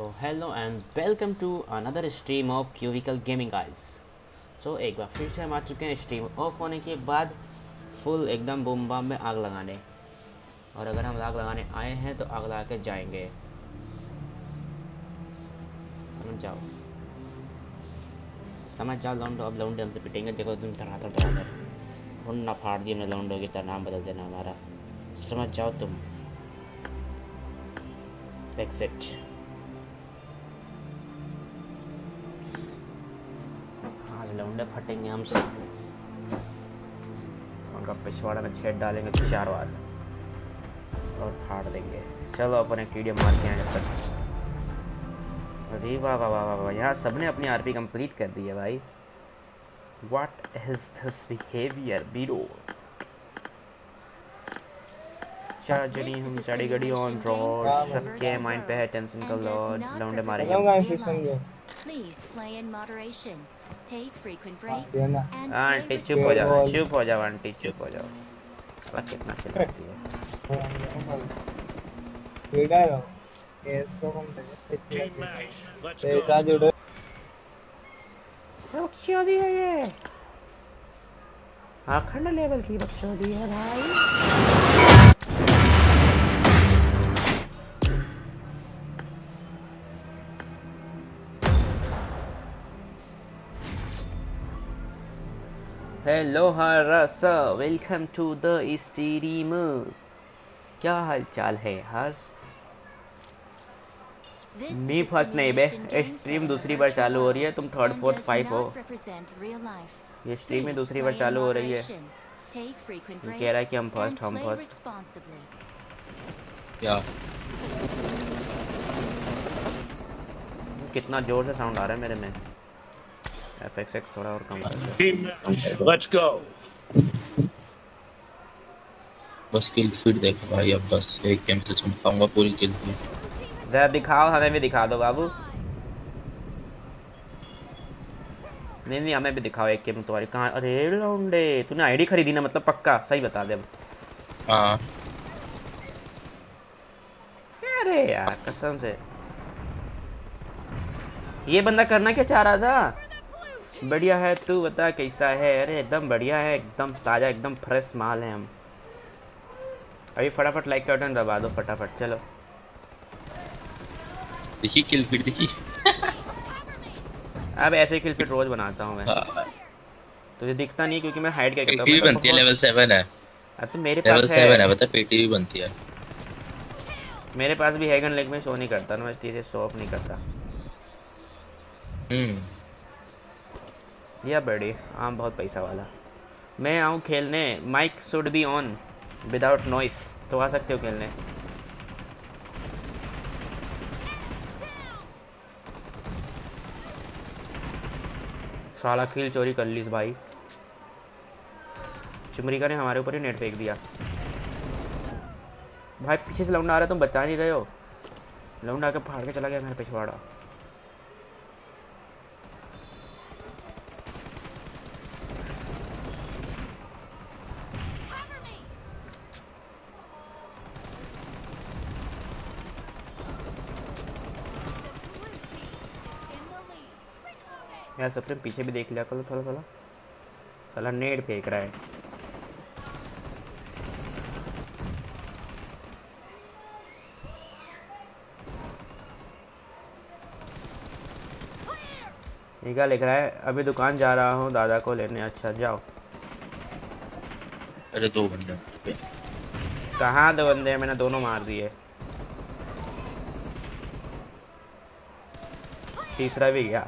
तो hello and welcome to another stream of cubicle gaming guys. So एक बार फिर से हम आ चुके हैं स्ट्रीम ऑफ होने के बाद फुल एकदम बूम बम में आग लगाने, और अगर हम आग लगाने आए हैं तो आग लगा के जाएंगे, समझ जाओ लौंडो। अब लौंडे हमसे पिटेंगे, देखो तुम तरह मुन्ना फाड़ दिया हमने लौंडो की तरह, नाम बदल देना हमारा, समझ जाओ तुम। एक्सेट आज लौंडे फटेंगे हमसे, उनका पिछवाड़ा में छेद डालेंगे चार बार और फाड़ देंगे। चलो अपन एक टीडीएम मार के आए जब तक। अरे वाह वाह वाह वाह, यहाँ सबने अपनी आरपी कंप्लीट कर दी है भाई। व्हाट इज दिस बिहेवियर बीरो। जड़ी हम चढ़ी गड़ी ऑन रोड, सबके माइंड पे है टेंशन का लोड, लौंडे मारेंगे। आंटी चुप हो जाओ, चुप हो जाओ आंटी, चुप हो जाओ। अब कितना खिलाती है बेटा, इसको कम से पैसा जोड़ो। बकचोदी है ये, आखंड लेवल की बकचोदी है भाई। Hello Harsh, welcome to the stream. क्या हाल चाल है हर्ष? मी फर्स्ट नहीं बे, स्ट्रीम दूसरी बार चालू हो रही है, तुम थर्ड फोर्थ फाइव हो। ये स्ट्रीम में दूसरी बार चालू हो रही है, कह रहा है कि हम फर्स्ट। क्या कितना जोर से साउंड आ रहा है मेरे में। FXX थोड़ा और कम कर। Let's go. बस किल फीड देखो भाई, अब बस एक गेम से चमकाऊंगा पूरी किल फीड। जरा दिखाओ, हमें भी दिखा दो बाबू। नहीं हमें भी दिखाओ एक गेम तुम्हारी। कहाँ? अरे लौंडे तूने आईडी खरीदी ना, मतलब पक्का सही बता दे अब। हाँ अरे यार कसम से, ये बंदा करना क्या चाह रहा था? बढ़िया है, तू बता कैसा है? अरे एकदम बढ़िया है, एकदम ताज़ा, एकदम फ्रेश माल है हम। अभी फटाफट लाइक का बटन दबा दो फटाफट। चलो देखिए किल फिट, देखिए अब ऐसे किल फिट रोज बनाता हूँ मैं। तुझे दिखता नहीं क्योंकि मैं हाइड करके पेटी भी बनती है, लेवल 7 है। अब तो मेरे पास लेवल 7 है, बता पेटी भी बनती है। मेरे पास भी हैगन लेग में शो नहीं करता ना, मैं चीज़ें शो ऑफ नहीं करता। या बड़े आम बहुत पैसा वाला। मैं आऊँ खेलने? Mic should be on without noise, तो आ सकते हो खेलने। साला खील चोरी कर ली भाई, चुमरिका ने हमारे ऊपर ही नेट फेंक दिया भाई। पीछे से लौंडा आ रहा, तुम बता नहीं रहे हो। लौंडा आके फाड़ के चला गया मेरा पिछवाड़ा। यार सुप्रीम पीछे भी देख लिया करो थोड़ा थोड़ा, साला नेट फेंक रहा है। ये क्या लिख रहा है? अभी दुकान जा रहा हूँ दादा को लेने। अच्छा जाओ। अरे दो बंदे कहाँ? दो बंदे मैंने दोनों मार दिए, तीसरा भी गया।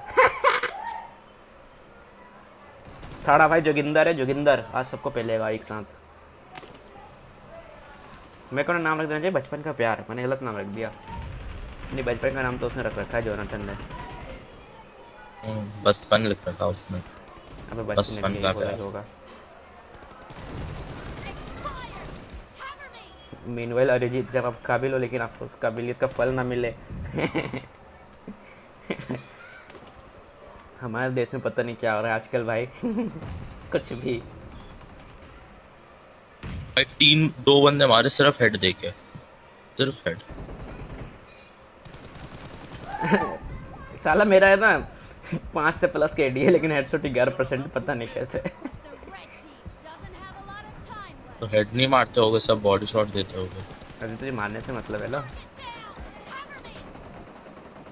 थाड़ा भाई जोगिंदर है, जोगिंदर आज सबको पहलेगा एक साथ। मेरे को नाम रख देना चाहिए बचपन का प्यार, मैंने गलत नाम रख दिया। नहीं, बचपन का नाम तो उसने रख रखा है जोनाथन ने। बस फन लिख रखा उसने। अबे बचपन का प्यार होगा। मीनवेल अरिजीत, जब आप काबिल हो लेकिन आपको उस काबिलियत का फल ना मिले। हमारे देश में पता नहीं क्या हो रहा है आजकल भाई। कुछ भी भाई। 2 बंदे मारे सिर्फ हेड देके, सिर्फ हेड। साला मेरा है ना 5 से प्लस के एडी है लेकिन हेडशॉट 11% पता नहीं कैसे। तो हेड नहीं मारते होगे, सब बॉडी शॉट देते होगे। अरे तुझे मारने से मतलब है ना,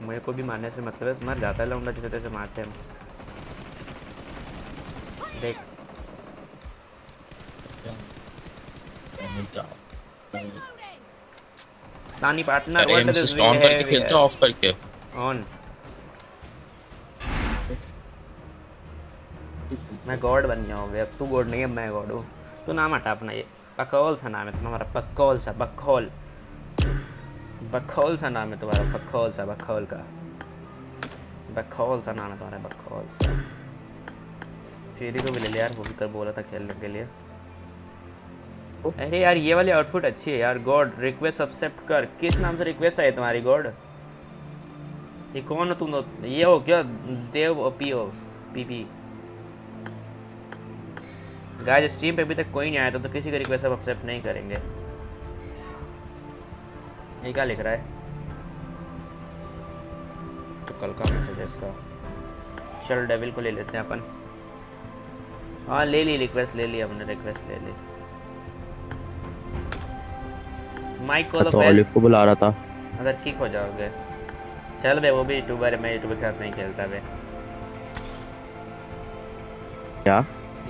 मेरे को भी मारने से मतलब है। मर जाता है लौंडा जैसे तैसे मारते हम। देख नानी पार्टनर व्हाट इज ऑन करके खेलते हो, ऑफ करके ऑन। मैं गॉड बन गया हूँ, अब तू गॉड नहीं है मैं गॉड हूँ। तो नाम हटा अपना, ये बकौल सा नाम है तुम्हारा, बकौल सा बकौल, बकौल सा नाम है तुम्हारा, बकौल सा बकौल का, बकौल सा नाम है तुम्हारा बकौल सा। फेरी को भी ले लिया यार, वो भी कर बोला था खेलने के लिए। अरे यार ये वाली आउटफिट अच्छी है यार। गॉड रिक्वेस्ट एक्सेप्ट कर, किस नाम से रिक्वेस्ट आई तुम्हारी गॉड? ये कौन हो तुम लोग? ये हो क्या देव पीओ पीपी? गाइस स्ट्रीम पे अभी तक कोई नहीं आया था तो किसी का रिक्वेस्ट आप एक्सेप्ट नहीं करेंगे। ये क्या लिख रहा है? तो कल का मैसेज है इसका। चल डेविल को ले लेते हैं अपन। हाँ ले ली रिक्वेस्ट, ले ली हमने रिक्वेस्ट ले ली। माइक कॉल ऑफ फैज को बुला रहा था, अगर किक हो जाओगे। चल बे वो भी यूट्यूबर है, मैं यूट्यूब के साथ नहीं खेलता बे। क्या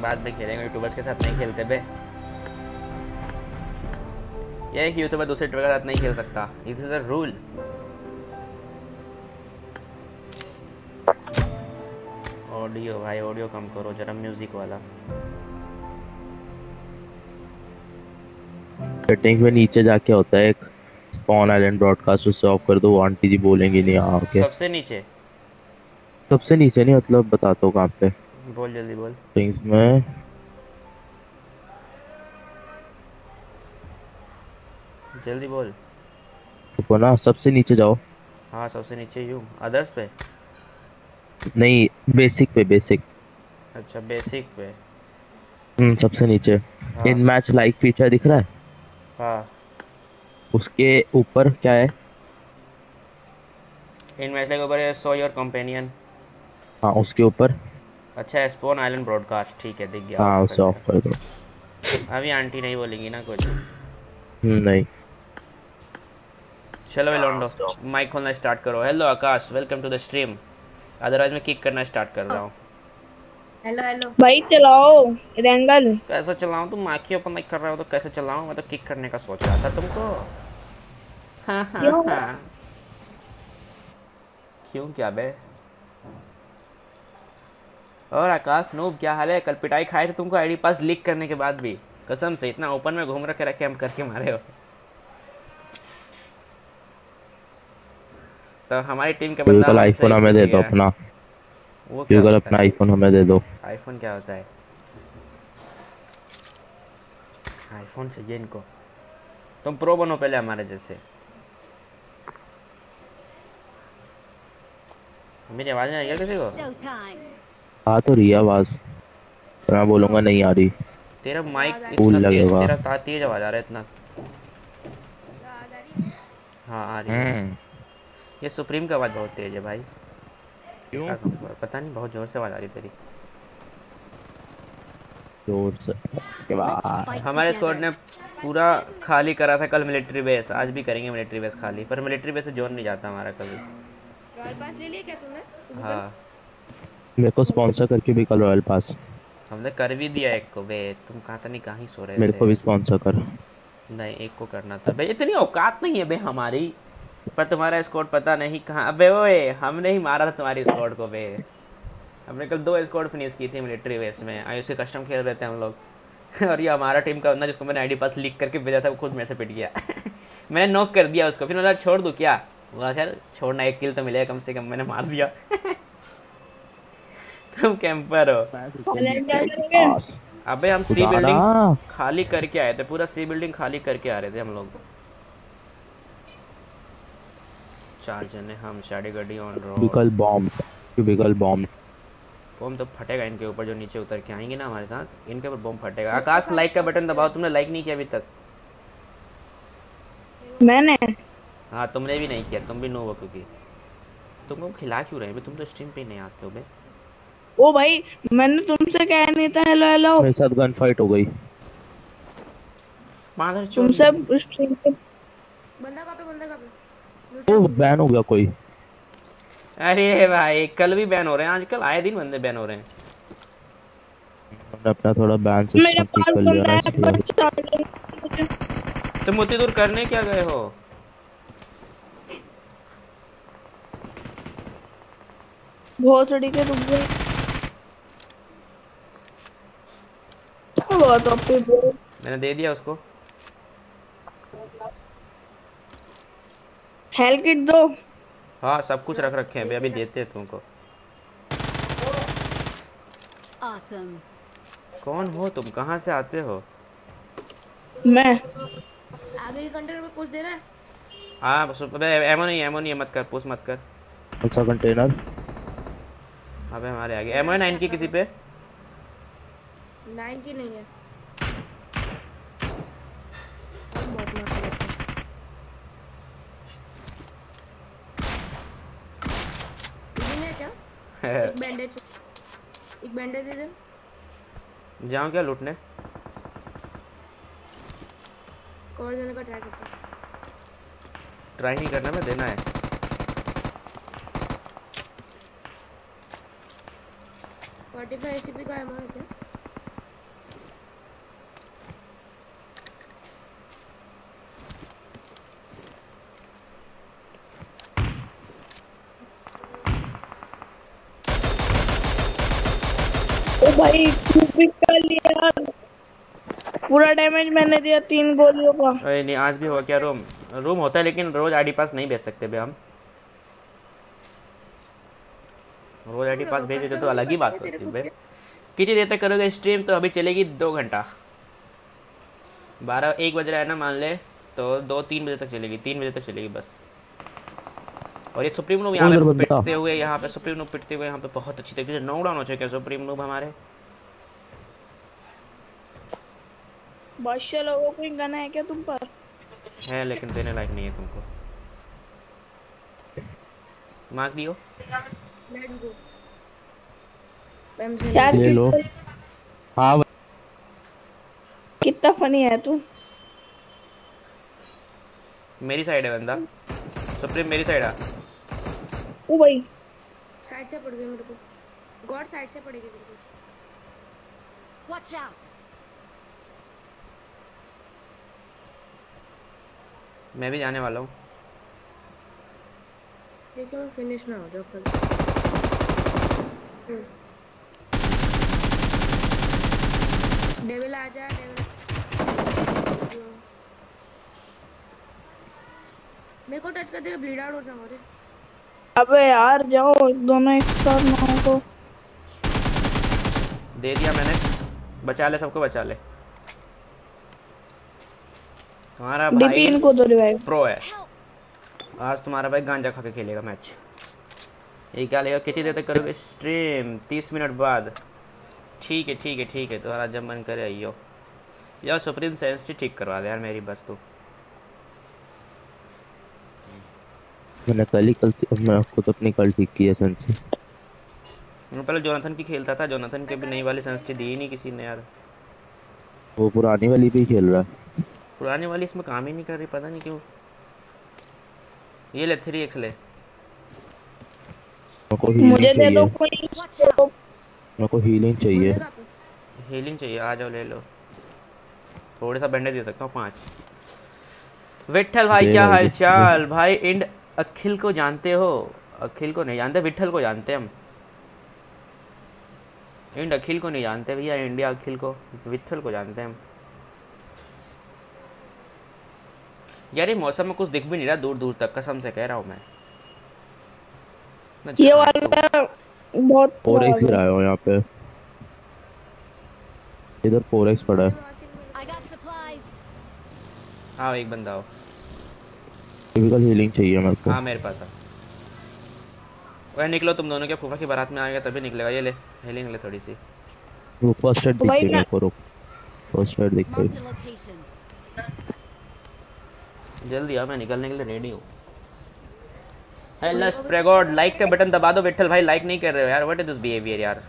बाद में खेलेंगे, यूट्यूबर्स के साथ नहीं खेलते बे। ये एक यूट्यूबर दूसरे यूट्यूबर के साथ नहीं खेल सकता, this is a rule. Audio भाई ऑडियो कम करो जरा, म्यूजिक वाला। सेटिंग में नीचे जाके होता है एक स्पॉन आइलैंड ब्रॉडकास्ट, उसे ऑफ कर दो, आंटी जी बोलेंगी नहीं। हां ओके, सबसे नीचे, सबसे नीचे नहीं मतलब बताता हूं कहां पे, बोल जल्दी बोल। सेटिंग्स में जल्दी बोल, तो ना सबसे नीचे जाओ। हाँ सबसे नीचे यू अदर्स पे नहीं, बेसिक पे, बेसिक। अच्छा बेसिक पे सबसे नीचे। हाँ। इन मैच लाइक फीचर दिख रहा है? हाँ उसके ऊपर क्या है? इन मैच लाइक ऊपर सो योर कंपेनियन। हाँ उसके ऊपर। अच्छा स्पॉन आइलैंड ब्रॉडकास्ट, ठीक है दिख गया। हाँ उसे ऑफ कर दो, अभी आंटी नहीं बोलेंगी ना कुछ। नहीं चलो लौंडो माइक खोलना स्टार्ट करो। Hello Akash welcome to the stream, otherwise मैं किक करना स्टार्ट कर रहा हूँ। हेलो हेलो भाई चलाओ रेंगल। कैसे चलाऊं? तुम माइक ही ओपन नहीं कर रहे हो तो कैसे चलाऊं? मैं तो किक करने का सोच रहा था तुमको। हाँ हाँ हाँ क्यों क्या बे? और आकाश नूब क्या हाल है? कल पिटाई खाए थे तुमको आईडी पास लीक करने के बाद भी, कसम से इतना ओपन में घूम रखे कैंप करके मारे हो। तो हमारी टीम के बंदा आईफोन हमें दे दो अपना, वो गूगल अपना आईफोन हमें दे दो। आईफोन क्या होता है? आईफोन चाहिए इनको, तुम प्रो बनो पहले हमारे जैसे। मेरी आवाज नहीं आ रही किसी को? आ तो रही आवाज, मैं बोलूंगा नहीं आ रही। तेरा माइक इतना तेज, तेरा तार तेज आवाज आ रहा है इतना। हाँ आ रही है। ये सुप्रीम का आवाज बहुत तेज है भाई, क्यों पता नहीं, बहुत जोर से आवाज आ रही तेरी, जोर से। हमारे स्क्वाड ने पूरा खाली करा था कल मिलिट्री बेस, आज भी करेंगे मिलिट्री बेस खाली, पर मिलिट्री बेस से जोर नहीं जाता हमारा कभी। रॉयल पास ले लिया क्या तुमने? हाँ मेरे को स्पॉन्सर करके भी कल रॉयल पास हमने कर भी दिया एक को बे। तुम कहां था नहीं कहां सो रहे थे? मेरे को भी स्पॉन्सर कर। नहीं एक को करना था बे, इतनी औकात नहीं है बे हमारी। पर तुम्हारा स्क्वाड पता नहीं कहां। अबे ओए हमने ही मारा था तुम्हारी स्क्वाड को बे, हमने कल 2 स्क्वाड फिनिश की थी मिलिट्री बेस में। आयुष से कस्टम खेल रहे थे हम लोग और ये हमारा टीम का बंदा जिसको मैंने आईडी पास लीक करके भेजा था वो खुद मेरे से पिट गया। मैंने नॉक कर दिया उसको, फिर मैंने छोड़ दूं क्या? बोला यार छोड़ना, एक किल तो मिलेगा कम से कम, मैंने मार दिया। तुम कैंपर हो। अबे हम सी बिल्डिंग खाली करके आए थे, पूरा सी बिल्डिंग खाली करके आ रहे थे हम लोग 4 जने। हम शाड़ी गड्डी on road. Cubicle bomb, cubicle bomb, bomb तो फटेगा इनके ऊपर जो नीचे उतर के आएंगे ना हमारे साथ, इनके ऊपर बॉम्ब फटेगा। आकाश लाइक का बटन दबाओ, तुमने लाइक नहीं किया अभी तक। मैंने? हाँ तुमने भी नहीं किया, तुम भी नो हो क्योंकि तुम लोग खिला क्यों रहे हो? तुम तो स्ट्रीम पे नहीं आते हो बे। ओ भाई मैंने तुमसे कहा नहीं था हेलो हेलो। मेरे साथ गन फाइट हो गई मादर चोद। तुम सब स्ट्रीम पे बंदा कहां पे वो बैन हो गया कोई। अरे भाई कल भी बैन हो रहे हैं, आजकल आए दिन बंदे बैन हो रहे हैं। अपना थोड़ा बैन से कर लिया। तुम उतनी दूर करने क्या गए हो? बहुत रुक गए। मैंने दे दिया उसको। हेल्थ किट दो। हाँ सब कुछ रख रखे हैं, अभी देते हैं तुमको। Awesome. कौन हो तुम, कहां से आते हो? मैं आगे कंटेनर में पुश देना है। हां एमो नहीं मत कर, पुश मत कर। अच्छा कंटेनर अबे हमारे आगे एमो 9 की किसी पे 9 की नहीं है। क्या एक बैंडेज दे दे। जाऊं क्या लूटने? कवर जाने का ट्राई करता हूं। ट्राई नहीं करना, मैं देना है। एसीपी का है मार के। ओ भाई लिया। पूरा डैमेज मैंने दिया 3 गोलियों का। अरे नहीं आज भी हुआ क्या? रूम होता है लेकिन रोज आईडी पास नहीं भेज सकते बे हम। रोज आईडी पास भेज देते तो अलग ही बात होती बे। कितनी देर तक करोगे स्ट्रीम? तो अभी चलेगी 2 घंटा। 12-1 बज रहा है ना मान ले, तो 2-3 बजे तक चलेगी, 3 बजे तक चलेगी बस। और ये सुप्रीम नूब यहाँ पे पिटते हुए यहाँ पे बहुत अच्छी तरीके से नॉकडाउन हो चुके हैं सुप्रीम नूब हमारे। बादशाह लोगों को गाना है क्या तुम पर? है लेकिन देने लायक नहीं है तुमको। मार दियो ले लो। हाँ कितना फनी है तू। मेरी साइड है बंदा सुप्रीम, मेरी साइड आ। ओ भाई साइड से पड़ गई मेरे को। गॉड साइड से पड़ेगी मेरे को। Watch out. मैं भी जाने वाला हूँ। देखिए मैं फिनिश ना हो जाओ कल। डेविल आ जा डेविल। मेरे को टच कर दे, ब्लीड आउट हो जाऊँ। अबे यार जाओ दोनों एक साथ ना हो। दे दिया मैंने, बचा ले सबको बचा ले। तुम्हारा भाई इनको तो रिवाइव प्रो है। आज तुम्हारा भाई गांजा खा के खेलेगा मैच। ये क्या लेगा? कितनी देर तक करोगे स्ट्रीम? 30 मिनट बाद। ठीक है तुम्हारा जब मन करे आइयो। यार सुप्रीम सेंस ठीक करवा दे यार मेरी बस। तो मैंने खुद अपनी कल ठीक की है सेंस। मैं पहले जोनाथन की खेलता था, जोनाथन के भी नई वाली सेंस दी ही नहीं किसी ने यार। वो पुरानी वाली भी खेल रहा है। पुराने वाली इसमें काम ही नहीं कर रही, पता नहीं क्यों। ये ले 3x ले। मुझे दे दो कोई, मेरे को हीलिंग चाहिए। हीलिंग चाहिए आ जाओ ले लो। थोड़े सा बैंडेज दे सकता हूँ 5। विट्ठल भाई क्या हाल चाल भाई? एंड अखिल को जानते हो? अखिल को नहीं जानते, विट्ठल को जानते हम। एंड अखिल को नहीं जानते भैया, इंडिया अखिल को, विट्ठल को जानते हम। यार ये मौसम में कुछ दिख भी नहीं रहा दूर दूर तक, कसम से कह रहा हूँ मैं। ये वाला बहुत और एक गिरा है यहाँ पे। इधर 4x पड़ा है। हाँ एक बंदा हो। क्यूबिकल हीलिंग चाहिए मेरे को। हाँ मेरे पास है। वह निकलो तुम दोनों, क्या फूफा की बारात में आएगा तभी निकलेगा। ये ले हीलिंग ले थोड़ी सी। रुक फर्स्ट एड दिख रही है को, रुक फर्स्ट एड दिख रही है। जल्दी आ, मैं निकलने के लिए रेडी हूँ। हेलो स्प्रेगॉड, लाइक का बटन दबा दो विट्ठल भाई, लाइक नहीं कर रहे हो यार, व्हाट इज दिस बिहेवियर यार,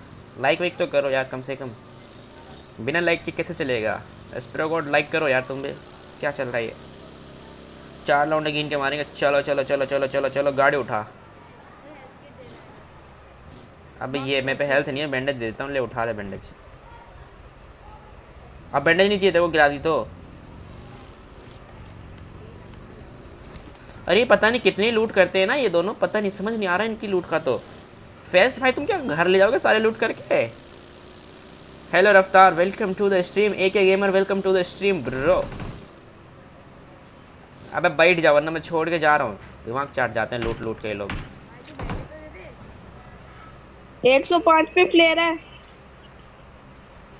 लाइक वाइक तो करो यार कम से कम, बिना लाइक के कैसे चलेगा। स्प्रेगॉड लाइक करो यार, तुम भी क्या चल रहा है, चार राउंड गिन के मारेंगे। चलो चलो चलो चलो चलो चलो, गाड़ी उठा। अब ये मेरे पे हेल्थ नहीं है, बैंडेज दे देता हूँ, ले उठा ले बैंडेज। अब बैंडेज नहीं चाहिए था, वो गिरा दी तो। अरे पता नहीं कितनी लूट करते हैं ना ये दोनों, पता नहीं समझ नहीं आ रहा है इनकी लूट का। तो फैज भाई तुम क्या घर ले जाओगे सारे लूट करके। Hello Raftaar, welcome to the stream. AK gamer welcome to the stream bro. अबे बैठ जाओ वरना मैं छोड़ के जा रहा हूँ, दिमाग चाट जाते हैं लूट लूट के लोग। 105 पे फ्लेयर है,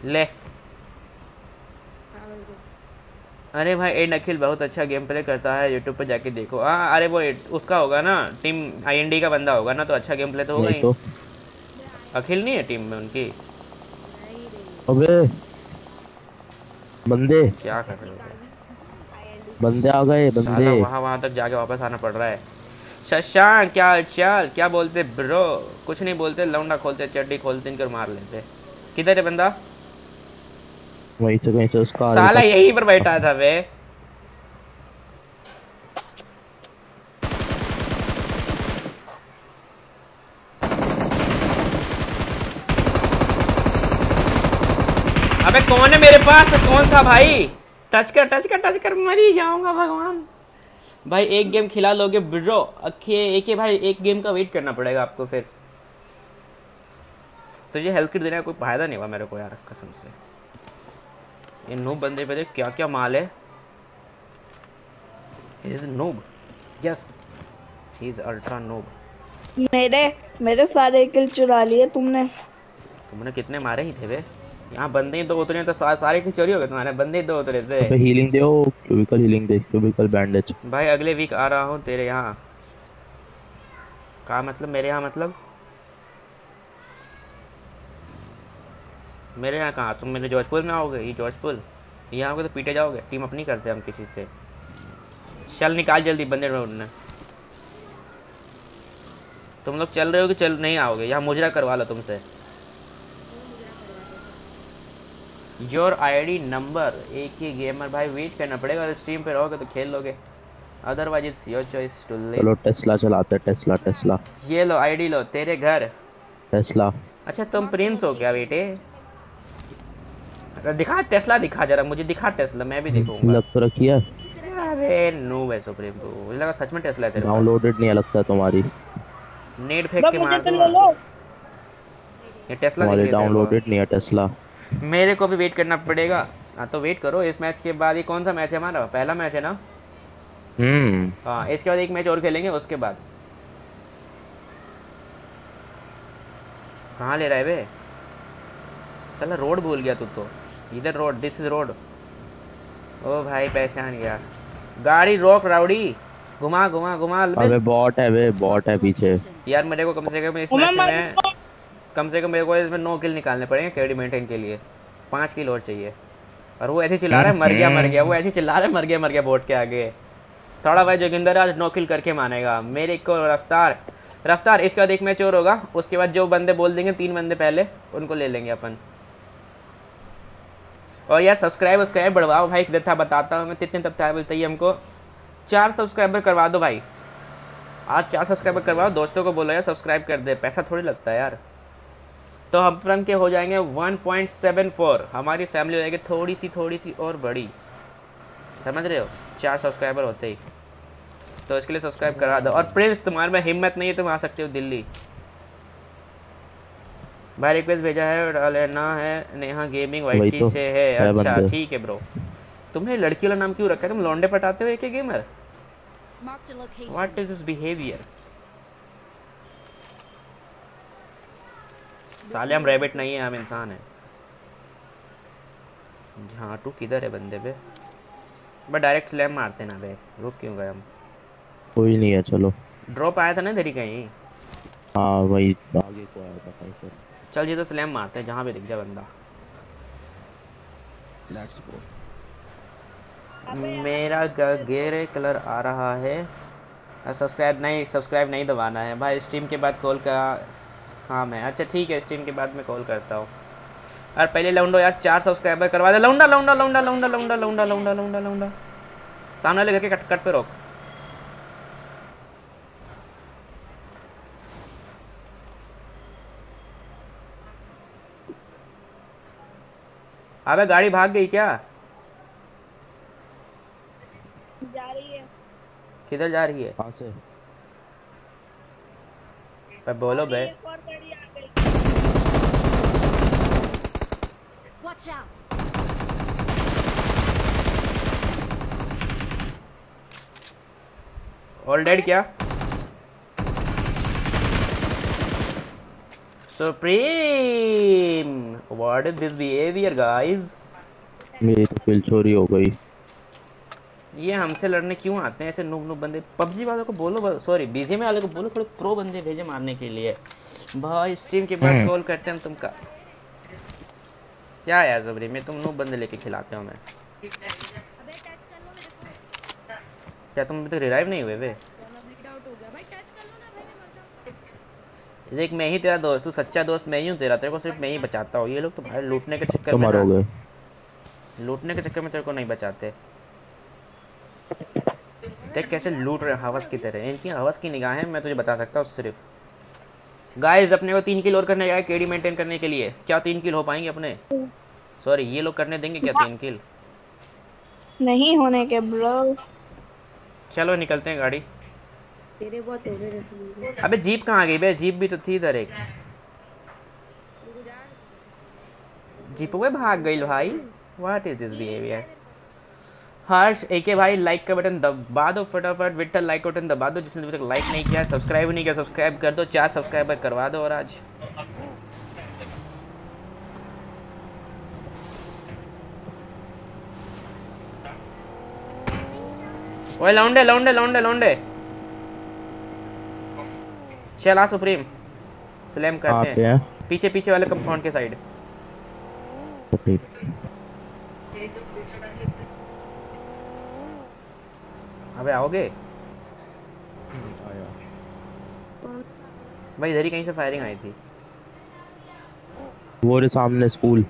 ले। अरे भाई ए नखिल बहुत अच्छा गेम प्ले करता है, यूट्यूब पे जाके देखो। हाँ अरे वो उसका होगा ना, टीम आईएनडी का बंदा होगा ना, तो अच्छा गेम प्ले तो होगा ही। तो अखिल नहीं है टीम में उनकी। अबे बंदे क्या कर रहे हो, बंदे आ गए बंदे, वहाँ तक जाके वापस आना पड़ रहा है। शशांक क्या चाल, क्या बोलते ब्रो। कुछ नहीं बोलते, लौंडा खोलते, चड्डी खोलते, इनकर मार लेते। किधर है बंदा, वहीं से कहीं से, उसका साला यहीं पर बैठा था वे। अबे कौन है मेरे पास, कौन था भाई, टच कर मर ही जाऊंगा भगवान। भाई एक गेम खिला लोगे ब्रो। अखे भाई एक गेम का वेट करना पड़ेगा आपको, फिर तुझे हेल्थ किट देने का कोई फायदा नहीं हुआ मेरे को यार कसम से। ये नूब बंदे पे क्या क्या माल है, is noob, yes he is ultra noob. मेरे सारे किल चुरा लिए तुमने कितने मारे ही थे बे, यहाँ बंदे ही दो उतरे तो सारे की चोरी हो गए तुम्हारे, बंदे ही दो उतरे थे। तो हीलिंग दो, हीलिंग दे, क्यूबिकल बैंडेज। भाई अगले वीक आ रहा हूँ तेरे यहाँ। क्या मतलब मेरे यहाँ, मतलब मेरे यहाँ कहाँ, तुम मेरे जोधपुर में आओगे, ये जोधपुर यहाँ आओगे तो पीटे जाओगे। टीम अपनी करते हम किसी से, चल निकाल जल्दी बंदे ढूंढने। तुम लोग चल रहे हो कि चल नहीं आओगे, यहाँ मुजरा करवा लो तुमसे। योर आईडी नंबर एक ही गेमर, भाई वेट करना पड़ेगा, अगर स्ट्रीम पे रहोगे तो खेल लोगे, otherwise it's your choice to ले। चलो टेस्ला चलाते हैं, टेस्ला ये लो आईडी लो, तेरे घर टेस्ला। अच्छा तुम प्रिंस हो क्या बेटे, अगर दिखा टेस्ला दिखा जरा मुझे, दिखा टेस्ला मैं भी देखूंगा। लग तो रखी है, अरे नो भाई सुप्रीम को मुझे लगा सच में टेस्ला है तेरे पास। डाउनलोडेड नहीं लगता तुम्हारी, नेट फेंक के मार दो ये टेस्ला। नहीं डाउनलोडेड नहीं है टेस्ला, मेरे को भी वेट करना पड़ेगा। हाँ तो वेट करो, इस मैच के बाद ये कौन सा मैच है हमारा, पहला मैच है ना। हाँ इसके बाद एक मैच और खेलेंगे, उसके बाद कहाँ ले रहा है बे साला, रोड भूल गया तू तो, इधर रोड, दिस इज रोड। ओ भाई पहचान गया, गाड़ी रोक राउडी, घुमा घुमा घुमा। अबे बॉट है बे, बॉट है पीछे यार। मेरे को कम से कम मेरे को इसमें 9 किल निकालने पड़ेंगे कैडी मेंटेन के लिए, 5 किल और चाहिए। और वो ऐसे चिल्ला रहा है मर गया, वो ऐसे चिल्ला रहा है मर गया बोर्ड के आगे। थोड़ा भाई जोगिंदर आज 9 किल करके मानेगा मेरे को। रफ्तार इसके बाद एक मैच और होगा, उसके बाद जो बंदे बोल देंगे 3 बंदे पहले उनको ले लेंगे अपन। और यार सब्सक्राइब बढ़वाओ भाई, किधर था बताता हूँ मैं, कितने तब था बताइए हमको। 4 सब्सक्राइबर करवा दो भाई, आज 4 सब्सक्राइबर करवाओ, दोस्तों को बोलो यार सब्सक्राइब कर दे, पैसा थोड़ी लगता है यार। तो हम फ्रम के हो जाएंगे 1.74, हमारी फैमिली हो जाएगी थोड़ी सी और बड़ी, समझ रहे हो, 4 सब्सक्राइबर होते ही। तो इसके लिए सब्सक्राइब करा दो। और प्रिंस तुम्हारे में हिम्मत नहीं है, तुम आ सकते हो दिल्ली भाई। रिक्वेस्ट भेजा है डालेना है, नेहा गेमिंग वाईटी से है। अच्छा ठीक है ब्रो, तुमने लड़की वाला नाम क्यों रखा है, तुम लौंडे पटाते हो एक gamer, what is this behaviour. साले हम रैबिट नहीं है, हम इंसान हैं। झाटू किधर है बंदे पे, बस डायरेक्ट स्लैम मारते ना बे, रुक क्यों गए हम, कोई नहीं है। चलो ड्रॉप आया था ना इधर ही कहीं, हाँ वही आगे को आया था भाई। चल ये तो स्लैम मारते हैं जहाँ भी दिख जाए बंदा। लेट्स गो, मेरा ग्रे कलर आ रहा है सब्सक्राइब नहीं दबाना है भाई। स्ट्रीम के बाद कॉल का काम है। अच्छा ठीक है, स्ट्रीम के बाद मैं कॉल करता हूँ। यार पहले लौंडो यार 4 सब्सक्राइबर करवा दे। लौंडा लौंडा लौंडा लौंडा लौंडा लौंडा लौंडा लौंडा लौंडा सामने वाले घर के कट पे रोक। अबे गाड़ी भाग गई क्या? जा रही है। किधर जा रही है? कहाँ से? पर बोलो बे। Watch out. All dead क्या? Supreme. What is this behavior, guys? मेरी तो किल चोरी हो गई। ये हमसे लड़ने क्यों आते हैं ऐसे नूब बंदे? पबजी वालों को बोलो, सॉरी बीजीएमआई वालों को बोलो थोड़े प्रो बंदे भेजे मारने के लिए भाई। स्ट्रीम के बाद कॉल करते हैं हम तुमका। क्या यार जबरी में तुम नूब बंदे लेके खिलाते हो। मैं क्या तुम अभी तक रिवाइव नहीं हुए बे? देख मैं ही तेरा दोस्त हूँ, सच्चा दोस्त मैं ही हूँ तेरा, तेरे को सिर्फ मैं ही बचाता हूँ। ये लोग तो भाई लूटने के चक्कर में तेरे को नहीं बचाते। देख कैसे लूट रहे हवस की तरह। इनकी हवस की निगाहें मैं तुझे बचा सकता हूँ सिर्फ। गाइज अपने को 3 किल और करने गए केडी मेंटेन करने के लिए। क्या 3 किल हो पाएंगे अपने? सॉरी ये लोग करने देंगे क्या 3 किल? नहीं होने के ब्रो। चलो निकलते हैं गाड़ी। तेरे बहुत हो गए। अबे जीप कहाँ गई बे? जीप भी तो थी इधर एक। जीप वो भाग गई भाई। What is this behaviour? Harsh AK भाई लाइक का बटन दबा दो फटाफट। विट्ठल लाइक बटन दबा दो। जिसने अभी तक लाइक नहीं किया, सब्सक्राइब नहीं किया, सब्सक्राइब कर दो। 4 सब्सक्राइबर करवा दो। और आज ओए लौंडे लौंडे लौंडे लौंडे चला सुप्रीम स्लैम करते हैं पीछे पीछे वाले कंपाउंड के साइड। अबे आओगे भाई? इधर ही कहीं से फायरिंग आई थी वो सामने स्कूल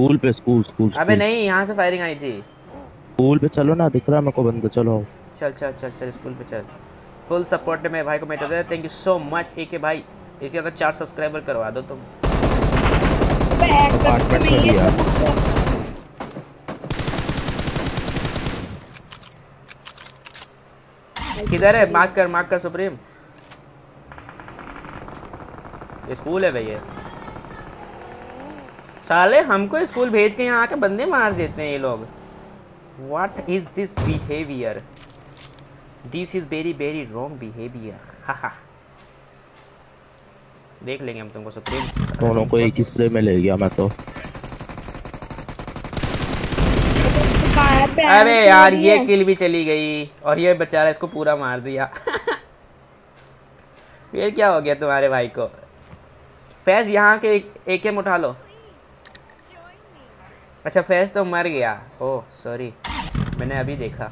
पे। स्कूल अबे नहीं, यहाँ से फायरिंग आई थी। स्कूल पे चलो ना, दिख रहा मेरे को बंदे। चलो चल स्कूल पे चल। फुल सपोर्ट में भाई को मैं देता। Thank you so much AK भाई। इसके अगर 4 सब्सक्राइबर करवा दो तुम। किधर है? मार्क कर सुप्रीम। स्कूल है भैया साले, हमको स्कूल भेज के यहाँ आके बंदे मार देते हैं ये लोग। What is this behaviour? This is very very wrong behaviour. देख लेंगे हम तुमको सुप्रीम। दोनों को एक स्प्रे में ले गया मैं तो। अरे यार ये किल भी चली गई और ये बेचारा इसको पूरा मार दिया। ये क्या हो गया तुम्हारे भाई को? फैज यहाँ के एक उठा लो। अच्छा फैज तो मर गया। ओह सॉरी मैंने अभी देखा।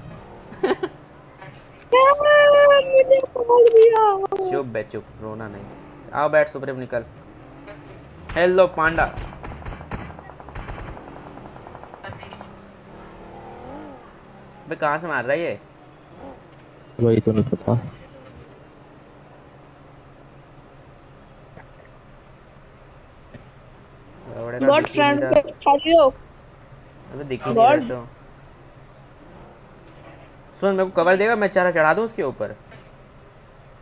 चुप रोना नहीं। आओ बैठ सुप्रीम निकल। Hello Panda. कहाँ से मार रहा है ये? वही तो नहीं पता। बॉट फ्रंट पे खाली हो। अबे दिख नहीं रहा तो। सुन मेरे को कवर देगा, मैं चारा चढ़ा दूं उसके ऊपर।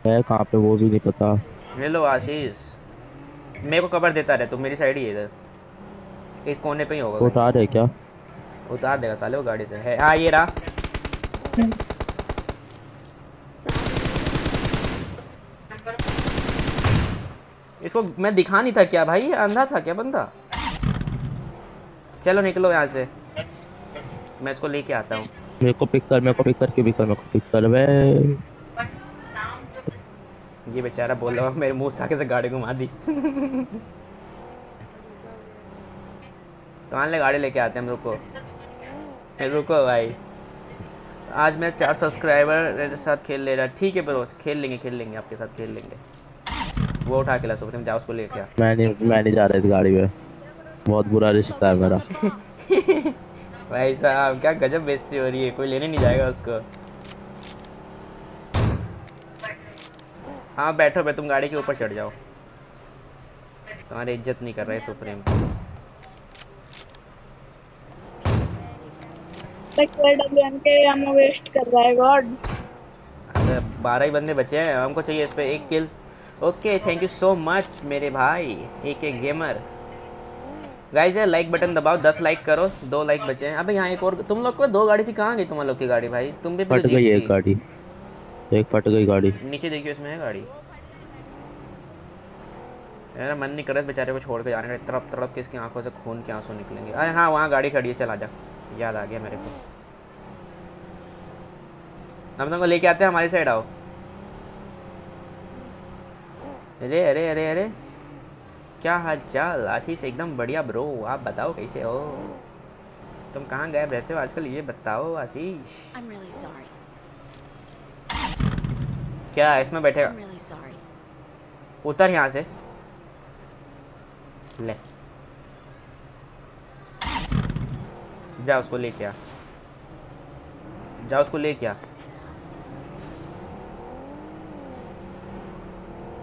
मैं कहाँ पे वो भी नहीं पता। ले लो आशीष, मेरे को कवर देता रहे तो मेरी साइड ही इधर इस कोने पे ही होगा। उतार है क्या? उतार देगा साले वो गाड़ी से है। हाँ ये रहा। इसको मैं दिखा नहीं था क्या भाई? अंधा था क्या बंदा? चलो निकलो यहाँ से, मैं इसको लेके आता हूँ। मेरे को पिक कर भाई। ये बेचारा बोल रहा है मेरे मुँह साके से गाड़ी घुमा दी। तो आने गाड़ी लेके आते हैं हम। रुको भाई आज मैं 4 सब्सक्राइबर मेरे साथ खेल ले रहा है। ठीक है ब्रो, खेल लेंगे आपके साथ खेल लेंगे। वो उठा के ला सुप्रीम, जाओ उसको लेके आ। मैं नहीं जा रहा इस गाड़ी में, बहुत बुरा रिश्ता है मेरा। भाई साहब क्या गजब बेइज्जती हो रही है, कोई लेने नहीं जाएगा उसको। हाँ बैठो भाई, तुम गाड़ी के ऊपर चढ़ जाओ, तुम्हारी इज्जत नहीं कर रहे सुप्रीम। वेस्ट कर रहा है गॉड। 12 ही बंदे बचे हैं, हमको चाहिए इस पे एक kill. Okay thank you so much मेरे भाई एक गेमर। गाइज यार लाइक बटन दबाओ, 10 लाइक करो, 2 लाइक बचे हैं। अबे यहाँ एक और, तुम लोग को 2 गाड़ी थी, कहाँ गई तुम लोग की गाड़ी भाई? तुम भी फट गई एक गाड़ी, एक फट गई गाड़ी। नीचे देखियो इसमें है गाड़ी। मेरा मन नहीं कर रहा बेचारे को छोड़ के जाने का, तड़प तड़प के इसकी आंखों से खून के आंसू निकलेंगे। अरे हाँ वहाँ गाड़ी खड़ी है, चला जा, याद आ गया मेरे को। हम तुमको लेके आते हैं, हमारी साइड आओ। अरे अरे अरे अरे क्या हाल चाल आशीष? एकदम बढ़िया ब्रो, आप बताओ कैसे हो? तुम कहाँ गायब रहते हो आजकल ये बताओ आशीष। क्या इसमें बैठेगा? उतर यहाँ से, ले जा उसको लेके आ, जा उसको लेके आ।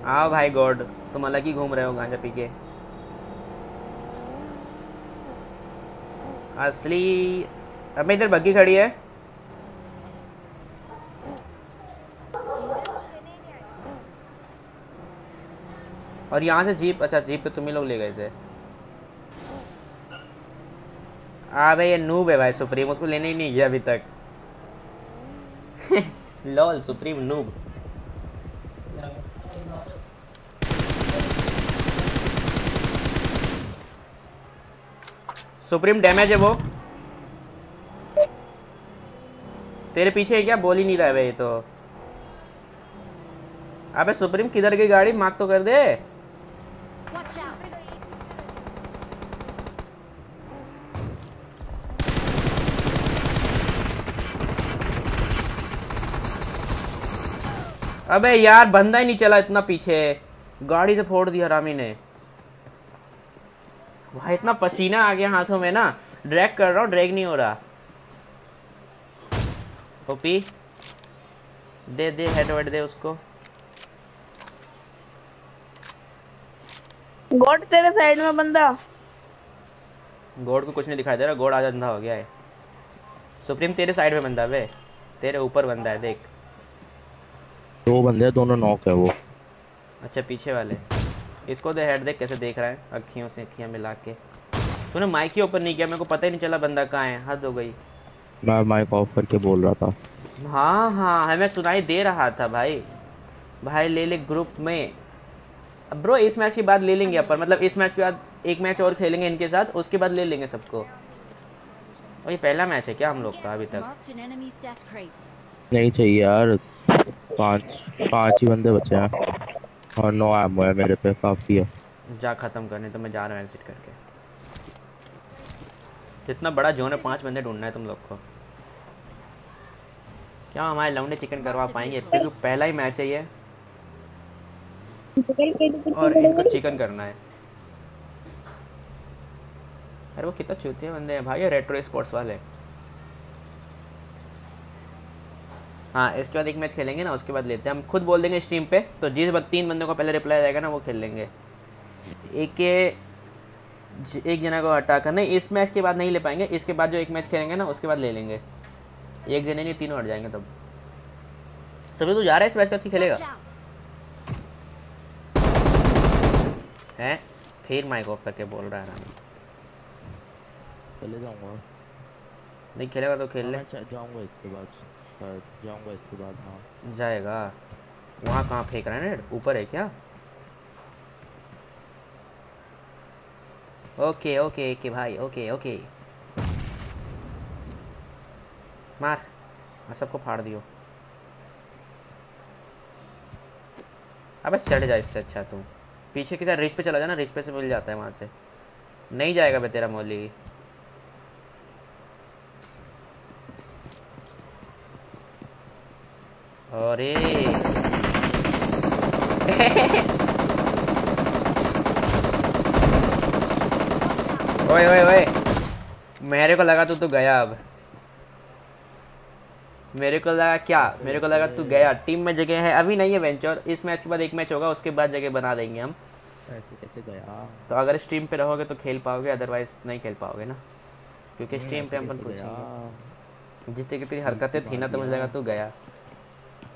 आओ भाई गॉड, तुम अलग ही घूम रहे हो गांजा पी के। असली अब इधर बग्गी खड़ी है, और यहाँ से जीप। अच्छा जीप तो तुम ही लोग ले गए थे। आ भाई ये नूब है भाई सुप्रीम, उसको लेने ही नहीं गया अभी तक। Lol supreme noob. Supreme damage है वो, तेरे पीछे है क्या? बोल ही नहीं रहा है भाई तो। अबे सुप्रीम किधर गई गाड़ी, मार्क तो कर दे। अबे यार बंदा ही नहीं चला, इतना पीछे गाड़ी से फोड़ दिया रामी ने। भाई इतना पसीना आ गया हाथों में ना, ड्रैग कर रहा हूँ, ड्रैग नहीं हो रहा। ओपी दे हेडवेट दे उसको। गोड तेरे साइड में बंदा। गोड को कुछ नहीं दिखाई दे रहा, गोड आज अंधा हो गया है। सुप्रीम तेरे साइड में बंदा, वे तेरे ऊपर बंदा है, देख 2 बंदे दोनों नॉक है वो। अच्छा पीछे वाले, इसको दे हेड, देख कैसे देख रहा है अखियों से, अखियाँ मिला के। तूने माइक ही ओपन नहीं किया, मेरे को पता ही नहीं चला बंदा कहाँ है, हद हो गई। मैं माइक ऑफ करके बोल रहा था। हाँ हाँ हमें सुनाई दे रहा था भाई। भाई ले ले ग्रुप में ब्रो, इस मैच के बाद ले लेंगे अपन, मतलब इस मैच के बाद एक मैच और खेलेंगे इनके साथ, उसके बाद ले लेंगे सबको। और ये पहला मैच है क्या हम लोग का अभी तक? नहीं चाहिए यार, 5 ही बंदे बचे हैं और 9 एमो है मेरे पे, काफी है। जा खत्म करने, तो मैं जा रहा हूँ एग्जिट करके। इतना बड़ा जोन है, 5 बंदे ढूंढना है तुम लोग को। क्या हमारे लौंडे चिकन करवा पाएंगे? क्योंकि पहला ही मैच है ये, और इनको चिकन करना है। अरे वो कितना चूतिया बंदे हैं भाई, ये रेट्रो स्पोर्ट्स वाले। हाँ इसके बाद एक मैच खेलेंगे ना, उसके बाद लेते हैं, हम खुद बोल देंगे स्ट्रीम पे, तो जिस 3 बंदों को पहले रिप्लाई आएगा ना वो खेल लेंगे। एक जना को हटा कर, नहीं इस मैच के बाद नहीं ले पाएंगे, इसके बाद जो एक मैच खेलेंगे ना उसके बाद ले लेंगे। एक जने नहीं 3 हट जाएंगे तब। सभी तो जा रहा है इस मैच का, खेलेगा है? फिर माइक ऑफ करके बोल रहा है ना, चले जाऊंगा। नहीं खेलेगा तो खेल ले, जाऊंगा इसके बाद, जाऊंगा इसके बाद। हाँ जाएगा। वहाँ कहाँ फेंक रहा है ना, ऊपर है क्या? ओके ओके के भाई, ओके ओके मार, सबको फाड़ दियो। अबे चढ़ जा, इससे अच्छा तू पीछे किसी रिच पे चला जाना, रिच पे से मिल जाता है वहाँ से। नहीं जाएगा बे तेरा मौली। अरे ओए ओए ओए, मेरे को लगा तो गया। अब मेरे को लगा क्या, मेरे को लगा तू गया। टीम में जगह है, अभी नहीं है वेंचर। इस मैच के बाद एक मैच होगा, उसके बाद जगह बना देंगे हम। ऐसे कैसे गया? तो अगर स्ट्रीम पे रहोगे तो खेल पाओगे, अदरवाइज नहीं खेल पाओगे ना, क्योंकि स्ट्रीम पे हम पूछेंगे। जिस तरीके तेरी हरकतें थी ना, तो मुझे लगा तू गया।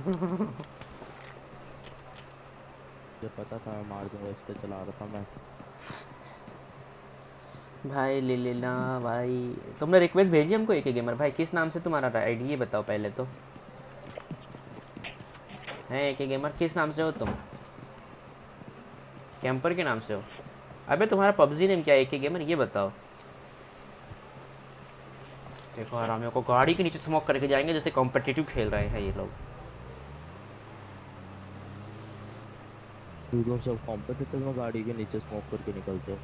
पता था मार दूंगा, इसलिए चला रहा था मैं। भाई ले लेना भाई। तुमने रिक्वेस्ट भेजी हमको एक ही गेमर भाई। किस नाम से तुम्हारा आईडी ये बताओ पहले तो। हैं एक ही गेमर, किस नाम से हो तुम? कैंपर के नाम से हो? अबे तुम्हारा पबजी नेम क्या है एक ही गेमर, ये बताओ। देखो आरामियों को गाड़ी के नीचे स्मोक करके जाएंगे, जैसे कॉम्पिटिटिव खेल रहे हैं ये लोग। सब कॉम्पिटिटिव में गाड़ी के नीचे स्मोक करके निकलते हो।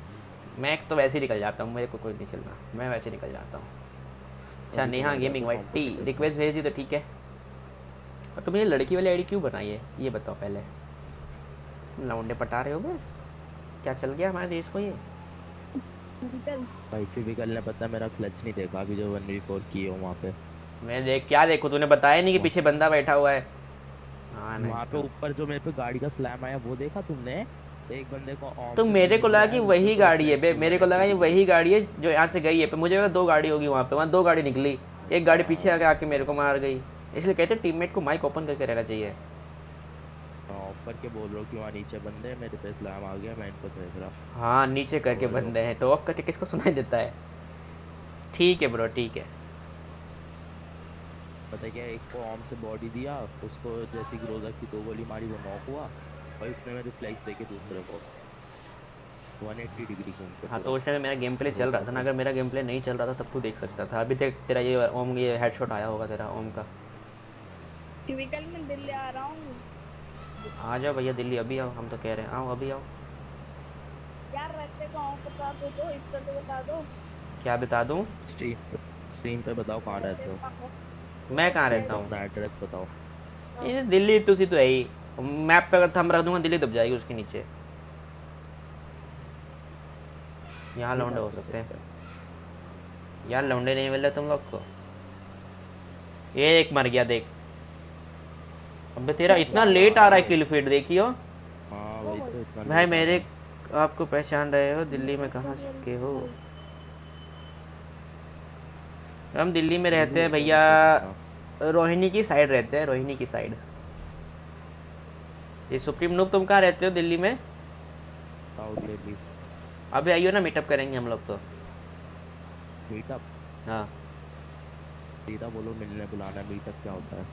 मैं तो वैसे ही निकल जाता हूँ, मेरे को कोई नहीं चलना, मैं वैसे निकल जाता हूँ। अच्छा Neha gaming Y T request भेजी तो ठीक है। और तुमने लड़की वाली आईडी क्यों बनाई है ये बताओ पहले। लौंडे पटा रहे हो गए क्या, चल गया हमारे देश को ये? भाई क्यूबिकल ने पता मेरा क्लच नहीं देखा अभी, जो 1v4 किए हो वहाँ पे। मैं देख क्या देखो, तूने बताया नहीं कि पीछे बंदा बैठा हुआ है। हाँ वहाँ पे ऊपर जो मेरे पे गाड़ी का स्लैम आया वो देखा तुमने? एक बंदे को तो मेरे को लगा कि वही गाड़ी है बे, मेरे को लगा ये वही गाड़ी है जो यहाँ से गई है। मुझे लगा दो गाड़ी होगी वहाँ पे, वहाँ दो गाड़ी निकली, एक गाड़ी पीछे आके आके मेरे को मार गई। इसलिए कहते टीममेट को माइक ओपन करके रहना चाहिए। ऊपर के बोल रहा हूँ कि वहाँ नीचे बंदे हैं, मेरे पे स्लैम आ गया, मैं इनको देख रहा। हाँ नीचे करके बंदे हैं, तो ऑफ करके किसको सुनाई देता है? ठीक है ब्रो ठीक है। पता है क्या, एक को आर्म से बॉडी दिया, उसको जैसी ग्रोजा की दो गोली मारी वो नॉक हुआ, और उसने मेरे रिफ्लेक्स देके दूसरे को 180 डिग्री घूम के। हाँ तो उस टाइम मेरा गेम प्ले चल रहा था ना, अगर मेरा गेम प्ले नहीं चल रहा था तब तू देख सकता था। अभी देख तेरा ये ओम, ये हेडशॉट आया होगा तेरा ओम का। क्यूबिकल में दिल्ली आ रहा हूँ, आ जाओ भैया दिल्ली, अभी आओ, हम तो कह रहे हैं आओ अभी आओ। यार रास्ते को आओ बता दो, तो इसको तो बता दो। क्या बता दूं? स्ट्रीम पे बताओ कहां रहते हो। मैं कहां रहता हूं, अपना एड्रेस बताओ। ये दिल्ली तुसी तो है ही, मैप पे अगर थंब रख दूंगा दिल्ली दब जाएगी उसके नीचे। यहां लौंडे हो सकते हैं यार, लौंडे नहीं मिल रहे तुम लोग को। ये एक मर गया देख। अबे तेरा इतना लेट आ रहा है किल फीड, देखियो भाई मेरे आपको पहचान रहे हो। दिल्ली में कहाँ के हो? हम दिल्ली में रहते हैं भैया, रोहिणी की साइड रहते हैं, रोहिणी की साइड। ये सुप्रीम नूप तुम कहाँ रहते हो दिल्ली में? अबे आइयो ना, मीटअप करेंगे हम लोग तो। मीटअप? हाँ सीधा बोलो, मिलने बुलाना। मीटअप क्या होता है?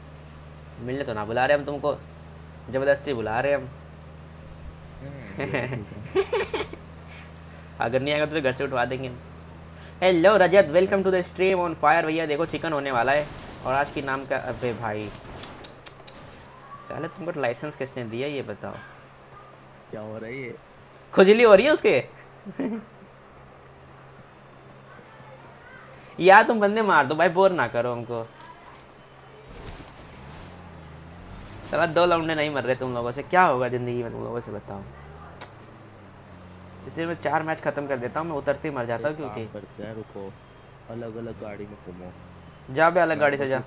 मिलने तो ना बुला रहे हम तुमको, जबरदस्ती बुला रहे हम। अगर नहीं आएगा तो घर से उठवा देंगे। Hello Rajat, welcome to the stream on fire भैया। देखो चिकन होने वाला है, और आज की नाम का। अबे भाई चलो, तुमको लाइसेंस किसने दिया ये बताओ। क्या हो रही है, खुजली हो रही है उसके? यार तुम बंदे मार दो भाई, बोर ना करो हमको। साला दो लौंडे नहीं मर रहे तुम लोगों से, क्या होगा जिंदगी में तुम लोगों से बताओ। इतने में 4 मैच खत्म कर देता हूँ मैं, उतरते ही मर जाता हूँ। क्योंकि रुको, अलग अलग गाड़ी में घूमो। जा बे अलग गाड़ी से जा,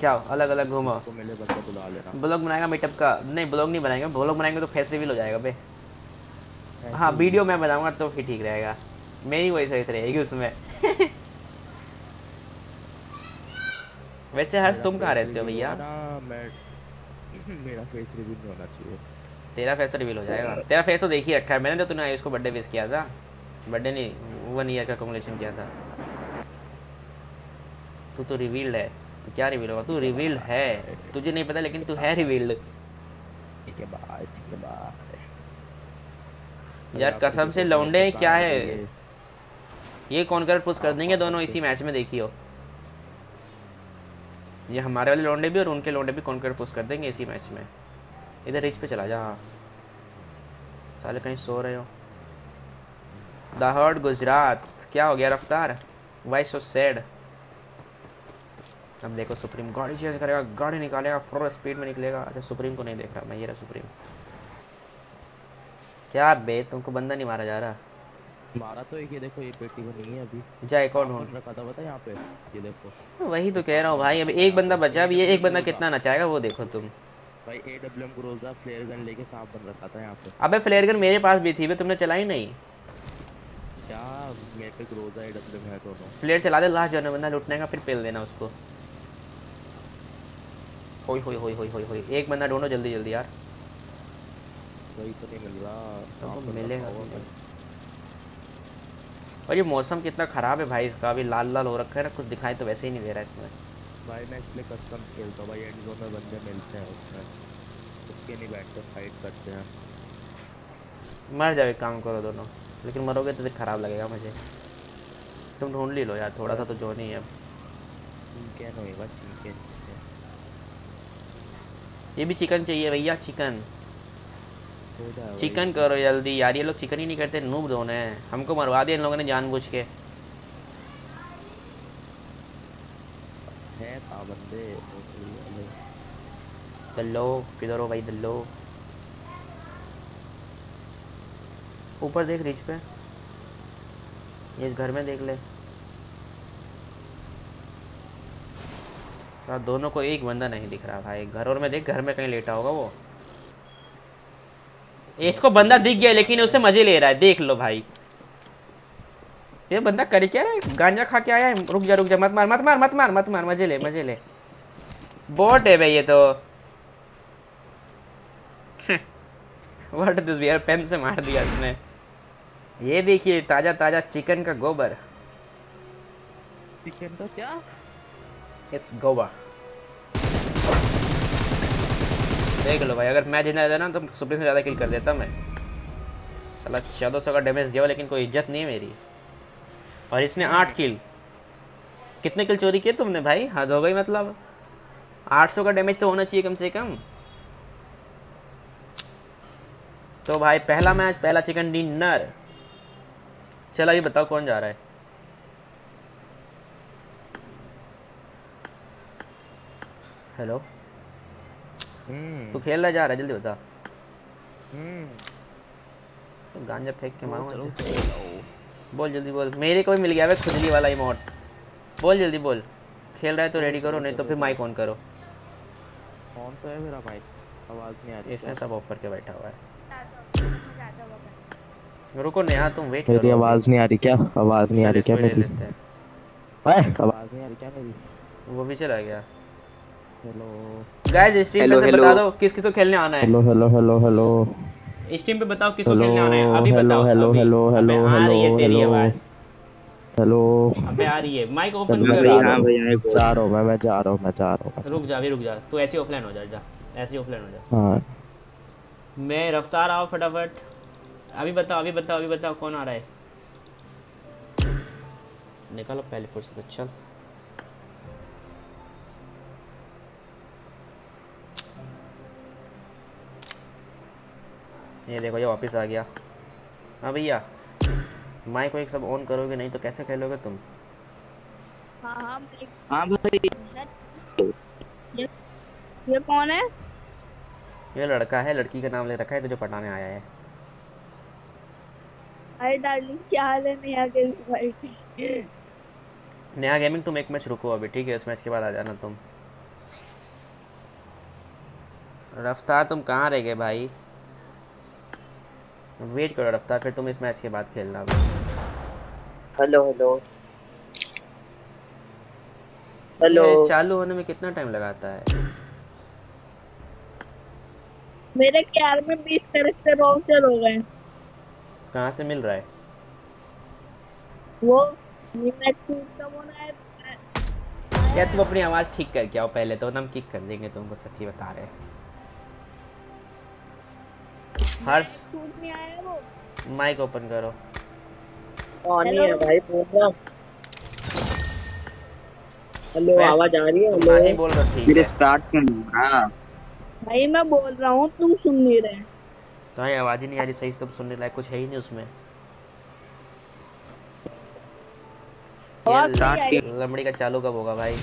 जाओ अलग अलग घूमो। ब्लॉग बनाएगा मीटअप का? नहीं ब्लॉग नहीं बनाएंगे, ब्लॉग बनाएंगे तो फेस रिवील हो जाएगा बे। हाँ वीडियो मैं बनाऊँगा तो फिर ठीक रहेगा, मेरी वॉइस वैसे रहेगी उसमें। वैसे हर्ष तुम कहाँ रहते हो भैया? मेरा फेस रिवील नहीं होना चाहिए। तेरा फेस तो रिवील हो जाएगा, तेरा फेस तो देख ही रखा है मैंने, जो तूने आयुष को बर्थडे विश किया था। बर्थडे नहीं, 1 ईयर का कंग्रेचुलेशन किया था। तू तो रिवील्ड है, तो क्या रिवील होगा? तू रिवील्ड है, तुझे नहीं पता लेकिन तू है रिवील्ड। ठीक है भाई, ठीक है भाई। यार कसम से लौंडे क्या है ये, कॉन्कर पुश कर देंगे दोनों इसी मैच में, देखियो। ये हमारे वाले लौंडे भी और उनके लौंडे भी कॉन्कर पुश कर देंगे इसी मैच में। इधर रिच पे चला जा। हाँ साले कहीं सो रहे हो। दाहोड़ गुजरात, क्या हो गया रफ्तार? Why so sad? अब देखो सुप्रीम गाड़ी चेंज करेगा, गाड़ी निकालेगा, फुल स्पीड में निकलेगा। अच्छा सुप्रीम को नहीं देख रहा मैं, ये रहा सुप्रीम। क्या बे तुमको बंदा नहीं मारा जा रहा? मारा तो ये देखो, ये पेटी बनी है अभी, जा एक और ढूंढ रखा था पता यहाँ पे, ये देखो। वही तो कह रहा हूँ भाई, अब एक बंदा बचा, अब ये एक बंदा कितना नचाएगा वो देखो तुम। भाई एडब्ल्यूएम ग्रोजा फ्लेयर गन लेके सांप बन रखा था यहाँ पे। अबे फ्लेयर गन मेरे पास भी थी, तुमने चलाई नहीं क्या? मेरे पे ग्रोजा एडब्ल्यूएम है तो फ्लेयर चला दे, लास्ट जाने बंदा लूटने का, फिर पेल देना उसको। होई होई होई होई होई होई, एक बंदा ढूंढो जल्दी जल्दी यार। कोई तो नहीं मिल रहा, मिलेगा। और ये मौसम कितना खराब है भाई, इसका अभी लाल लाल हो रखा है ना, कुछ दिखाई तो वैसे ही नहीं दे रहा है इसमें। भाई मैं इसलिए कस्टम खेलता हूँ भाई, एंड जोन में बंदे मिलते हैं उसमें, उसके नहीं बैठते, फाइट करते हैं। मर जाओ, एक काम करो दोनों, लेकिन मरोगे तो खराब लगेगा मुझे। तुम ढूंढ ली लो यार थोड़ा सा तो जो नहीं है। ठीक है नहीं बस, ठीक है। ये भी चिकन चाहिए भैया, चिकन चिकन करो जल्दी यार, ये लोग चिकन ही नहीं करते, नूब दोनों हैं। हमको मरवा दिया इन लोगों ने जानबूझ के। दल्लो किधर हो भाई, दल्लो ऊपर देख रिच पे, ये घर में देख ले। दोनों को एक बंदा नहीं दिख रहा भाई, घर और में देख, घर में कहीं लेटा होगा वो। इसको बंदा दिख गया लेकिन उससे मजे ले रहा है, देख लो भाई। ये बंदा कर क्या रहा है, गांजा खा के आया है। रुक जा, मत मार मत मार मत मार मत मार, मजे ले मजे ले। बोट है भाई ये तो। व्हाट दिस यार, पेन से मार दिया उसने। ये देखिए ताजा ताजा चिकन का गोबर। चिकन तो क्या, इस गोबर देख लो भाई। अगर मैं जिंदा था ना तो सुप्रीम से ज़्यादा किल कर देता मैं। चला 1400 का डैमेज दिया लेकिन कोई इज्जत नहीं है मेरी। और इसने 8 किल, कितने किल चोरी किए तुमने भाई? हद हो गई, मतलब 800 का डैमेज तो होना चाहिए कम से कम। तो भाई पहला मैच, पहला चिकन डिनर। चलो ये बताओ कौन जा रहा है? हेलो तू खेल रहा जा रहा है, जल्दी बता। तो गांजा फेंक के मारूं, बोल जल्दी बोल। मेरे को भी मिल गया भाई खुजली वाला इमोट, बोल जल्दी बोल। खेल रहा है तो रेडी करो, नहीं तो फिर माइक ऑन करो। ऑन तो है मेरा माइक, आवाज नहीं आ रही। इसने सब ऑफ करके बैठा हुआ है। रुको नेहा तुम वेट करो। आवाज नहीं आ रही क्या? आवाज नहीं आ रही क्या मेरी? आवाज नहीं आ रही क्या मेरी? वो भी चला गया। हेलो गाइस स्ट्रीम पे बता दो किस किसको खेलने आना है। Hello hello hello hello, stream पे बताओ किसको खेलने आना है अभी बताओ। हेलो हेलो हेलो हेलो, तेरी आवाज हेलो अबे आ रही है। माइक ओपन कर। हां भाई आए, जा रहा हूं मैं जा रहा हूं मैं जा रहा हूं। रुक जा भी, रुक जा तू, ऐसे ऑफलाइन हो जा, जा ऐसे ऑफलाइन हो जा। हां मैं रफ्तार आओ फटाफट, अभी बताओ अभी बताओ अभी बताओ कौन आ रहा है। निकालो पहले फुर्सत। अच्छा ये देखो ये वापस आ गया। हाँ भैया माइक को एक सब ऑन करोगे नहीं तो कैसे खेलोगे तुम? हाँ हाँ भाई। ये कौन है? ये लड़का है, लड़की का नाम ले रखा है तो जो पटाने आया है। अरे डार्लिंग क्या हाल है? नेहा गेमिंग भाई, नेहा गेमिंग तुम एक मैच रुको अभी, ठीक है? इस मैच के बाद आ जाना तुम। रफ्तार तुम कहाँ रह गए भाई? वेट करो रफ्तार, फिर तुम इस मैच के बाद खेलना। हेलो हेलो हेलो, चालू होने में कितना टाइम लगाता है? मेरे ख्याल में 20 कैरेक्टर वाउचर हो गए। कहाँ से मिल रहा है वो? क्या तुम अपनी आवाज ठीक करके आओ पहले, तो हम किक कर देंगे तुमको, सच्ची बता रहे हैं। हर्ष नहीं आया वो, माइक ओपन करो। ऑन ही है भाई पूरा। हेलो आवाज आ रही है? मैं ही बोल रहा हूं ठीक है, स्टार्ट क्यों नहीं हो रहा भाई? मैं बोल रहा हूं तुम सुन नहीं रहे। तो भाई आवाज ही नहीं आ रही सही से, तुम सुनने लायक कुछ है ही नहीं उसमें। ये स्टार्ट लमड़ी का चालू कब होगा भाई?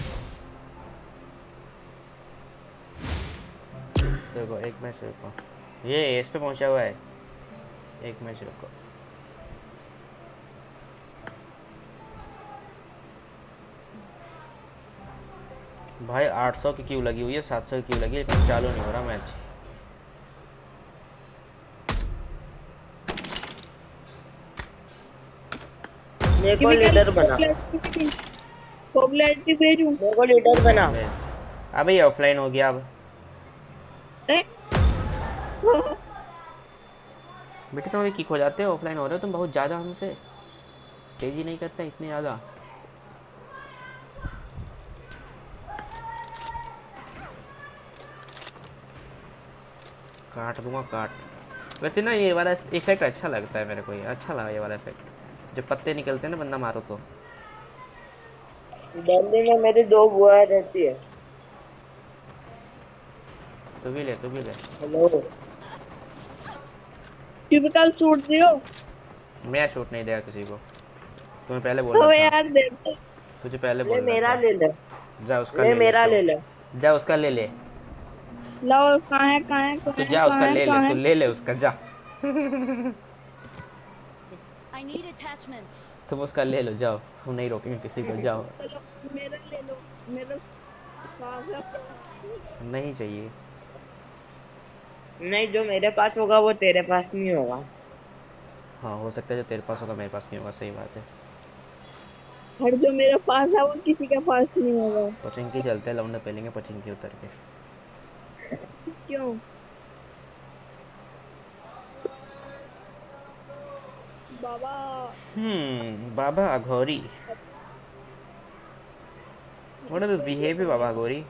रुको, एक मैच रुको, ये एस पे पहुंचा हुआ है, एक मैच रुको। भाई 800 की क्यू लगी हुई है, 700 की क्यू लगी, लेकिन चालू नहीं हो रहा मैच। मेरे को लीडर बना, पॉपुलैरिटी भेजूं, मेरे को लीडर बना। अबे ऑफलाइन हो गया अब। बेटे तुम अभी किक हो जाते हो, ऑफलाइन हो रहे हो तुम बहुत ज़्यादा, हमसे तेजी नहीं करता इतने ज़्यादा। काट दूंगा काट। वैसे ना ये वाला इफेक्ट अच्छा लगता है मेरे को, ये अच्छा लगा ये वाला इफेक्ट, जो पत्ते निकलते हैं ना बंदा मारो तो। दिल्ली में मेरी दो बुआ रहती है। तू भी ले, तू भी ले। हेलो। क्यूबिकल शूट दियो। मैं शूट नहीं देगा किसी को, तुम्हें पहले बोला था। यार दे दे। तुझे पहले बोला था। मेरा ले ले। जा उसका ले ले। मेरा ले ले। जा उसका ले ले। लाओ कहाँ है तू, जा उसका ले ले, तू ले ले उसका, जा तुम उसका ले लो, जाओ हम नहीं रोकेंगे किसी को, जाओ। मेरा ले लो, मेरा नहीं चाहिए। नहीं, जो मेरे पास होगा वो तेरे पास नहीं होगा। हाँ हो सकता है जो तेरे पास होगा मेरे पास नहीं होगा, सही बात है। और जो मेरे पास है वो किसी के पास नहीं होगा। पचिंकी चलते हैं, लौंडे पहलेंगे पचिंकी उतर के। क्यों बाबा? Baba Aghori, what is this behaviour? Baba Aghori,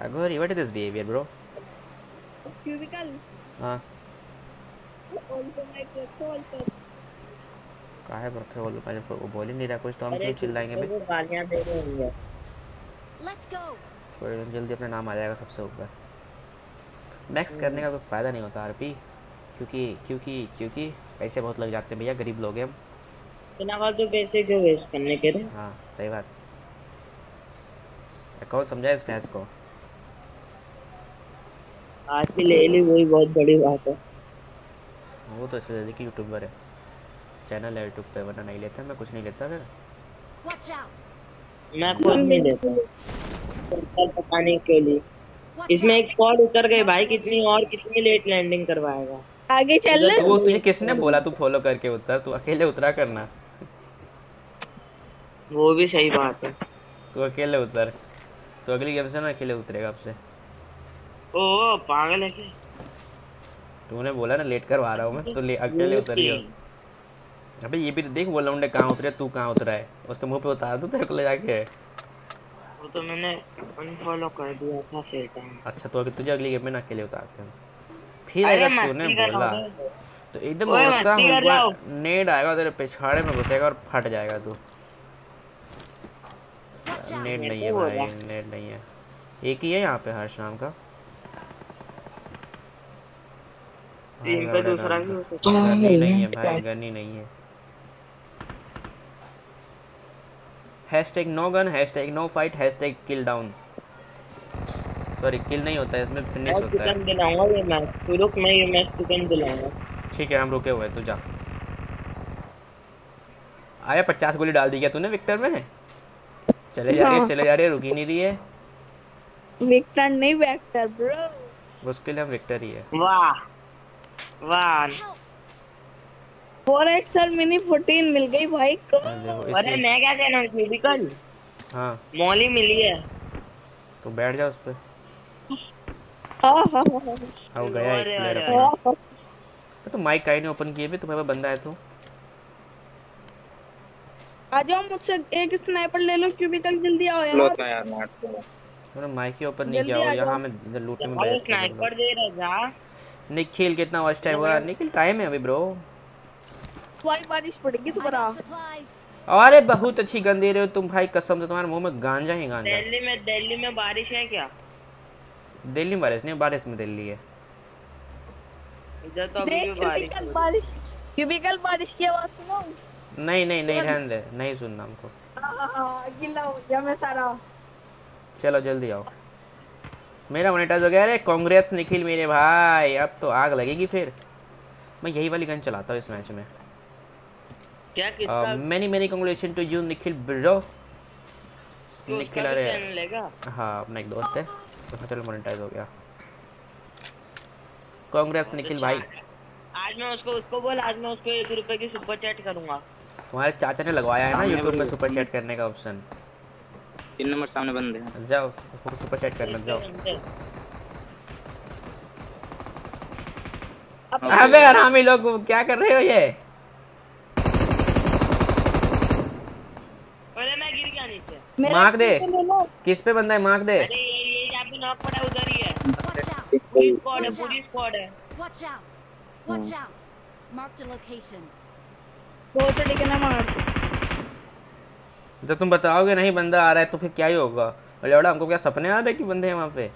Aghori, what is this behaviour bro? Cubicle, हां ऑल्सो माय कंसोल पर का है रखे हो, पहले वो बोल ही नहीं रहा कुछ, तो हम क्यों चिल्लाएंगे भाई? गालियां दे रहे होंगे। लेट्स गो, कोई जल्दी अपना नाम आ जाएगा सबसे ऊपर। मैक्स करने का कोई फायदा नहीं होता आरपी, क्योंकि पैसे बहुत लग जाते हैं भैया, गरीब लोग हैं हम। बिना फालतू पैसे क्यों वेस्ट करने के? हाँ सही बात, कौन समझाए इस फैस को? आज भी ले ली वही बहुत बड़ी बात है। वो तो इसलिए लेकिन यूट्यूबर है, चैनल है यूट्यूब पे, वरना नहीं लेता मैं, कुछ नहीं लेता फिर मैं, कुछ नहीं लेता बताने के लिए। इसमें एक स्पॉट उतर गए भाई, कितनी और कितनी लेट लैंडिंग करवाएगा? आगे चल ले। वो तुझे किसने बोला तू फॉलो करके उतर? तू अकेले उतरा करना। वो भी सही बात है, तू अकेले उतर, तू अगली गेम से ना अकेले उतरेगा अब से। ओ पागल है क्या? तूने बोला ना लेट करवा रहा हूं मैं, तो अकेले उतरियो। अबे ये भी देख वो लौंडे कहां उतरे, तू कहां उतरा है, उसके मुंह पे उतार दूं तेरे को ले जाके। वो तो मैंने अनफॉलो कर दिया था फिर टाइम। अच्छा तो अभी तुझे अगली गेम में ना अकेले उतारते हैं फिर। अगर तूने बोला तो एकदम उड़ता हुआ नेड आएगा तेरे पिछाड़े में, घुसेगा और फट जाएगा तू। नेड नहीं है भाई, नेड नहीं है, एक ही है यहाँ पे हर्ष नाम का। गनी नहीं है भाई, गनी नहीं है। Hashtag no gun, hashtag no fight, hashtag kill down. Sorry kill नहीं होता है इसमें, फिनिश होता है। दिलाऊंगा ये मैच, तू रुक, मैं ये मैच तुरंत दिलाऊंगा। ठीक है हम रुके हुए हैं, तू जा। आया 50 गोली डाल दी क्या तूने विक्टर में? चले जा रही है, चले जा रही है, रुकी नहीं रही है। विक्टर नहीं, वेक्टर ब्रो, उसके लिए हम विक्टर ही है। वाह वाह, 4XL मिनी 14 मिल गई भाई। अरे मैं क्या कह रहा हूँ, क्यूबिकल हाँ मॉली मिली है, तो बैठ जा उस पे। हाँ गया एक प्लेयर अपना। तो माइक काई ने ओपन किए भी, तुम्हारे पास बंदा है तो आ जाओ, मुझसे एक स्नाइपर ले लो क्यूबिकल, जल्दी आओ यार। लूटना यार, मैंने माइक ही ओपन नहीं किया हुआ यहाँ, मैं लूटने में बेस्ट। स्नाइपर दे रहा था निखिल, कितना वॉच टाइम हुआ निखिल? टाइम है अभी ब्रो, बारिश पड़ेगी तो बरा। अरे बहुत अच्छी गन दे रहे हो तुम भाई, कसम से तुम्हारे मुंह में गांजा ही गांजा। दिल्ली में बारिश है क्या? दिल्ली में बारिश नहीं, बारिश में दिल्ली है। इधर तो अभी भी बारिश, क्यूबिकल बारिश की आवाज सुनो। नहीं नहीं नहीं रहने दे, नहीं सुनना हमको। हां गिल्ला हो गया मैं सारा। चलो जल्दी आओ, मेरा मोनेटाइज हो गया। अरे कांग्रेस निखिल मेरे भाई, अब तो आग लगेगी। फिर मैं यही वाली गन चलाता हूँ इस मैच में। क्या many many congratulation to you Nikhil bro. Nikhil अरे हाँ अपना एक दोस्त है तो चलो मोनेटाइज हो गया। कांग्रेस निखिल भाई आज मैं उसको बोल आज मैं उसको 1 रुपए की सुपर चैट करूंगा। हमारे चाचा ने लगवाया है ना यूट्यूब में सुपर चैट करने का ऑप्शन। 3 नंबर सामने बंदे हैं, जाओ सुपर चैट करना जाओ। अबे हरामी लोग क्या कर रहे हो ये? अरे मैं गिर गया नीचे। मार्क दे, किस पे बंदा है मार्क दे। अरे ये यहाँ पे नॉक पड़ा उधर ही है। पूरी स्क्वाड है, पूरी स्क्वाड है। Watch out, mark the location. बहुत तरीके ना मार। जब तुम बताओगे नहीं बंदा आ रहा है तो फिर क्या ही होगा। अरे वाला हमको क्या सपने आ रहे हैं कि बंदे हैं वहाँ पे।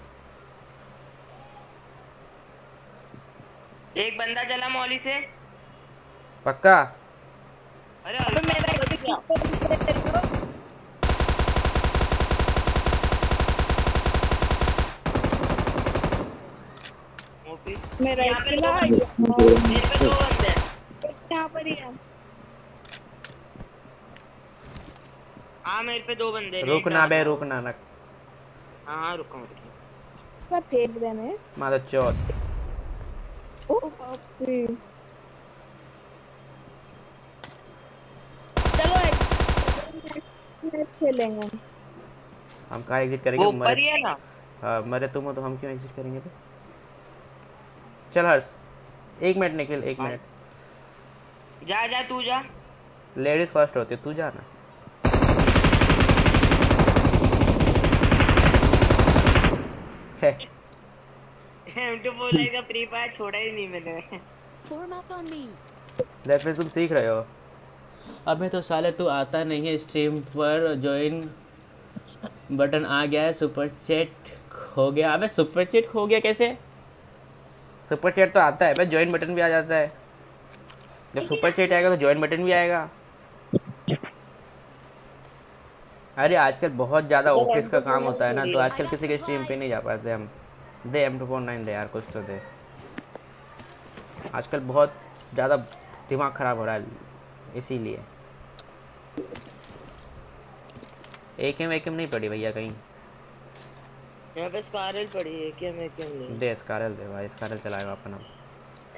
एक बंदा चला मौली से। पक्का। अरे मेरा मेरा मेरे पे 2 बंदे हैं पर ही है। हां मेरे पे 2 बंदे हैं। रुकना बे रुकना ना। हां रुको सब फेंक देने मारो चोट। ओ बाप रे चलो एक खेलेंगे हम। कहां एग्जिट करेंगे? ऊपर ही है ना। हां मरे तुम हो तो हम क्यों एग्जिट करेंगे? तो चल हर्ष 1 मिनट निकल 1 मिनट। जा जा तू जा, लेडीज फर्स्ट होती है तू जा ना। हम तो बोलेगा फ्री फायर छोड़ा ही नहीं मैंने। लेफ्ट में तुम सीख रहे हो। अबे तो साले तू आता नहीं है स्ट्रीम पर। ज्वाइन बटन आ गया है। सुपर चैट खो गया। अबे सुपर चैट खो गया कैसे? सुपर चैट तो आता है भाई, ज्वाइन बटन भी आ जाता है। जब सुपर चैट आएगा तो ज्वाइन बटन भी आएगा। अरे आजकल बहुत ज़्यादा ऑफिस का काम होता है ना, तो आजकल किसी के स्ट्रीम पे नहीं जा पाते हम। दे M249 दे यार कुछ तो दे। आजकल बहुत ज़्यादा दिमाग खराब हो रहा है इसीलिए। AKM नहीं पड़ी भैया कहीं। यहाँ पे स्कारल पड़ी है। क्या मैं क्या नहीं दे स्कारल दे भाई। स्कारल चलाएगा अपना।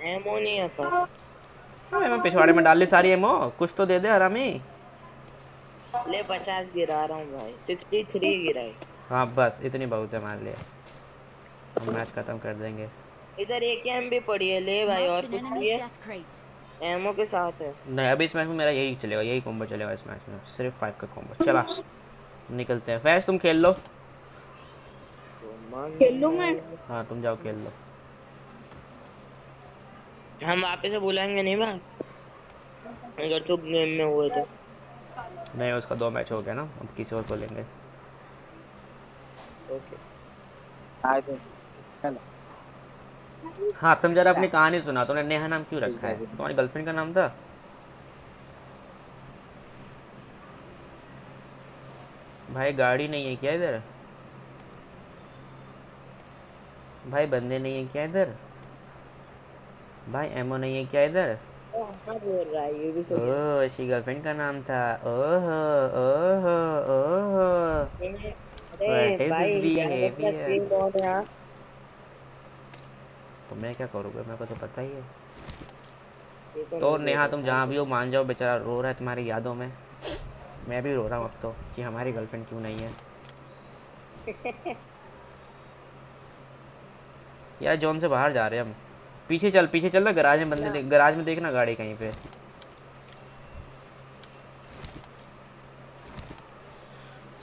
एमओ नहीं है पर मैं पिछवाड़े में डाल ले सारी एमओ। कुछ तो दे दे हरामी। ले 50 गिरा रहा हूँ भाई। 63 गिराए। हाँ बस इतनी बहुत है हमारे लिए। हम मैच खत्म कर देंगे। इधर AKM भी पड़ी है ले भाई। और कुछ भी है एमओ के साथ है। नहीं अभी इस मैच में मेरा यही चलेगा, यही कॉम्बो चलेगा इस मैच में। सिर्फ 5 का कॉम्बो चला। निकलते हैं। फैज तुम खेल लो। खेल लूं मैं? हाँ तुम जाओ खेल लो। हम वापस से बुलाएंगे नहीं मैं अगर तो गेम में हुए तो। नहीं उसका 2 मैच हो गया ना, अब किसी और को लेंगे। ओके आए तो चलो। हाँ तुम जरा अपनी कहानी सुना। तुमने नेहा नाम क्यों रखा है? तुम्हारी गर्लफ्रेंड का नाम था? भाई गाड़ी नहीं है क्या इधर? भाई बंदे नहीं है क्या इधर? भाई एमओ नहीं है क्या इधर? ओह इसकी गर्लफ्रेंड का नाम था। ओहो ओहो ओहो व्हाट इज दिस बिहेवियर? तो मैं क्या करूँगा, मेरे को तो पता ही है। तो नेहा तुम जहाँ भी हो मान जाओ बेचारा रो रहा है तुम्हारी यादों में। मैं भी रो रहा हूँ अब तो कि हमारी गर्लफ्रेंड क्यों नहीं है यार। जोन से बाहर जा रहे हैं हम। पीछे चल ना। गराज में बंदे, गराज में देखना गाड़ी कहीं पे।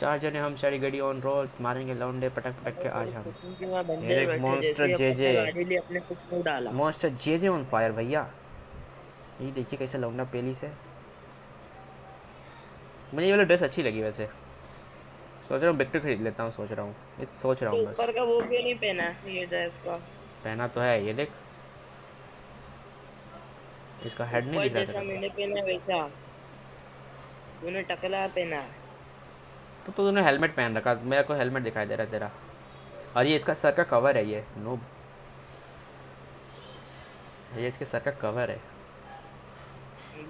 चार जने हम सारी गाड़ी ऑन रोड मारेंगे लौंडे पटक पटक के। आज हम एक मॉन्स्टर जेजे ऑन फायर भैया। ये देखिए कैसे लौंडा पहली से। मुझे ये वाली ड्रेस अच्छी लगी वैसे। सोच रहा हूँ विक्टर खरीद लेता हूँ। सोच रहा हूँ बस। ऊपर का वो क्यों नहीं पहना ये ड्रेस को? पहना तो है ये देख। इसका हेड नहीं दिख रहा। मैंने पहना वैसा तूने टकला पहना। तो तूने हेलमेट पहन रखा। मेरे को हेलमेट दिखाई दे रहा तेरा। और ये इसका सर का कवर है, ये नो, ये इसके सर का कवर है।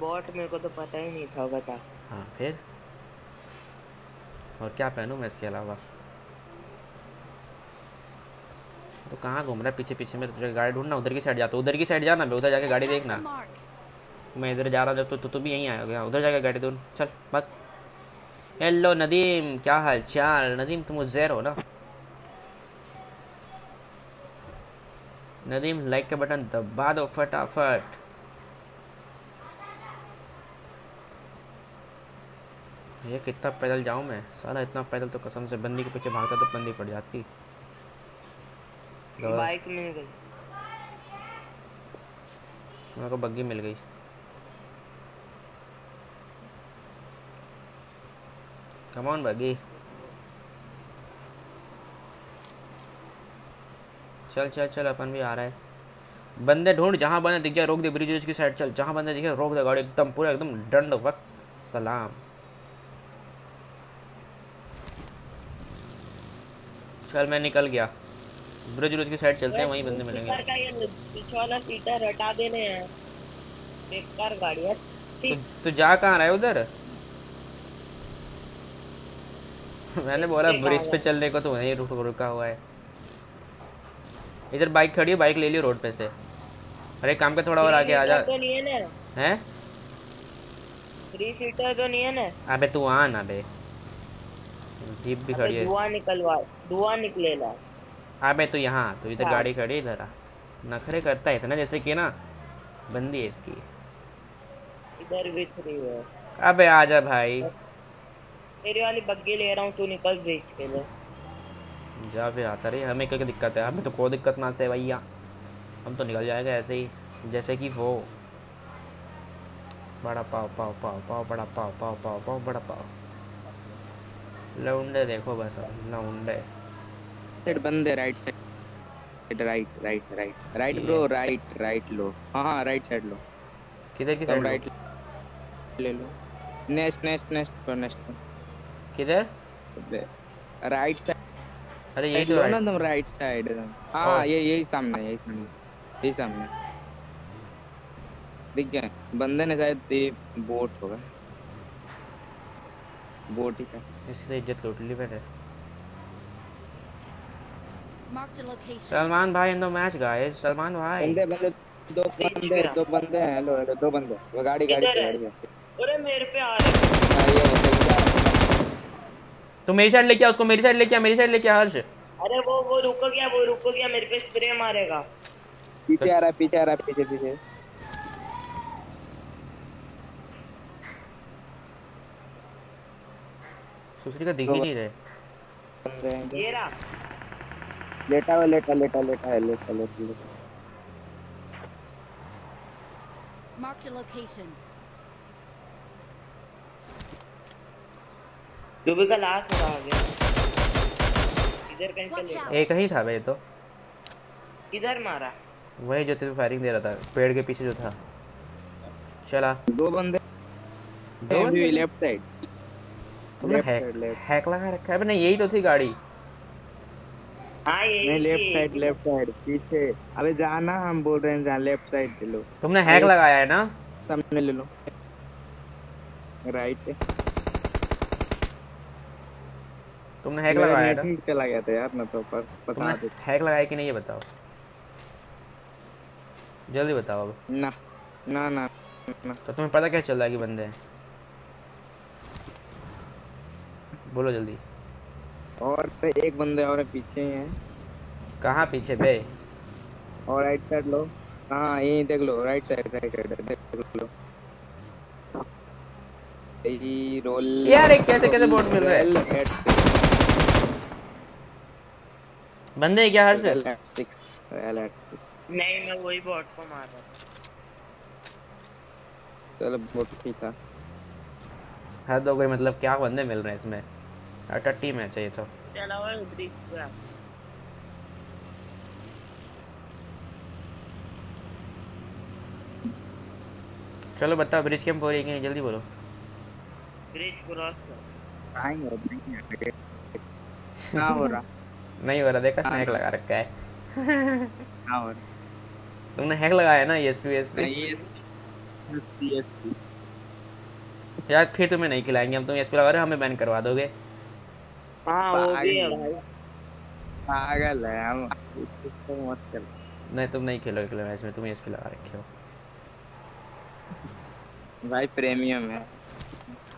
बॉट मेरे को तो पता ही नहीं था, बता। हाँ फिर और क्या पहनूं मैं इसके अलावा? तो कहाँ घूम रहा है पीछे पीछे में? तुझे गाड़ी ढूंढना, उधर की साइड जाता, उधर की साइड जाना, मैं उधर जाके गाड़ी देखना। मैं इधर जा रहा हूँ जब तो भी यहीं आया, उधर जाके गाड़ी ढूंढ, चल बस। हेलो नदीम, क्या हाल चाल? नदीम तुम उजैर हो ना? नदीम लाइक का बटन दबा दो फटाफट। ये कितना पैदल जाऊँ मैं साला, इतना पैदल तो कसम से बंदी के पीछे भागता तो बंदी पड़ जाती। बाइक मिल गई मेरे को, बग्गी मिल गई। कम ऑन बग्गी, चल चल चल, अपन भी आ रहा है। बंदे ढूंढ, जहाँ बंदे दिख जाए रोक दे, ब्रिज की साइड चल, जहाँ बंदे दिखे रोक दे गाड़ी एकदम, पूरा एकदम दंड वक्त सलाम। चल मैं निकल गया, ब्रिज की साइड चलते हैं, वहीं बंदे मिलेंगे। पिछवाना सीटर हटा देने हैं, बेकार गाड़ी है। तू जा कहाँ रहा है उधर? मैंने बोला ब्रिज पे चलने को, तो वहीं रुका हुआ है। इधर बाइक खड़ी है, बाइक ले लियो रोड पे से। अरे काम का थोड़ा और आगे आ जा। तो नहीं है ना? हैं? थ्री सीटर तो नहीं है ना? अबे तू आ ना बे, जीप भी खड़ी है। धुआं निकलवा, धुआं निकलेगा। अबे तू यहाँ, तू इधर गाड़ी खड़ी, इधर आ। नखरे करता है इतना जैसे कि ना बंदी है इसकी। इधर भी थ्री है। अबे आ जा भाई, तेरी वाली बग्गी ले रहा हूँ, तू निकल ब्रिज पे ले जा। फिर आता रही, हमें क्या दिक्कत है? हमें तो कोई दिक्कत ना से भैया, हम तो निकल जाएगा ऐसे ही जैसे कि वो बड़ा पाव पाव पाव पाव बड़ा पाव पाव पाव पाव बड़ा पाव। लौंडे देखो बस, लौंडे सेट बंदे। Right side, right right right right bro, right right लो। हाँ राइट साइड लो। किधर की साइड? राइट ले लो। नेक्स्ट नेक्स्ट नेक्स्ट नेक्स्ट किधर? Right side. अरे यही तो ना, तुम राइट साइड। हाँ ये यही सामने, यही सामने, यही सामने दिख गया बंदे ने। शायद ये बोट होगा, बोट ही था। इसकी तो इज्जत लूट ली मैंने। सलमान भाई इन दो मैच गाइस, सलमान भाई। बंदे बंदे दो बंदे हैं। हेलो हेलो, दो बंदे। वो गाड़ी गाड़ी गाड़ी। अरे मेरे पे आ रहे। तो मेरी साइड लेके आ उसको, मेरी साइड लेके आ, मेरी साइड लेके आ हर्ष। अरे वो रुक गया, वो रुक गया, मेरे पे स्प्रे मारेगा। पीछे आ रहा है, पीछे आ रहा है, पीछे पीछे। सुसरी का दिख ही नहीं रहा है। ये रहा, लेटा हुआ, लेटा लेटा लेटा है, लेटा लेटा। Mark the location. क्यूबिकल आ रहा है, इधर कहीं चल। एक ही था भाई, तो किधर मारा? वही जो तेरे फायरिंग दे रहा था, पेड़ के पीछे जो था। चला दो बंदे, दो भी लेफ्ट साइड। तुमने हैक लगा रखा है। नहीं यही तो थी गाड़ी। हां यही, लेफ्ट साइड, लेफ्ट साइड पीछे। अबे जाना, हम बोल रहे हैं जा लेफ्ट साइड ले लो। तुमने हैक लगाया है ना, सामने ले लो। राइट, तुमने हैक लगाया था? चला गया था यार मैं तो, पर पता नहीं हैक लगाया कि नहीं ये बताओ जल्दी, बताओ अब। ना ना ना ना, तो तुम्हें पता क्या चल रहा है कि बंदे हैं? बोलो जल्दी। और पे एक बंदे और पीछे हैं। कहाँ पीछे बे? और राइट साइड लो। हाँ यही देख लो, राइट साइड, राइट साइड देख लो। ये रोल यार, एक कैसे कैसे बोट मिल रहा है बंदे है क्या हर्ष? नहीं मैं वही बॉट को मार रहा था। चलो बॉट ठीक था। हद हो गई, मतलब क्या बंदे मिल रहे हैं इसमें। अटा टीम है चाहिए तो। चला भाई ब्रिज पे। चलो बताओ ब्रिज कैंप हो रही है कि नहीं, जल्दी बोलो। ब्रिज क्रॉस कर। आएंगे, नहीं हो रहा। नहीं हो रहा, देखा स्नैक लगा रखा है। हां और तुमने हैक लगाया ना ईएसपी? नहीं ईएसपी यार, फिर तुम्हें नहीं खिलाएंगे हम। तुम ईएसपी लगा रहे हो, हमें बैन करवा दोगे। हां वो भी है भाई, पागल है हम, इसको मत कर। नहीं तुम नहीं खेलोगे मैच में, तुम ईएसपी लगा रखे हो भाई, प्रीमियम है।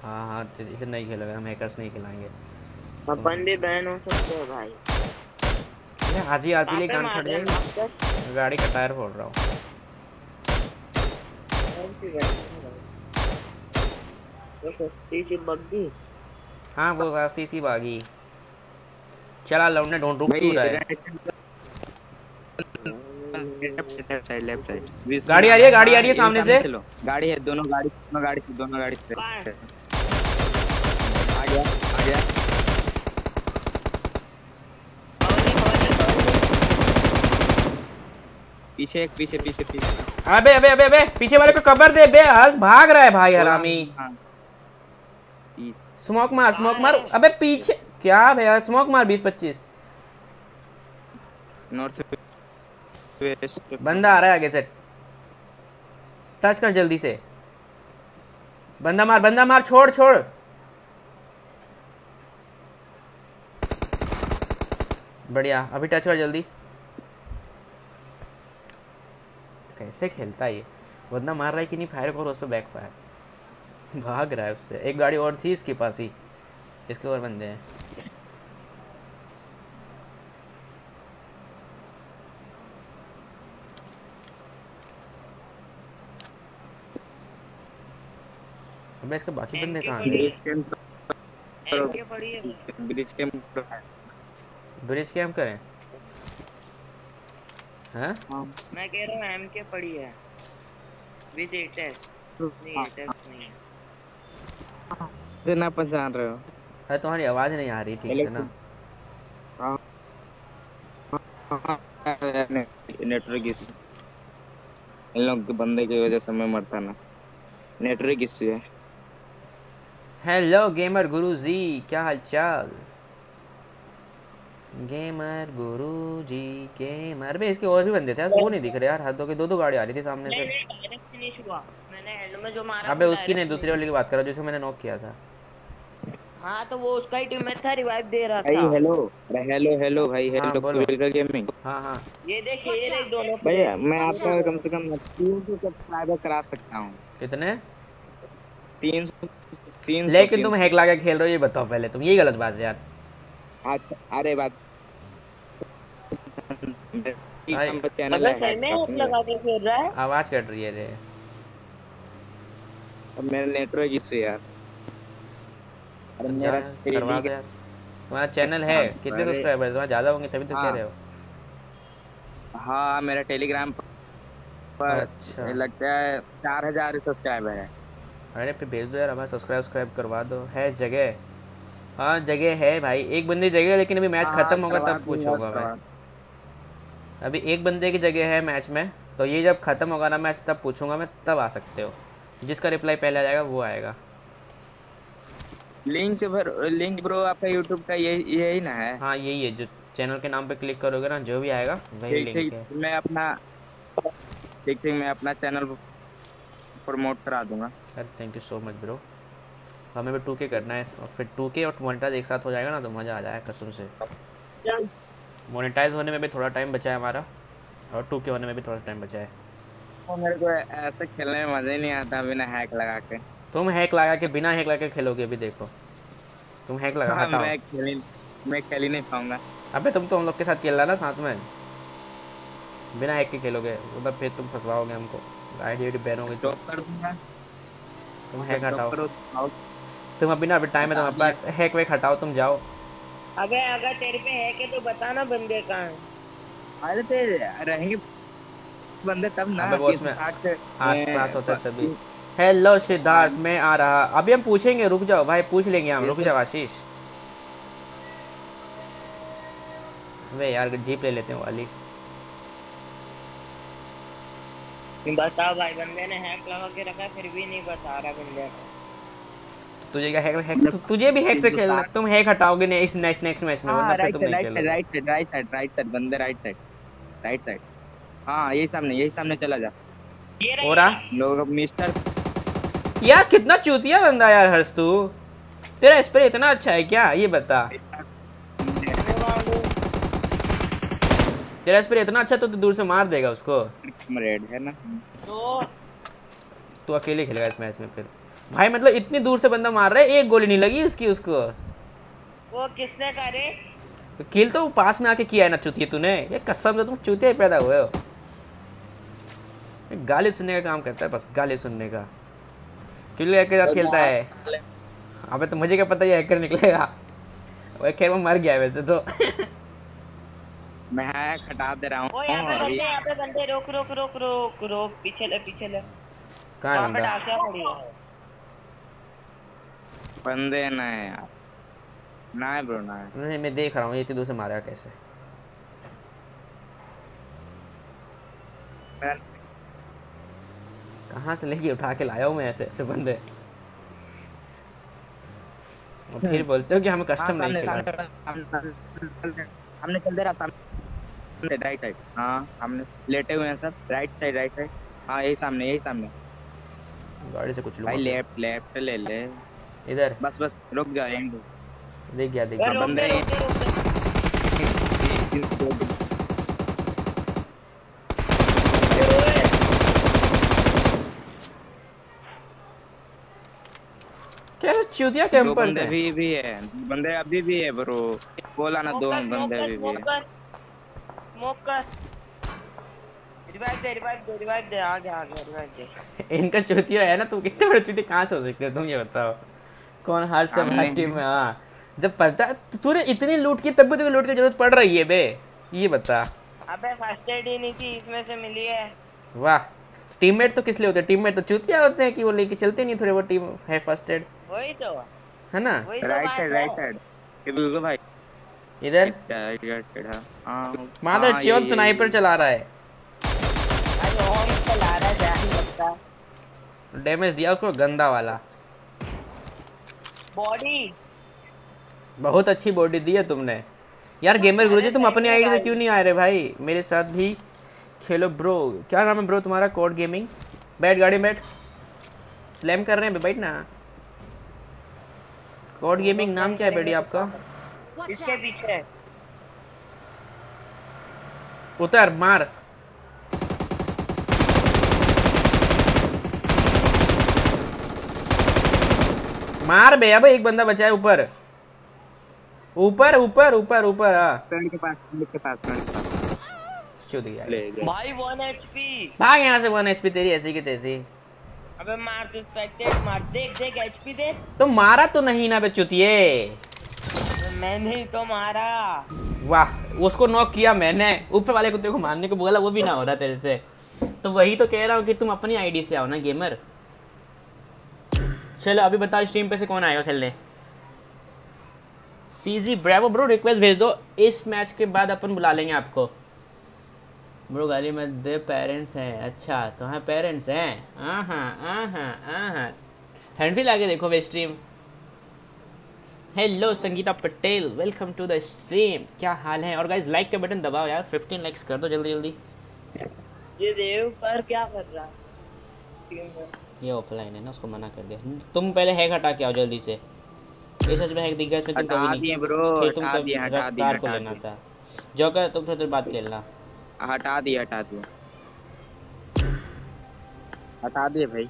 हां हां इसे नहीं खेलोगे हम, हैकर्स नहीं खिलाएंगे। पंडे बैन हो सकते हो भाई। मैं आज ही आरपी लिए कान फट जाएगा। गाड़ी का टायर फोड़ रहा हूँ। हाँ वो रास्ते सी भागी। चला लव ने डोंट रुक क्यों रहा है? गाड़ी आ रही है, गाड़ी आ रही है सामने से। गाड़ी है, दोनों गाड़ी, दोनों गाड़ी आ गया, पीछे एक, पीछे पीछे पीछे। अबे अबे अबे अबे पीछे वाले को कवर दे बे। हर्ष भाग रहा है भाई, हरामी। स्मोक मार, स्मोक मार। अबे पीछे क्या भैया, स्मोक मार 20-25। नॉर्थ वेस्ट बंदा आ रहा है आगे से, टच कर जल्दी से। बंदा मार, बंदा मार, छोड़ छोड़। बढ़िया, अभी टच कर जल्दी। कैसे खेलता है ये बंदा, मार रहा है कि नहीं, फायर करो उस पर, बैक फायर। भाग रहा है उससे। एक गाड़ी और थी इसके पास ही, इसके और बंदे हैं। अबे इसके बाकी बंदे कहाँ हैं? ब्रिज कैंप करें। हाँ? मैं कह रहा हूँ एमके पड़ी है विद एटैक्स। नहीं एटैक्स नहीं है, तो ना पहचान रहे हो। अरे तुम्हारी आवाज नहीं आ रही ठीक से ना। नेटवर्क इश्यू, इन लोग के बंदे की वजह से मैं मरता ना, नेटवर्क इश्यू है। हेलो गेमर गुरुजी, क्या हालचाल? गेमर गुरुजी गेमर बे। इसके और भी बंदे थे, वो नहीं दिख रहे यार। हाथों के दो दो गाड़ी आ रही थी सामने से। नहीं फिनिश हुआ मैंने एंड में जो मारा। अबे उसकी नहीं, दूसरे वाले की बात कर रहा हूं जिसको मैंने नॉक किया था। हां तो वो उसका ही टीममेट था, रिवाइव दे रहा था। भाई हेलो, हेलो हेलो भाई, हेलो क्यूबिकल गेमिंग। हां हां ये देखिए, ये रहे दोनों भैया। मैं आपको कम से कम 300 सब्सक्राइबर करा सकता हूं। कितने? 300। लेकिन तुम हैक लगा के खेल रहे हो ये बताओ पहले तुम, ये गलत बात है यार। अच्छा अरे बात चैनल लगा के खेल रहा है, आवाज कट रही है रे। अब मेरा नेटवर्क इश्यू यार। अरे मेरा करवा दे यार। तुम्हारा चैनल है कितने सब्सक्राइबर? तुम्हारा ज्यादा होंगे तभी तो कह रहे हो। हाँ मेरा टेलीग्राम पर लगता है 4000 सब्सक्राइबर है। अरे फिर भेज दो यार, हमारा सब्सक्राइब करवा दो। है जगह? हाँ जगह है भाई, एक बंदे जगह है, लेकिन अभी मैच खत्म होगा तब कुछ होगा भाई। अभी एक बंदे की जगह है मैच में, तो ये जब खत्म होगा ना मैच तब पूछूंगा मैं, तब आ सकते हो। जिसका रिप्लाई पहले आ जाएगा वो आएगा। लिंक भर, लिंक ब्रो आपका यूट्यूब का यही ना है? हाँ यही है, जो चैनल के नाम पे क्लिक करोगे ना जो भी आएगा वही लिंक है। मैं अपना चैनल प्रमोट करा दूंगा। Thank you so much bro. हमें भी 2K करना है, और फिर 2K और मोनेटाइज एक साथ हो जाएगा ना तो मज़ा आ जाएगा कसम से। मोनेटाइज होने में भी थोड़ा टाइम बचा है हमारा, और 2K होने में भी थोड़ा टाइम बचा है। तो मेरे को ऐसे खेलने में मज़ा ही नहीं आता बिना हैक लगा के। तुम हैक लगा के, बिना हैक लगा के खेलोगे अभी देखो। तुम हैक लगा हटाओ। मैं खेल ही नहीं पाऊंगा। अबे तुम तो हम लोग के साथ खेल रहा ना साथ में, बिना हैक के खेलोगे मतलब फिर तुम फंसवाओगे हमको, आईडी बैन होगी। तुम हैक हटाओ, तुम अभी ना, अभी टाइम है तुम्हारे पास। हैक वेक हटाओ, तुम जाओ। अबे अगर तेरे पे हैक है तो बताना बंदे कहाँ हैं। अरे तेरे रहेंगे बंदे तब ना, अबे उसमें आसपास होता तभी। हेलो सिद्धार्थ, मैं आ रहा, अभी हम पूछेंगे, रुक जाओ भाई, पूछ लेंगे हम, रुक जाओ। आशीष वे यार जीप ले लेते हैं वाली। बताओ भाई, बंदे ने हैक लगा के रखा फिर भी नहीं बता रहा बंदे। तुझे भी हैक से खेलना, तुम हैक हटाओगे नहीं इस नेक्स्ट मैच में, वरना फिर तुम नहीं खेलोगे। राइट साइड बंदे, राइट साइड। हां यही सामने चला जा। हो रहा लोग मिस्टर यार, कितना चूतिया बंदा यार हर्ष तू, तेरा स्प्रे इतना अच्छा है क्या ये बता? तेरा स्प्रे इतना अच्छा तो तू दूर से मार देगा उसको। रेड है ना तो तू अकेले खेलेगा इस मैच में फिर भाई, मतलब इतनी दूर से बंदा मार रहा है, एक गोली नहीं लगी उसकी उसको। वो किसने करे तो किल? तो पास में आके किया है ना चूतिया तूने, ये कसम से तुम चूतिया पैदा हुए हो। गाली सुनने का काम करता है बस, गाली सुनने का। किल के साथ खेलता है। अबे तो मुझे क्या पता ये हैकर निकलेगा। वो खैर वो मर गया वैसे तो। मैं हैक हटा दे रहा हूं। ओ यहां पे बंदे रोक पीछे ले। कहां बंदा? बंदे ना है यार, ना है ब्रो, ना है। नहीं मैं देख रहा हूं ये इतने दूर से मारा कैसे। कहां से लेके उठा के लाया हूं मैं ऐसे बंदे। और फिर बोलते हो कि हमें कस्टम नहीं खेलना। हमने चल दे रहा सामने राइट साइड। हां हमने लेटे हुए हैं सब, राइट साइड। हां यही सामने। गाड़ी से कुछ लो भाई, लेफ्ट ले ले इधर। बस रुक जा, एंड देख गया बंदे। चूतिया कैंपर से भी है बंदे, अभी भी है ब्रो। बोला ना दो बंदे भी मोकर। रिवाइव दे। आ गया रिवाइव दे। इनका चूतिया है ना, तुम कितने बड़े चूतिया कहां से हो सकते हो तुम, ये बताओ कौन? हर सब हर टीम में। हां जब पता तूने इतनी लूट की तब भी तुझे लूट की जरूरत पड़ रही है बे, ये बता। अबे फर्स्ट एड ही नहीं थी इसमें से मिली है। वाह, टीममेट तो किस लिए होते हैं? टीममेट तो चूतिया होते हैं कि वो लेके चलते नहीं थोड़े वो। टीम है फर्स्ट एड, वही तो है ना। राइट साइड ये बिल्कुल भाई इधर राइट साइड। हां मादर चियोन स्नाइपर चला रहा है। अरे होम चला रहा है, जान लगता डैमेज दिया उसको गंदा वाला। बॉडी बहुत अच्छी बॉडी दी है तुमने यार। गेमर गुरुजी तुम अपनी आईडी से क्यों नहीं आ रहे भाई? मेरे साथ भी खेलो ब्रो। क्या नाम है ब्रो तुम्हारा? Code gaming. बैठ गाड़ी बैठ, स्लैम कर रहे हैं बैठ ना। कोड गेमिंग नाम क्या है बेटी आपका? इसके पीछे उतर मार। मार बे, अब एक बंदा बचा है ऊपर ऊपर ऊपर ऊपर ऊपर। फ्रेंड के पास चुद गया भाई। 1 एचपी भाग यहां से। 1 एचपी तेरी ऐसी की तैसी। अबे मार तू स्पेक्टेट, मार देख एचपी दे। तो मारा तो नहीं ना बे चुतिए। मैंने ही तो मारा। वाह, उसको नॉक किया मैंने, ऊपर वाले को तेरे को मारने को बोला, वो भी ना हो रहा तेरे से। तो वही तो कह रहा हूं कि तुम अपनी आईडी से आओ ना गेमर। चलो अभी बताओ स्ट्रीम पे से कौन आएगा खेलने? सीजी ब्रावो ब्रो रिक्वेस्ट भेज दो, इस मैच के बाद अपन बुला लेंगे आपको। ब्रो गाली मत दे, पेरेंट्स हैं। अच्छा तो हाँ पेरेंट्स हैं। हाँ हैंडफिल आगे देखो वे stream. Hello Sangeeta Patel, welcome to the stream, क्या हाल है? और गाइज लाइक का बटन दबाओ यार, 15 लाइक्स कर दो जल्दी। ये देव पर क्या कर रहा? ये ऑफलाइन है ना, उसको मना कर दिया। तुम पहले हैक हटा के आओ जल्दी से। ये सच में हैक दिख गया तो तुम कभी नहीं, तुम कभी रफ्तार को लेना था। जोकर तुम थोड़ी देर बात खेलना। हटा दिया भाई,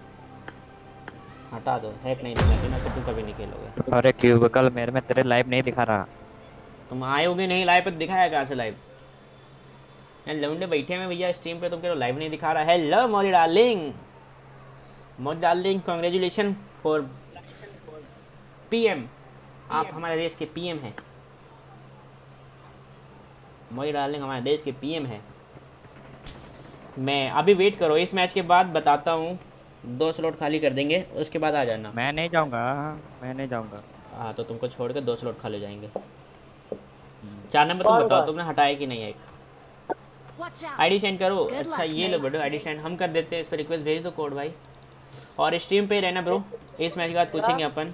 हटा दो। हैक नहीं दिखा तो तुम कभी नहीं खेलोगे। अरे क्यूबिकल मेरे में तेरे लाइव नहीं दिखा रहा। तुम आयोगे नहीं लाइव पर, दिखाया कहाँ से लाइव? लौंडे बैठे हैं भैया स्ट्रीम पे, तुम कह रहे हो लाइव नहीं दिखा रहा। Hello Modi darling congratulation for PM. आप हमारे देश के पीएम हैं। मोदी डार्लिंग हमारे देश के पीएम हैं। मैं अभी वेट करो, इस मैच के बाद बताता हूँ, 2 स्लॉट खाली कर देंगे, उसके बाद आ जाना। मैं नहीं जाऊँगा। हाँ तो तुमको छोड़ के 2 स्लॉट खाली जाएंगे। 4 नंबर तुम बताओ तुमने हटाया कि नहीं। एक आईडी सेंड करो। अच्छा ये लो बेटो आईडी सेंड हम कर देते हैं, इस पर रिक्वेस्ट भेज दो कोड भाई। और स्ट्रीम पे ही रहना ब्रो, इस मैच के बाद पूछेंगे अपन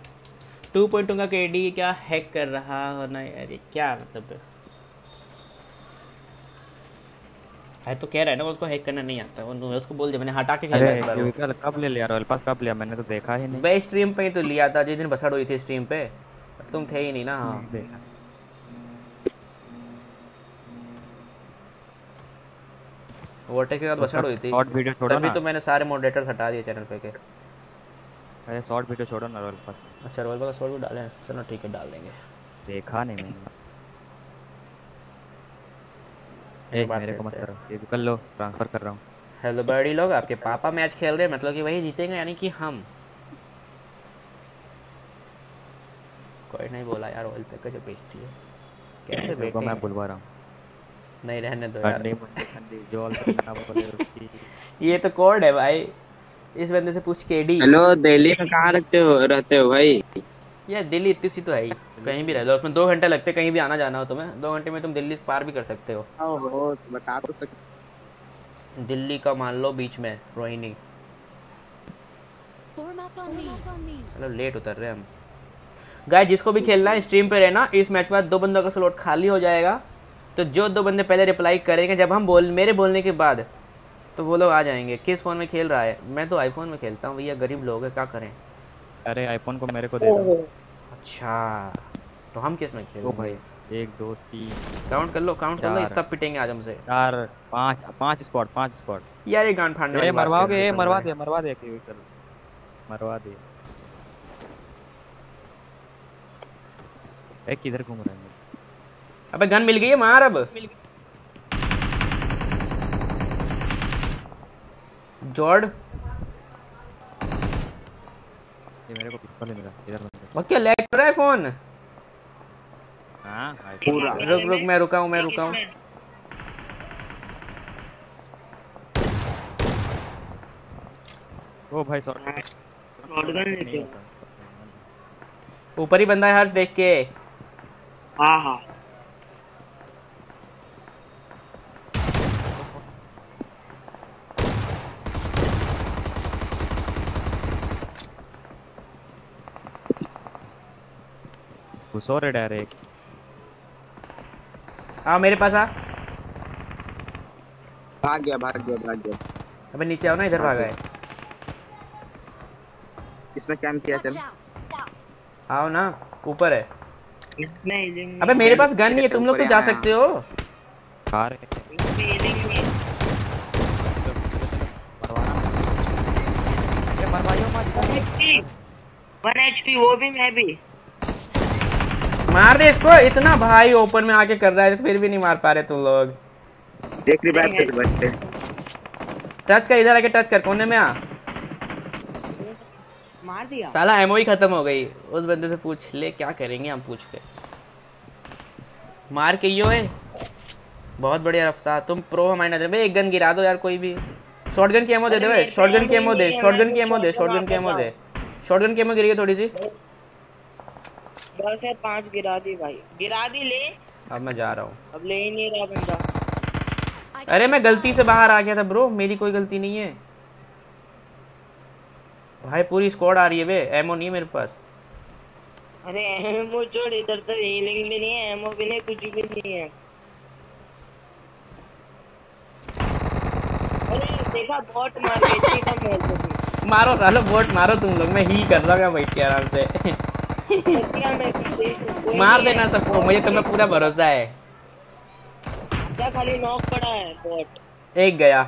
2 पॉइंटों का KD क्या हैक कर रहा होना यार, ये क्या मतलब है। तो कह रहा है ना उसको हैक करना नहीं आता, वो उसको बोल दिया मैंने हटा के खेला एक बार। क्यूबिकल कब ले लिया रॉयल पास, कब लिया मैंने तो देखा ही नहीं। भाई स्ट्रीम पे ही तो लिया था, जिस दिन बसाड़ हुई थी स्ट्रीम पे तुम थे ही नहीं ना। हां देखा ओवरटेक के बाद बसाड़ हुई थी, शॉर्ट वीडियो छोड़ा ना, तभी तो मैंने सारे मॉडरेटर्स हटा दिए चैनल पे के। अरे शॉर्ट वीडियो छोड़ो ना रॉयल पास। अच्छा रॉयल पास का शॉर्ट वीडियो डाले हैं, चलो ठीक है डाल देंगे। देखा नहीं मैंने। एक मेरे को मत करो, ये कर लो, ट्रांसफर कर रहा हूँ। हेलो बड़ी लोग, आपके पापा मैच खेल रहे हैं, मतलब कि वही जीतेंगे यानी कि हम। कोई नहीं बोला यार ऑयल पे का जो बेइज्जती है, कैसे बेइज्जती है मैं बुलवा रहा हूँ। नहीं रहने दो यार, जो ऑयल पे नाम बोले ये तो कोड है भाई। इस बंदे से पूछ केडी। हेलो दिल्ली में कहाँ रहते हो भाई? यार दिल्ली इतनी सी तो है ही, कहीं भी रह लो, उसमें 2 घंटे लगते, कहीं भी आना जाना हो तुम्हें 2 घंटे में तुम दिल्ली पार भी कर सकते हो। ओहो बता तो सकते, दिल्ली का मान लो बीच में रोहिणी। हेलो लेट उतर रहे हम। गाइस जिसको भी खेलना है स्ट्रीम पे रहना, इस मैच के बाद 2 बंदों का स्लॉट खाली हो जाएगा, तो जो 2 बंदे पहले रिप्लाई करेंगे जब हम मेरे बोलने के बाद, तो वो लोग आ जाएंगे। किस फ़ोन में खेल रहा है? मैं तो आईफोन में खेलता हूँ भैया, गरीब लोग है क्या करें। अरे आईफोन को मेरे को दे दो। अच्छा तो हम किस में खेलेंगे? ओ भाई 1 2 3 काउंट कर लो, इस सब पिटेंगे आज हमसे। 4 5 स्क्वाड यार, ये गांड फाड़ने वाले मरवाओगे। ए मरवा दे के चल, मरवा दे। ए किधर घूम रहा है? अबे गन मिल गई है, मार। अब जॉर्ड मेरे को पिस्टल मिला इधर बंदा। ओके लैग कर रहा है फोन। हां पूरा रुक मैं रुका हूं। ओ भाई शॉटगन ऊपर ही बंदा है हर्ष, देख के। हां हां घुसो रे डायरेक्ट। आ मेरे पास आ। भाग गया। अबे नीचे आओ ना, इधर भागा है। इसमें कैंप किया, चल आओ ना, ऊपर है। नहीं अबे मेरे पास गन नहीं है, तुम लोग तो जा सकते हो। कार मरवाइयो मत। 1 HP वो भी मैं भी मार दे इसको। इतना भाई ओपन में आके कर रहा है, फिर भी नहीं मार पा रहे तुम लोग। देख रिवाइव पे बचते। टच कर, इधर आके टच कर, कोने में आ। मार दिया साला, एमओ ही खत्म हो गई। उस बंदे से पूछ ले क्या करेंगे हम, पूछ के मार के। यो है बहुत बढ़िया रफ्तार, तुम प्रो हमारी नजर में। एक गन गिरा दो यार कोई भी। शॉटगन की एमओ दे दे, शॉटगन की एमओ गिरी है थोड़ी सी, 10 या 5 गिरा दी भाई, गिरा दी। ले अब मैं जा रहा हूँ, अब ले ही नहीं रहा बंदा। अरे मैं गलती से बाहर आ गया था ब्रो, मेरी कोई गलती नहीं है भाई। पूरी स्क्वाड आ रही है बे, एमओ नहीं है मेरे पास। अरे एमओ छोड़, इधर तो हीलिंग भी नहीं है, एमओ भी नहीं, कुछ भी नहीं है। अरे देखा बॉट मार के इतना मारो, चलो बॉट मारो तुम लोग, मैं ही कर लूंगा बैठ के आराम से। मार देना सबको, मुझे तुम्हें पूरा भरोसा है। क्या खाली नॉक पड़ा है बॉट, एक गया।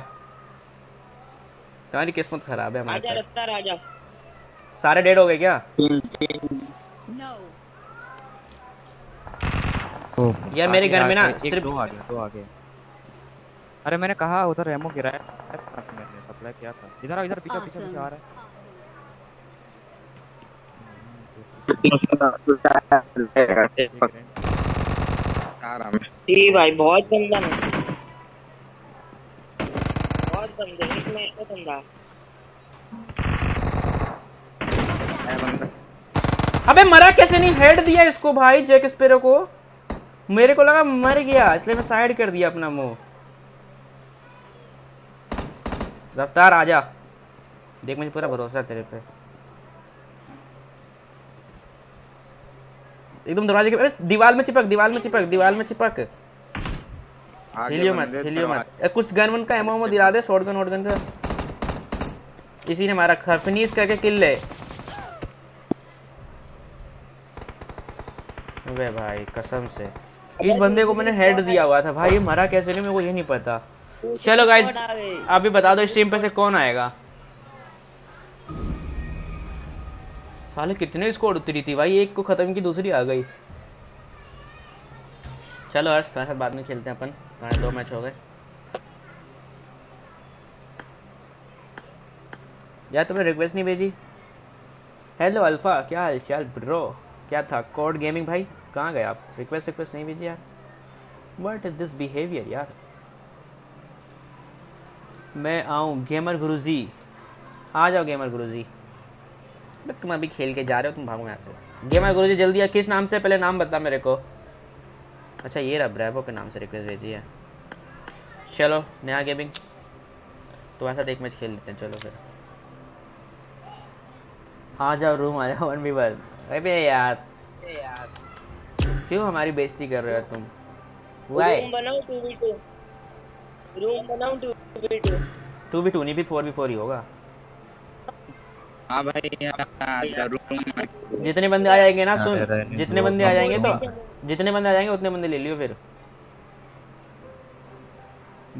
तुम्हारी किस्मत खराब है हमारे। आजा रफ्तार आजा। सारे डेड हो गए क्या? नो यार मेरे घर में ना सिर्फ 2 आ गए। अरे मैंने कहा उधर एमओ गिरा है, सप्लाई किया था। इधर आओ, इधर पीछे आ रहा है। भाई बहुत बंदा इसमें एक बंदा। अबे मरा कैसे नहीं? हेड दिया इसको भाई, जैक स्पैरो को। मेरे को लगा मर गया, इसलिए मैं साइड कर दिया अपना मुंह। रफ्तार आजा, देख मुझे पूरा भरोसा है तेरे पे। एकदम दरवाजे के पास, दीवार में चिपक, दीवार में चिपक, दीवार में चिपक। हिलियो मत, हिलियो मत। कुछ गन वन का एमओ दिला दे, शॉटगन वॉटगन का। इसी ने हमारा घर फिनिश करके किल ले। अबे भाई कसम से इस बंदे को मैंने हेड दिया हुआ था भाई, ये मरा कैसे नहीं मेरे को ये नहीं पता। चलो गाइस आप भी बता दो इस टीम पे से कौन आएगा। साले कितने स्क्वाड उतरी थी भाई, एक को खत्म की दूसरी आ गई। चलो हर्ष तुम्हारे साथ बाद में खेलते हैं अपन, तुम्हारे 2 मैच हो गए यार। तुमने रिक्वेस्ट नहीं भेजी। हेलो अल्फा, क्या हाल चाल ब्रो, क्या था कोड गेमिंग भाई, कहाँ गए आप? रिक्वेस्ट रिक्वेस्ट नहीं भेजी यार। व्हाट इज दिस बिहेवियर यार। मैं आऊँ गेमर गुरुजी, आ जाओ गेमर गुरुजी। बट तुम अभी खेल के जा रहे हो, तुम भागो यहाँ से। गेमर गुरुजी जल्दी आ, किस नाम से पहले नाम बता मेरे को। अच्छा ये रहा, ब्रावो के नाम से रिक्वेस्ट भेजी है। चलो नया गेमिंग तुम्हारे साथ 1 मैच खेल लेते हैं। चलो फिर आ जाओ रूम, आ जाओ 1v1। अरे यार क्यों हमारी बेइज्जती कर रहे हो तुम। रूम बनाओ 2v2, रूम बनाओ 2v2। 2v2 नहीं भी 4v4 ही होगा। हां भाई रूम जितने बंदे आ जाएंगे ना, सुन जितने बंदे आ जाएंगे तो जितने बंदे आ जाएंगे उतने बंदे ले लियो। फिर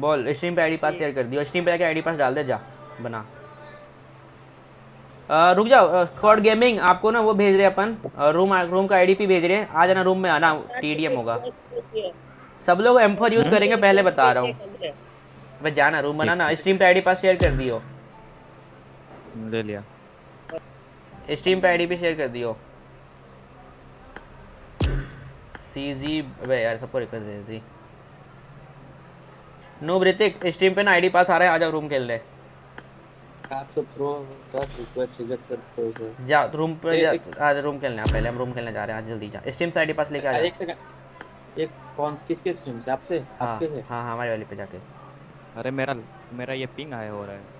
बोल स्ट्रीम पे आईडी पास शेयर कर दियो, स्ट्रीम पे जाके आईडी पास डाल दे जा बना। रुक जाओ कोड गेमिंग, आपको ना वो भेज रहे अपन रूम का आईडी भेज रहे हैं, आ जाना रूम में आना। टीडीएम होगा, सब लोग M4 यूज करेंगे पहले बता रहा हूँ। बस जाना रूम बनाना, स्ट्रीम पे आईडी पास शेयर कर दियो। ले लिया, स्ट्रीम पे आईडी भी शेयर कर दियो। सीजी भाई यार सबको रिक्वेस्ट भेज दी। नो ब्रितिक स्ट्रीम पे ना आईडी पास आ रहा है, आ जाओ रूम खेल ले। आप सब रिक्वेस्ट जा रूम पे आज रूम खेलने, पहले हम रूम खेलने जा रहे हैं आज, जल्दी जा। स्ट्रीम से आईडी पास लेके आ जा। 1 सेकंड, एक कौन किसके स्ट्रीम से? आपसे, आपके से? हां हमारी वाली पे जाके। अरे मेरा ये पिंग आया हो रहा है।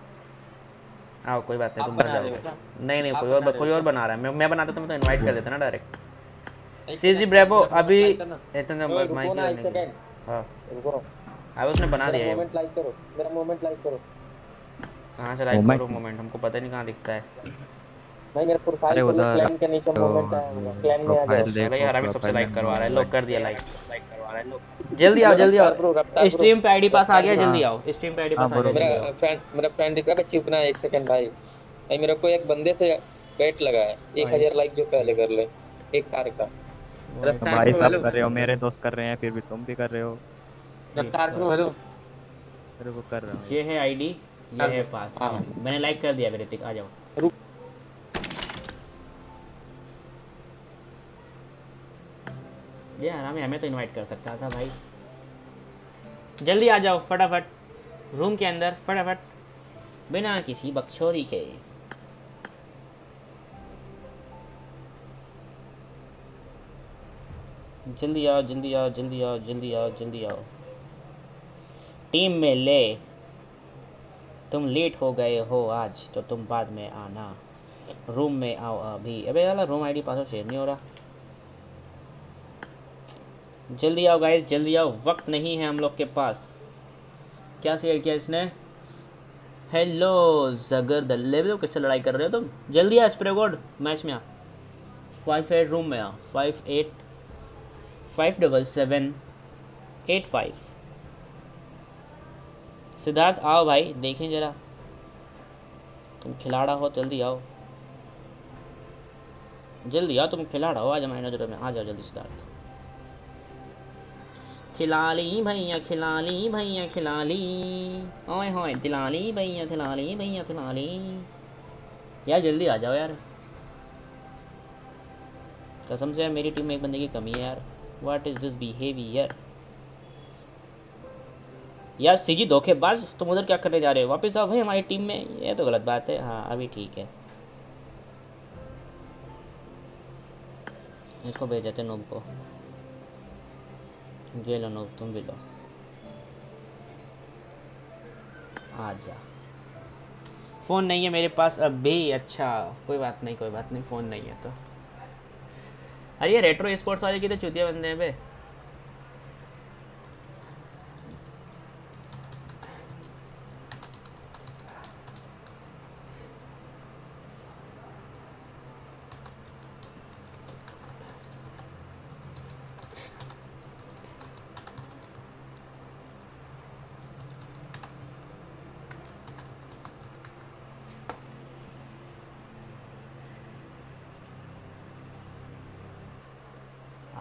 आओ कोई बात नहीं, तुम बन जाओ। नहीं नहीं कोई और बना रहा है, मैं बनाता तो मैं तो इनवाइट कर देता ना डायरेक्ट। सीजी ब्रेवो अभी इतना नंबर माइक नहीं। एक सेकंड हां रुको, अब उसने बना दिया है। मोमेंट लाइक करो, मेरा मोमेंट लाइक करो। कहां से लाइक करो मोमेंट, हमको पता नहीं कहां दिखता है भाई। मेरा प्रोफाइल पे क्लैन के नीचे मोमेंट आया होगा, क्लैन में आ जाओ। भाई हरामी सबसे लाइक करवा रहा है, लोग कर दिया लाइक करवा रहा है लोग। जल्दी आओ जल्दी आओ, स्ट्रीम पे आईडी पास आ गया, जल्दी आओ स्ट्रीम पे आईडी पास आ गया। मेरा फ्रेंड दिख रहा है चिपना। 1 सेकंड भाई, भाई मेरे को एक बंदे से बैट लगा है। 1000 लाइक जो पहले कर ले एक कार का। भाई सब कर रहे हो, मेरे दोस्त कर रहे हैं, फिर भी तुम भी कर रहे हो। रफ्तार ब्रो हेलो, मेरे को कर रहा हूं। ये है आईडी, ये है पास, मैंने लाइक कर दिया। ऋतिक आ जाओ। ये हरामी हमें तो इनवाइट कर सकता था भाई, जल्दी आ जाओ फटाफट रूम के अंदर फटाफट बिना किसी बकचोदी के। जल्दी आओ जल्दी आओ जल्दी आओ जल्दी आओ जल्दी आओ, टीम में ले। तुम लेट हो गए हो आज तो तुम बाद में आना, रूम में आओ अभी। अबे यार रूम आईडी पासवर्ड शेयर नहीं हो रहा। जल्दी आओ गाइस जल्दी आओ, वक्त नहीं है हम लोग के पास। क्या शेयर किया इसने? हेलो जगर द लेवल, किससे लड़ाई कर रहे हो तुम? जल्दी आ स्प्रे कोड मैच में आ। 58 रूम में आ, 585785। सिद्धार्थ आओ भाई, देखें जरा तुम खिलाड़ा हो, जल्दी आओ तुम खिलाड़ा हो आज हमारे नजरों में, आ जाओ जल्दी सिद्धार्थ। खिलाली भैया खिलाली भैया खिलाली, ओए होए दिलाली भैया खिलाली भैया खिलाली। यार जल्दी आ जाओ यार, कसम से यार मेरी टीम में एक बंदे की कमी है यार। व्हाट इज दिस बिहेवियर यार। सीजी धोखेबाज तुम उधर क्या करने जा रहे हो, वापस आओ भाई हमारी टीम में, ये तो गलत बात है। हाँ अभी ठीक है, इसको भेज देते नूब को। ये लो नूब तुम भी लो, आजा। फ़ोन नहीं है मेरे पास अभी, अच्छा कोई बात नहीं फ़ोन नहीं है तो अरे ये रेट्रो स्पोर्ट्स वाले कितने चूतिया बंदे हैं बे।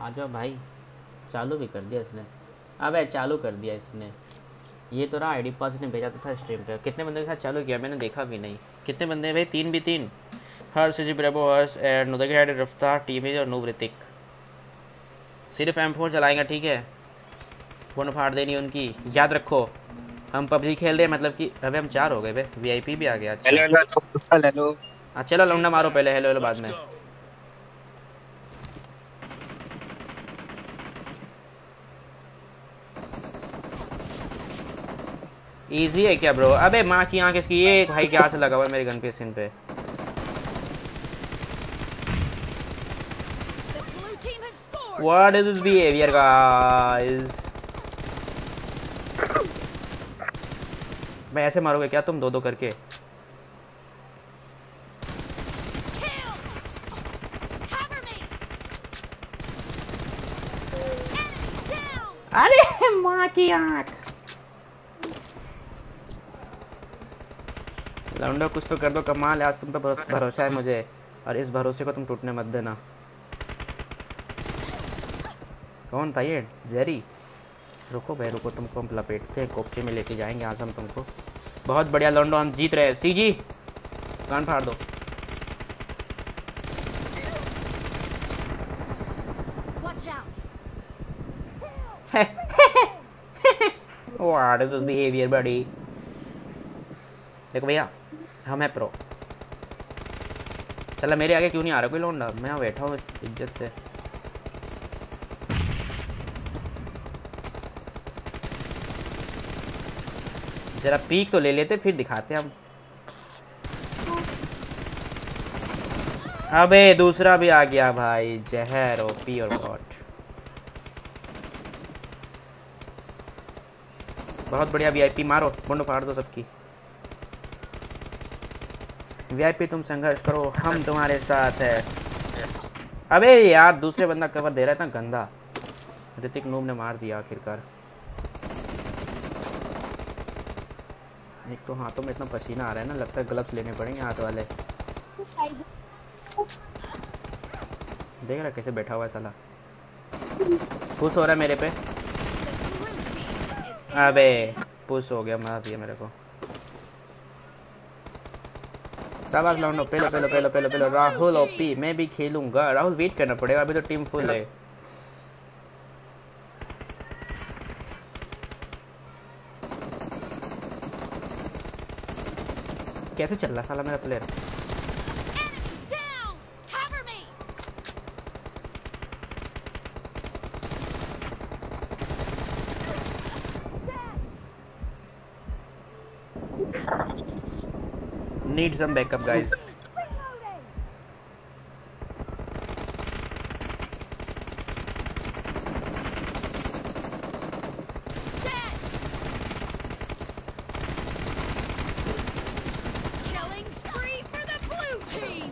आजा भाई, चालू भी कर दिया इसने। अबे चालू कर दिया इसने। ये तो रहा आईडी पास इसने भेजा तो था स्ट्रीम पे। कितने बंदे के साथ चालू किया मैंने देखा भी नहीं। कितने बंदे भाई? 3 भी 3। हर्ष जी, ब्रावो, हर्ष एंड नुदगी हेड, रफ्तार, टीमेज और नूब ऋतिक। सिर्फ M4 चलाएंगे, ठीक है? फोन फाड़ देनी उनकी, याद रखो। हम PUBG खेल रहे हैं, मतलब कि अबे हम 4 हो गए बे। VIP भी आ गया। हेलो हेलो हेलो, चलो लौंडा मारो पहले, हेलो हेलो बाद में। इजी है क्या ब्रो? अबे माँ की आँख इसकी, ये भाई क्या से लगा हुआ है मेरे गन पे, सिन पे। What is this behavior guys? मैं ऐसे मारोगे क्या तुम 2-2 करके? अरे माँ की आँख, लौंडो कुछ तो कर दो। कमाल, आज तुम तो भरोसा है मुझे, और इस भरोसे को तुम टूटने मत देना। कौन था ये? जेरी। रुको भाई रुको, तुमको हम लपेटते हैं, कोपचे में लेके जाएंगे आज हम तुमको। बहुत बढ़िया लौंडो, हम जीत रहे हैं। सीजी कान फाड़ दो। What is this behavior buddy? देखो भैया हम है प्रो। चला मेरे आगे क्यों नहीं आ रहा कोई लौंडा? मैं बैठा हूँ इज्जत से। जरा पीक तो ले लेते फिर दिखाते हम। अबे दूसरा भी आ गया भाई, जहर ओपी और गॉड। बहुत बढ़िया VIP, मारो मुंडो फाड़ दो सबकी। VIP तुम संघर्ष करो, हम तुम्हारे साथ है। अबे यार दूसरे बंदा कवर दे रहा है ना गंदा। ऋतिक नूब ने मार दिया आखिरकार। एक तो हाथों में इतना पसीना आ रहा है ना, लगता है ग्लव्स लेने पड़ेंगे हाथ वाले। देख रहा कैसे बैठा हुआ है साला, पुश हो रहा है मेरे पे। अबे पुश हो गया, मार दिया मेरे को। शाबाश लौंडो, पहले पहले पहले पहले पहले। राहुल ओपी, मैं भी खेलूंगा। राहुल वेट करना पड़ेगा, अभी तो टीम फुल है। कैसे चल रहा साला मेरा player? Need some backup guys. Killing spree for the blue team. Great.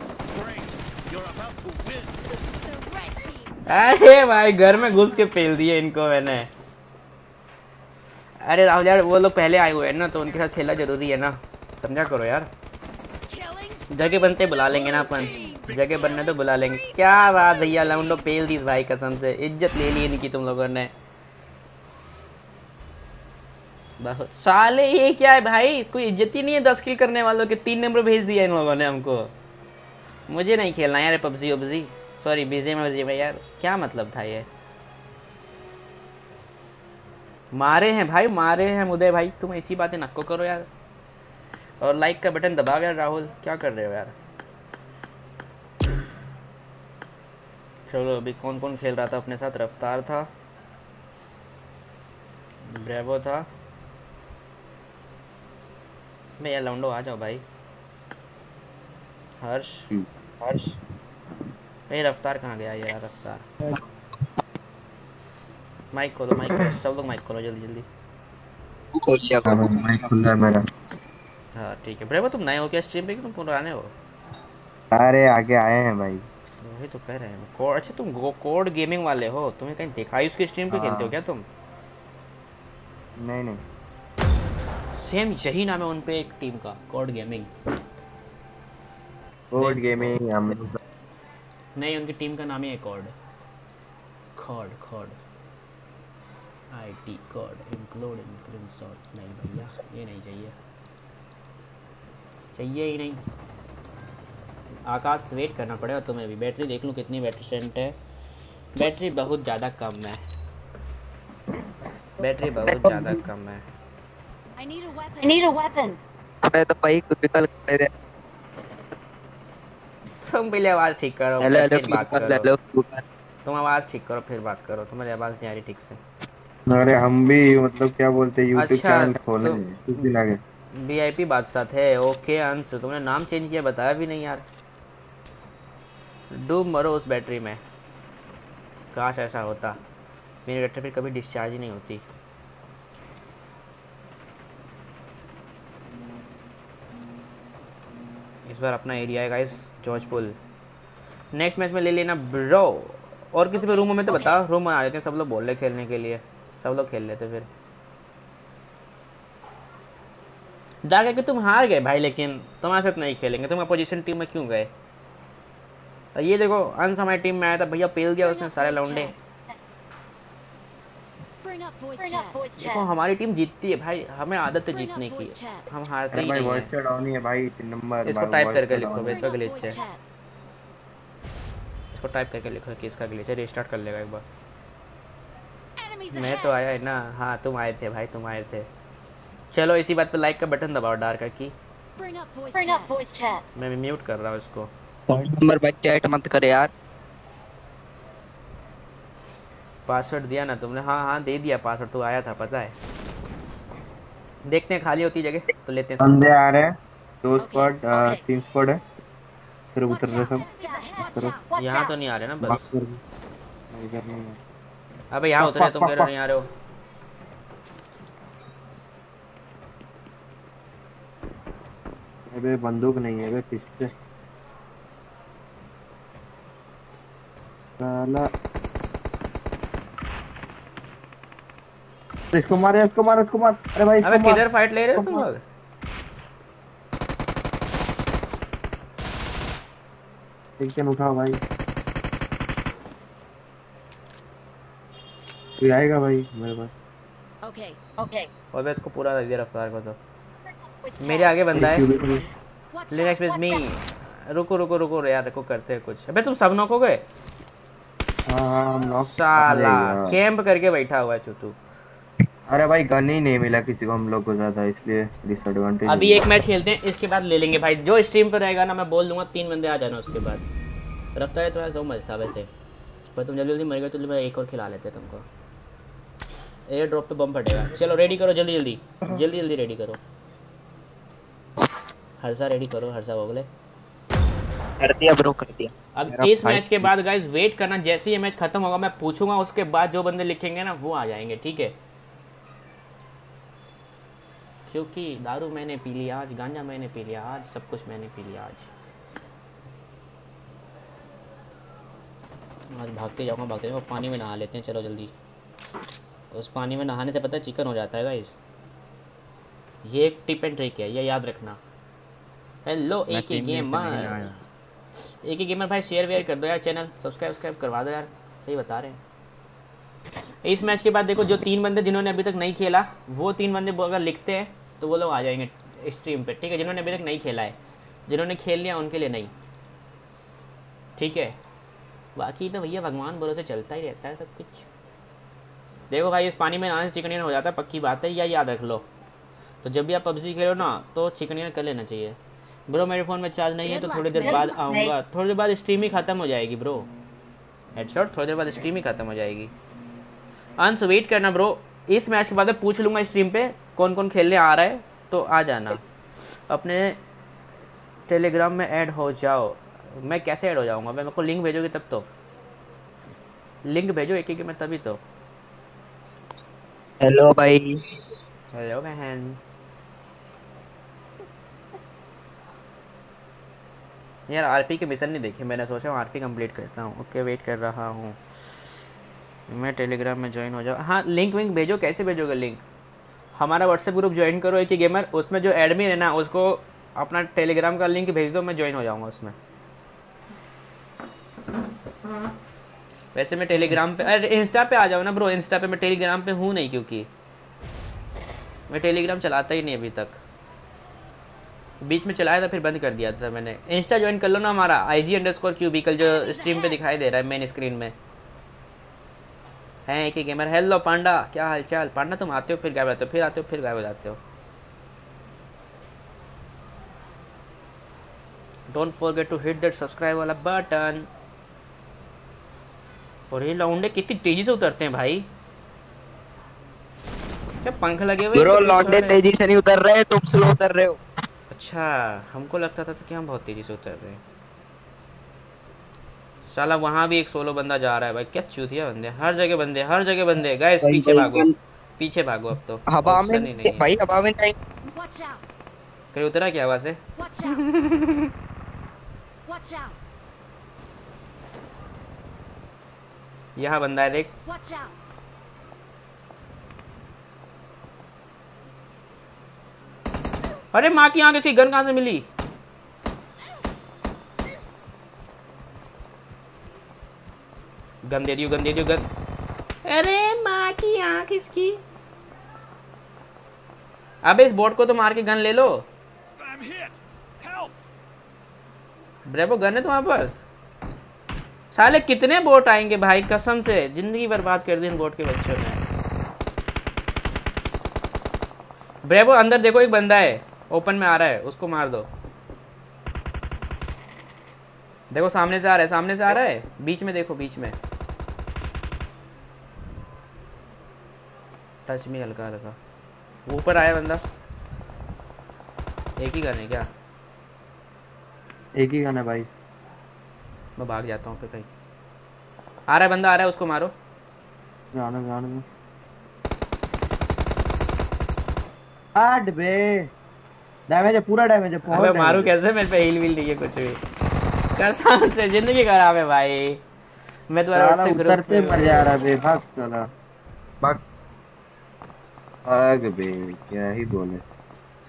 You're about to win. The red team. अरे भाई घर में घुस के फेल दिए इनको मैंने। अरे राहुल यार वो लोग पहले आए हुए हैं ना, तो उनके साथ खेलना जरूरी है ना, समझा करो यार। जगह बनते बुला लेंगे ना अपन, जगह बनने तो बुला लेंगे। क्या बात भैया, लौंडो पेल दी भाई कसम से, इज्जत ले ली इनकी तुम लोगों ने। बहुत साले, ये क्या है भाई, कोई इज्जत ही नहीं है 10 किल करने वालों के। 3 नंबर भेज दिया इन लोगों ने हमको। मुझे नहीं खेलना यार पबजी वबजी, सॉरी BGMI यार। क्या मतलब था ये? मारे हैं भाई, मारे हैं मुदे भाई। तुम ऐसी बातें नक्को करो यार, और लाइक का बटन दबाओ यार। राहुल क्या कर रहे हो यार? चलो अभी कौन कौन खेल रहा था अपने साथ? रफ्तार था, ब्रावो था। मैं यार लौंडो आ जाओ भाई। हर्ष नहीं रफ्तार कहाँ गया यार, रफ्तार माइक खोलो, माइक खोलो, सब लोग माइक खोलो जल्दी जल्दी। खोल लिया माइक, खुला मेरा। हाँ ठीक है। ब्रेवो तुम नए हो क्या स्ट्रीम पे कि तुम पुराने हो? अरे आगे आए हैं भाई, वही तो कह रहे हैं। कोड, अच्छा तुम कोड गेमिंग वाले हो, तुम्हें कहीं देखा है उसके स्ट्रीम पे खेलते हो क्या तुम? नहीं नहीं, सेम यही नाम है उन पे एक टीम का, कोड गेमिंग। कोड गेमिंग नहीं, उनकी टीम का नाम ही है code. Code code IT code include include sort. नहीं भैया ये नहीं चाहिए, चाहिए ही नहीं। आकाश वेट करना पड़ेगा तुम्हें भी। बैटरी देख लूँ कितनी बैटरी सेंट है। बैटरी बहुत ज़्यादा कम है, बैटरी बहुत ज़्यादा कम है। I need a weapon। मैं तो भाई क्यूबिकल कर रहा हूं। तुम पहले आवाज़ ठीक करो, फिर बात करो। तुम आवाज़ ठीक करो फिर बात करो, तुम्हारी आवाज़ नहीं आ रही ठीक से। अरे हम भी मतलब क्या बोलते हैं, यूट्यूब चैनल खोलने कुछ दिन आगे। VIP बादशाह थे। ओके अंश तुमने नाम चेंज किया, बताया भी नहीं यार। डूब मरो उस बैटरी में। काश ऐसा होता, मेरी बैटरी फिर कभी डिस्चार्ज ही नहीं होती। इस बार अपना एरिया है गाइस जॉर्जपुल, नेक्स्ट मैच में ले लेना ब्रो। और किसी पे रूम में तो बताओ, रूम में आ जाते हैं सब लोग, बोल रहे खेलने के लिए, सब लोग खेल लेते फिर जाकर के। तुम हार गए भाई, लेकिन तुम्हारे साथ नहीं खेलेंगे। तुम अपोजिशन टीम में क्यों गए? ये देखो अंश हमारी टीम में आया था भैया, पेल दिया उसने सारे लौंडे। देखो हमारी टीम जीतती है भाई, हमें आदत है जीतने की, हम हारते ही नहीं है भाई। इसको टाइप करके लिखो, इसका ग्लिच है, इसको टाइप करके लिखो कि इसका ग्लिच है। रिस्टार्ट कर लेगा एक बार। मैं तो आया है ना। हाँ तुम आए थे भाई, तुम आए थे। चलो इसी बात पे लाइक का बटन दबाओ डार्का की। मैं म्यूट कर रहा हूँ इसको। नंबर भाई चैट मत करे यार। पासवर्ड दिया ना तुमने? हाँ हाँ दे दिया पासवर्ड, तो आया था पता है। देखते हैं खाली होती जगह तो लेते हैं। बंदे आ रहे हैं, 2 स्क्वाड 3 स्क्वाड है, फिर उतर रहे सब। यहाँ तो नहीं आ रहे ना, बस इधर नहीं है। अबे यहाँ उतरे तुम, कह रहे नहीं आ रहे हो। अबे बंदूक नहीं है, अबे पिस्टल साला। इसको मार, इसको मार, इसको मार। अरे भाई अबे किधर फाइट ले रहे हो तुम लोग? एक जन उठाओ भाई, कोई आएगा भाई मेरे पास। Okay okay. और इसको पूरा दे रफ्तार को, तो मेरे आगे बंदा है। Next with me. रुको रुको रुको यार, रुको करते हैं कुछ। अबे तुम सब नॉक हो गए? साला कैंप करके बैठा हुआ है चुतू। अरे भाई गन ही नहीं मिला किसी को, हम लोग को ज्यादा, इसलिए डिसएडवांटेज। अभी एक मैच खेलते हैं, इसके बाद ले लेंगे भाई। जो स्ट्रीम पर रहेगा ना मैं बोल दूंगा 3 बंदे आ जाना उसके बाद। रफ्तार थोड़ा सो मच था वैसे, पर तुम जल्दी जल्दी मर गए। चलो मैं एक और खिला लेते तुमको, एयर ड्रॉप पे बम फटेगा। चलो रेडी करो जल्दी जल्दी, जल्दी जल्दी रेडी करो। हर्षा रेडी करो, हर्षा बोगले कर दिया ब्रो, कर दिया। अब इस मैच के बाद गाइस वेट करना, जैसे ये मैच खत्म होगा मैं पूछूंगा, उसके बाद जो बंदे लिखेंगे ना वो आ जाएंगे ठीक है। क्योंकि दारू मैंने पी लिया आज, गांजा मैंने पी लिया आज, सब कुछ मैंने पी लिया आज। आज भागते जाऊंगा, भागते जाऊंगा। पानी में नहा लेते हैं चलो जल्दी। उस पानी में नहाने से पता है चिकन हो जाता है गाइस, ये एक टिप एंड ट्रिक है, ये याद रखना। हेलो एक ही गेमर भाई शेयर वेयर कर दो यार, चैनल सब्सक्राइब करवा दो यार, सही बता रहे हैं। इस मैच के बाद देखो जो 3 बंदे जिन्होंने अभी तक नहीं खेला, वो 3 बंदे अगर लिखते हैं तो वो लोग आ जाएंगे स्ट्रीम पे ठीक है। जिन्होंने अभी तक नहीं खेला है, जिन्होंने खेल लिया उनके लिए नहीं ठीक है। बाकी तो भैया भगवान भरोसे चलता ही रहता है सब कुछ। देखो भाई इस पानी में नहाने से चिकन हो जाता है, पक्की बात है, या याद रख लो। तो जब भी आप पबजी खेलो ना तो चिकन कर लेना चाहिए। ब्रो मेरे फ़ोन में चार्ज नहीं है तो थोड़ी देर बाद आऊँगा। थोड़ी देर बाद स्ट्रीम ही ख़त्म हो जाएगी ब्रो। हेडशॉट, थोड़ी देर बाद स्ट्रीम ही ख़त्म हो जाएगी। अंश वेट करना ब्रो, इस मैच के बाद मैं पूछ लूँगा स्ट्रीम पे कौन कौन खेलने आ रहा है, तो आ जाना। अपने टेलीग्राम में ऐड हो जाओ, मैं कैसे ऐड हो जाऊँगा? मैं मेरे को लिंक भेजोगे तब तो, लिंक भेजो एक में तभी तो। हेलो भाई, हेलो बहन। यार आरपी के मिशन नहीं देखे मैंने, सोचा हूँ आरपी कंप्लीट करता हूँ। ओके वेट कर रहा हूँ मैं, टेलीग्राम में ज्वाइन हो जाऊँ। हाँ लिंक विंक भेजो, कैसे भेजोगे लिंक? हमारा व्हाट्सएप ग्रुप ज्वाइन करो एक ही गेमर, उसमें जो एडमिन है ना उसको अपना टेलीग्राम का लिंक भेज दो, मैं ज्वाइन हो जाऊँगा उसमें। वैसे मैं टेलीग्राम पे, अरे इंस्टा पे आ जाओ ना ब्रो। इंस्टा पे मैं टेलीग्राम पे हूँ नहीं, क्योंकि मैं टेलीग्राम चलाता ही नहीं अभी तक। बीच में चलाया था फिर बंद कर दिया था मैंने। इंस्टा ज्वाइन कर लो ना हमारा, IG_cubical जो स्ट्रीम पे दिखाई दे रहा है मेन स्क्रीन में है। एक ही गेमर। हेलो पांडा, क्या हाल चाल? पांडा तुम आते हो फिर गायब हो जाते हो, फिर आते हो फिर गायब हो जाते हो। Don't forget to hit that subscribe वाला बटन। और ये लौंडे कितनी तेजी से उतरते हैं भाई, क्या पंख लगे हुए? ब्रो लौंडे तेजी से नहीं उतर रहे, तुम स्लो उतर रहे हो। अच्छा, हमको लगता था कि हम बहुत तेजी से उतर रहे हैं। साला वहां भी एक सोलो बंदा जा रहा है भाई, क्या चूतिया बंदे, हर जगह बंदे, हर जगह बंदे। गाइस पीछे भागो, पीछे भागो। अब तो हवा में नहीं भाई, हवा में नहीं कहीं उतरा क्या हवा से? यहाँ बंदा है देख, अरे माँ की आंख, इसकी गन कहाँ से मिली? गन दे दियो, गन दे दियो, गन। अरे माँ की आंख इसकी। अबे इस बोट को तो मार के गन ले लो। ब्रेवो गन है तुम्हारे पास? साले कितने बोट आएंगे भाई, कसम से जिंदगी बर्बाद कर दी इन बोट के बच्चों ने। ब्रेवो अंदर देखो, एक बंदा है ओपन में आ रहा है, उसको मार दो। देखो सामने से आ रहा है, सामने से आ रहा है, बीच में देखो, बीच में। टच में हल्का हल्का, वो ऊपर आया बंदा। एक ही गन है क्या? एक ही गन है भाई, मैं भाग जाता हूँ फिर कहीं। आ रहा है बंदा, आ रहा है, उसको मारो। जाने जाने आठ बे, डैमेज है, पूरा डैमेज है। अबे मारू कैसे? मेरे पे हील वील नहीं है कुछ भी, कसम से जिंदगी खराब है भाई। मैं दोबारा से ग्रुप पे मर जा रहा बे, भाग चला भाग आग बे, क्या ही बोले।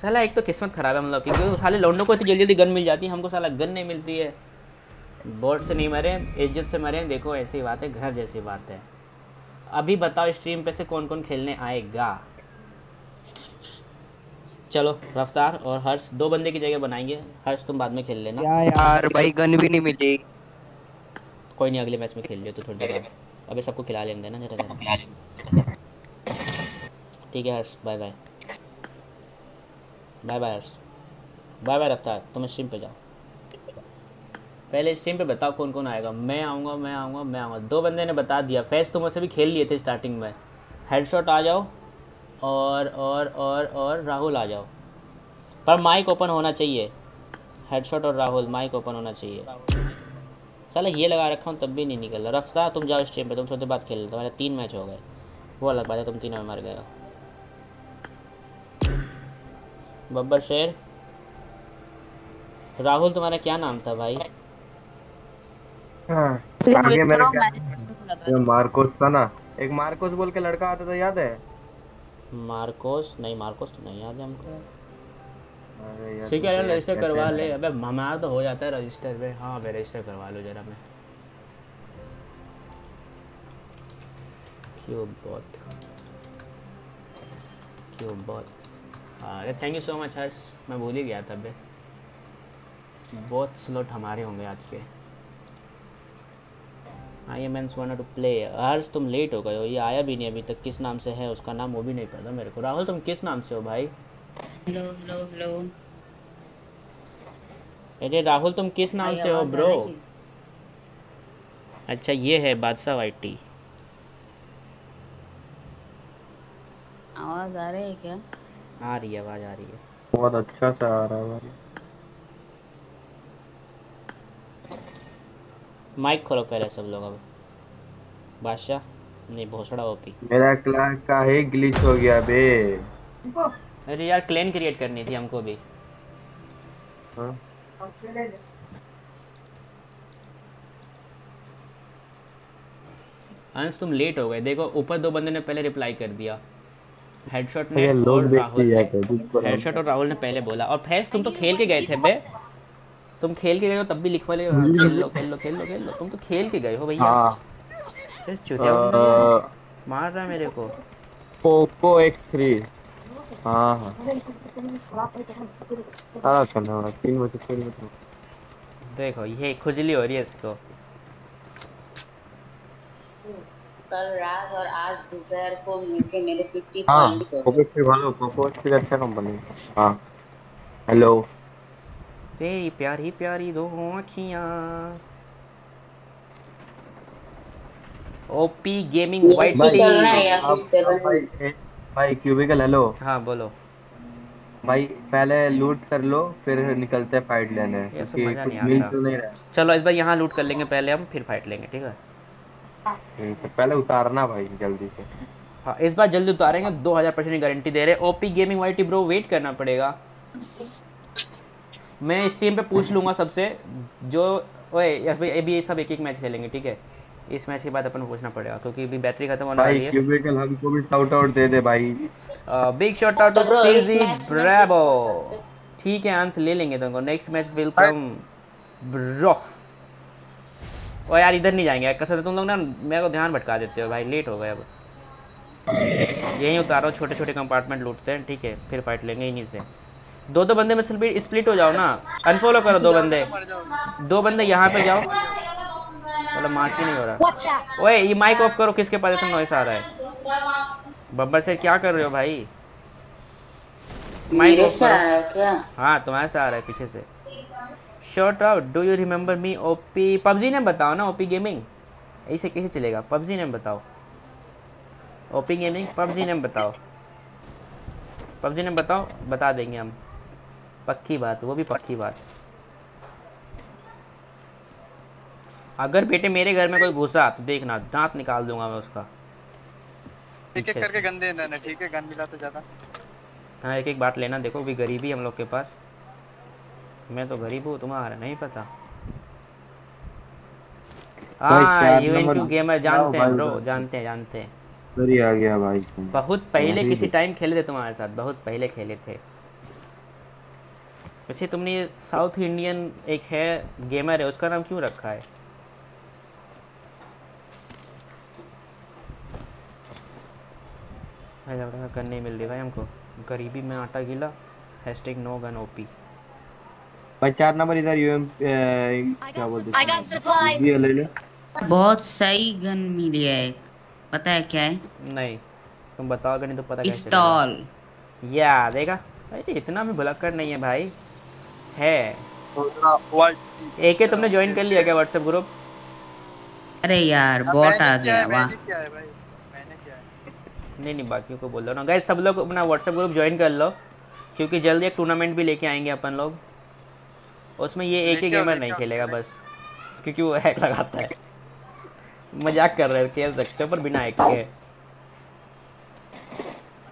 साला एक तो किस्मत खराब है हम लोग की, क्योंकि साले लौंडों को तो जल्दी जल्दी गन मिल जाती है, हमको साला गन नहीं मिलती है। बोर्ड से नहीं मरे, इज्जत से मरे। देखो ऐसी बात है, घर जैसी बात है। अभी बताओ स्ट्रीम पे से कौन कौन खेलने आएगा? चलो रफ्तार और हर्ष दो बंदे की जगह बनाएंगे। हर्ष तुम बाद में खेल लेना। यार भाई गन भी नहीं मिली। कोई नहीं, अगले मैच में खेल लियो तो थोड़ी देर। अबे सबको खिला लेंगे ना जरा, ठीक है Harsh? Bye bye, bye bye Harsh, bye bye Raftaar. तुम स्ट्रीम पे जाओ, पहले स्ट्रीम पे बताओ कौन कौन आएगा। मैं आऊँगा, मैं आऊँगा, मैं आऊँगा। दो बंदे ने बता दिया। फैज तुम उसे भी खेल लिए थे स्टार्टिंग में। हेडशॉट आ जाओ और राहुल आ जाओ, पर माइक ओपन होना चाहिए। हेडशॉट और राहुल माइक ओपन होना चाहिए। साला ये लगा रखा हूँ तब भी नहीं निकल रहा। रफ्तार तुम जाओ स्ट्रीम पे, तुम थोड़ी बात खेल लो। तुम्हारे 3 मैच हो गए, वो अलग बात है, तुम तीनों में मर गए हो। बब्बर शेर, राहुल तुम्हारा क्या नाम था भाई? हाँ, आगे मेरे क्या मार्कोस था ना, एक मार्कोस बोल के लड़का आता था, याद है? मार्कोस नहीं, मार्कोस तो नहीं याद है हमको। ठीक है रजिस्टर करवा ले। अबे हमारा तो हो जाता है रजिस्टर पे। हाँ भाई रजिस्टर करवा लो जरा। मैं क्यों बहुत अरे thank you so much Harsh, मैं भूल ही गया था। बे बहुत स्लॉट हमारे होंगे आज के। IMNs wanted to play। हर्ष तुम लेट हो गए हो, ये आया भी नहीं अभी तक। किस नाम से है उसका नाम वो भी नहीं पता मेरे को। राहुल तुम किस नाम से हो भाई? Hello hello hello. अरे राहुल तुम किस नाम से हो ब्रो? अच्छा ये है बादशाह वाइटी। आवाज आ रही है क्या? आ रही है, आवाज आ रही है, बहुत अच्छा सा आ रहा है। माइक खोलो पहले सब लोग। अब बादशाह नहीं भोसड़ा ओपी। मेरा क्लान का है ग्लिच हो गया बे। अरे यार क्लेन क्रिएट करनी थी हमको भी। हां अंश तुम लेट हो गए। देखो ऊपर दो बंदे ने पहले रिप्लाई कर दिया हेडशॉट ने और राहुल। हेडशॉट और राहुल ने पहले बोला। और फैज तुम तो खेल के गए थे बे। तुम खेल के गए हो तब भी लिखवा ले खेल लो। तुम तो खेल के गए हो भैया। हां चुतिया मार रहा मेरे को पोको X3। हां सारा करना है 3 बजे। देखो ये खुजली हो रही है इसको। कल रात और आज दोपहर को मिलके मेरे 50 पॉइंट्स हो गए। कोको अच्छा कंपनी। हां हेलो तेरी प्यारी प्यारी दो आँखियां। ओपी गेमिंग वाइट चल रहा है या 7 भाई क्यूबिकल। हेलो हां बोलो भाई। पहले लूट कर लो फिर निकलते हैं फाइट लेने। मिल तो नहीं रहा। चलो इस बार यहाँ लूट कर लेंगे पहले हम फिर फाइट लेंगे ठीक है। तो पहले उतारना भाई जल्दी से। हाँ इस बार जल्दी उतारेंगे 2000% की गारंटी दे रहे। OP gaming YT bro wait करना पड़ेगा। मैं स्ट्रीम पे पूछ लूँगा सबसे जो ओए अभी ये सब एक मैच खेलेंगे ठीक है। इस मैच के बाद अपन पूछना पड़ेगा क्योंकि अभी बैटरी खत्म होने वाली है। क्यूबिकल हमको भी शाउट आउट दे दे भाई। Big shout out to CG Bravo. ठीक है आंसर ले लेंगे तुमको नेक्स्ट मैच। Welcome bro. और यार इधर नहीं जाएंगे कसर। तुम लोग ना मेरे को ध्यान भटका देते हो भाई। लेट हो गए अब। यहीं उतारो छोटे छोटे कंपार्टमेंट लूटते हैं ठीक है फिर फाइट लेंगे यहीं से। दो दो बंदे में स्प्लिट हो जाओ ना। अनफॉलो करो दो बंदे यहाँ पे जाओ। चलो मार्च ही नहीं हो रहा। ओए ये माइक ऑफ करो। किसके पास इतना नॉइस आ रहा है। बब्बर शेर क्या कर रहे हो भाई। माइक ऑफ करो। हाँ तुम्हारे से आ रहा है पीछे से। Shout out do you remember me OP. PUBG ने बताओ ना ओपी गेमिंग। ऐसे कैसे चलेगा। पबजी ने बताओ ओपी गेमिंग। पबजी ने बताओ बता देंगे हम। पक्की बात वो भी पक्की बात। अगर बेटे मेरे घर में कोई घुसा तो देखना दांत निकाल दूंगा मैं उसका। एक एक करके गन देना ना ठीक है। गन मिला तो ज्यादा। हाँ एक एक बात लेना। देखो भी गरीबी हम लोग के पास। मैं तो गरीब हूँ तुम्हारा नहीं पता। यूएनक्यू गेमर जानते हैं ब्रो जानते हैं। सॉरी आ गया भाई। बहुत पहले किसी टाइम खेले थे तुम्हारे साथ। बहुत पहले खेले थे। वैसे तुमने ये साउथ इंडियन एक है गेमर है उसका नाम क्यों रखा है। गन नहीं मिल रही भाई हमको। गरीबी में आटा गीला। #NoGunOP। भाई 4 नंबर इधर यूएम क्या बोलते हैं ये ले ले। बहुत सही गन मिली है एक। पता है क्या है। नहीं तुम बताओगे नहीं तो पता कैसे। पिस्तौल या देखा। अरे इतना भी भुलक्कड़ नहीं है भाई। है एक है। तुमने ज्वाइन कर लिया क्या व्हाट्सएप ग्रुप। अरे यार बॉट आ गया वाह। नहीं बाकियों को बोल दो ना गाइस। सब लोग अपना व्हाट्सएप ग्रुप ज्वाइन कर लो क्योंकि जल्दी एक टूर्नामेंट भी लेके आएंगे अपन लोग। उसमें ये एक ही गेमर नहीं खेलेगा बस क्योंकि वो हैक लगाता है। मजाक कर रहे हैं खेल सकते हो पर बिना हैक के।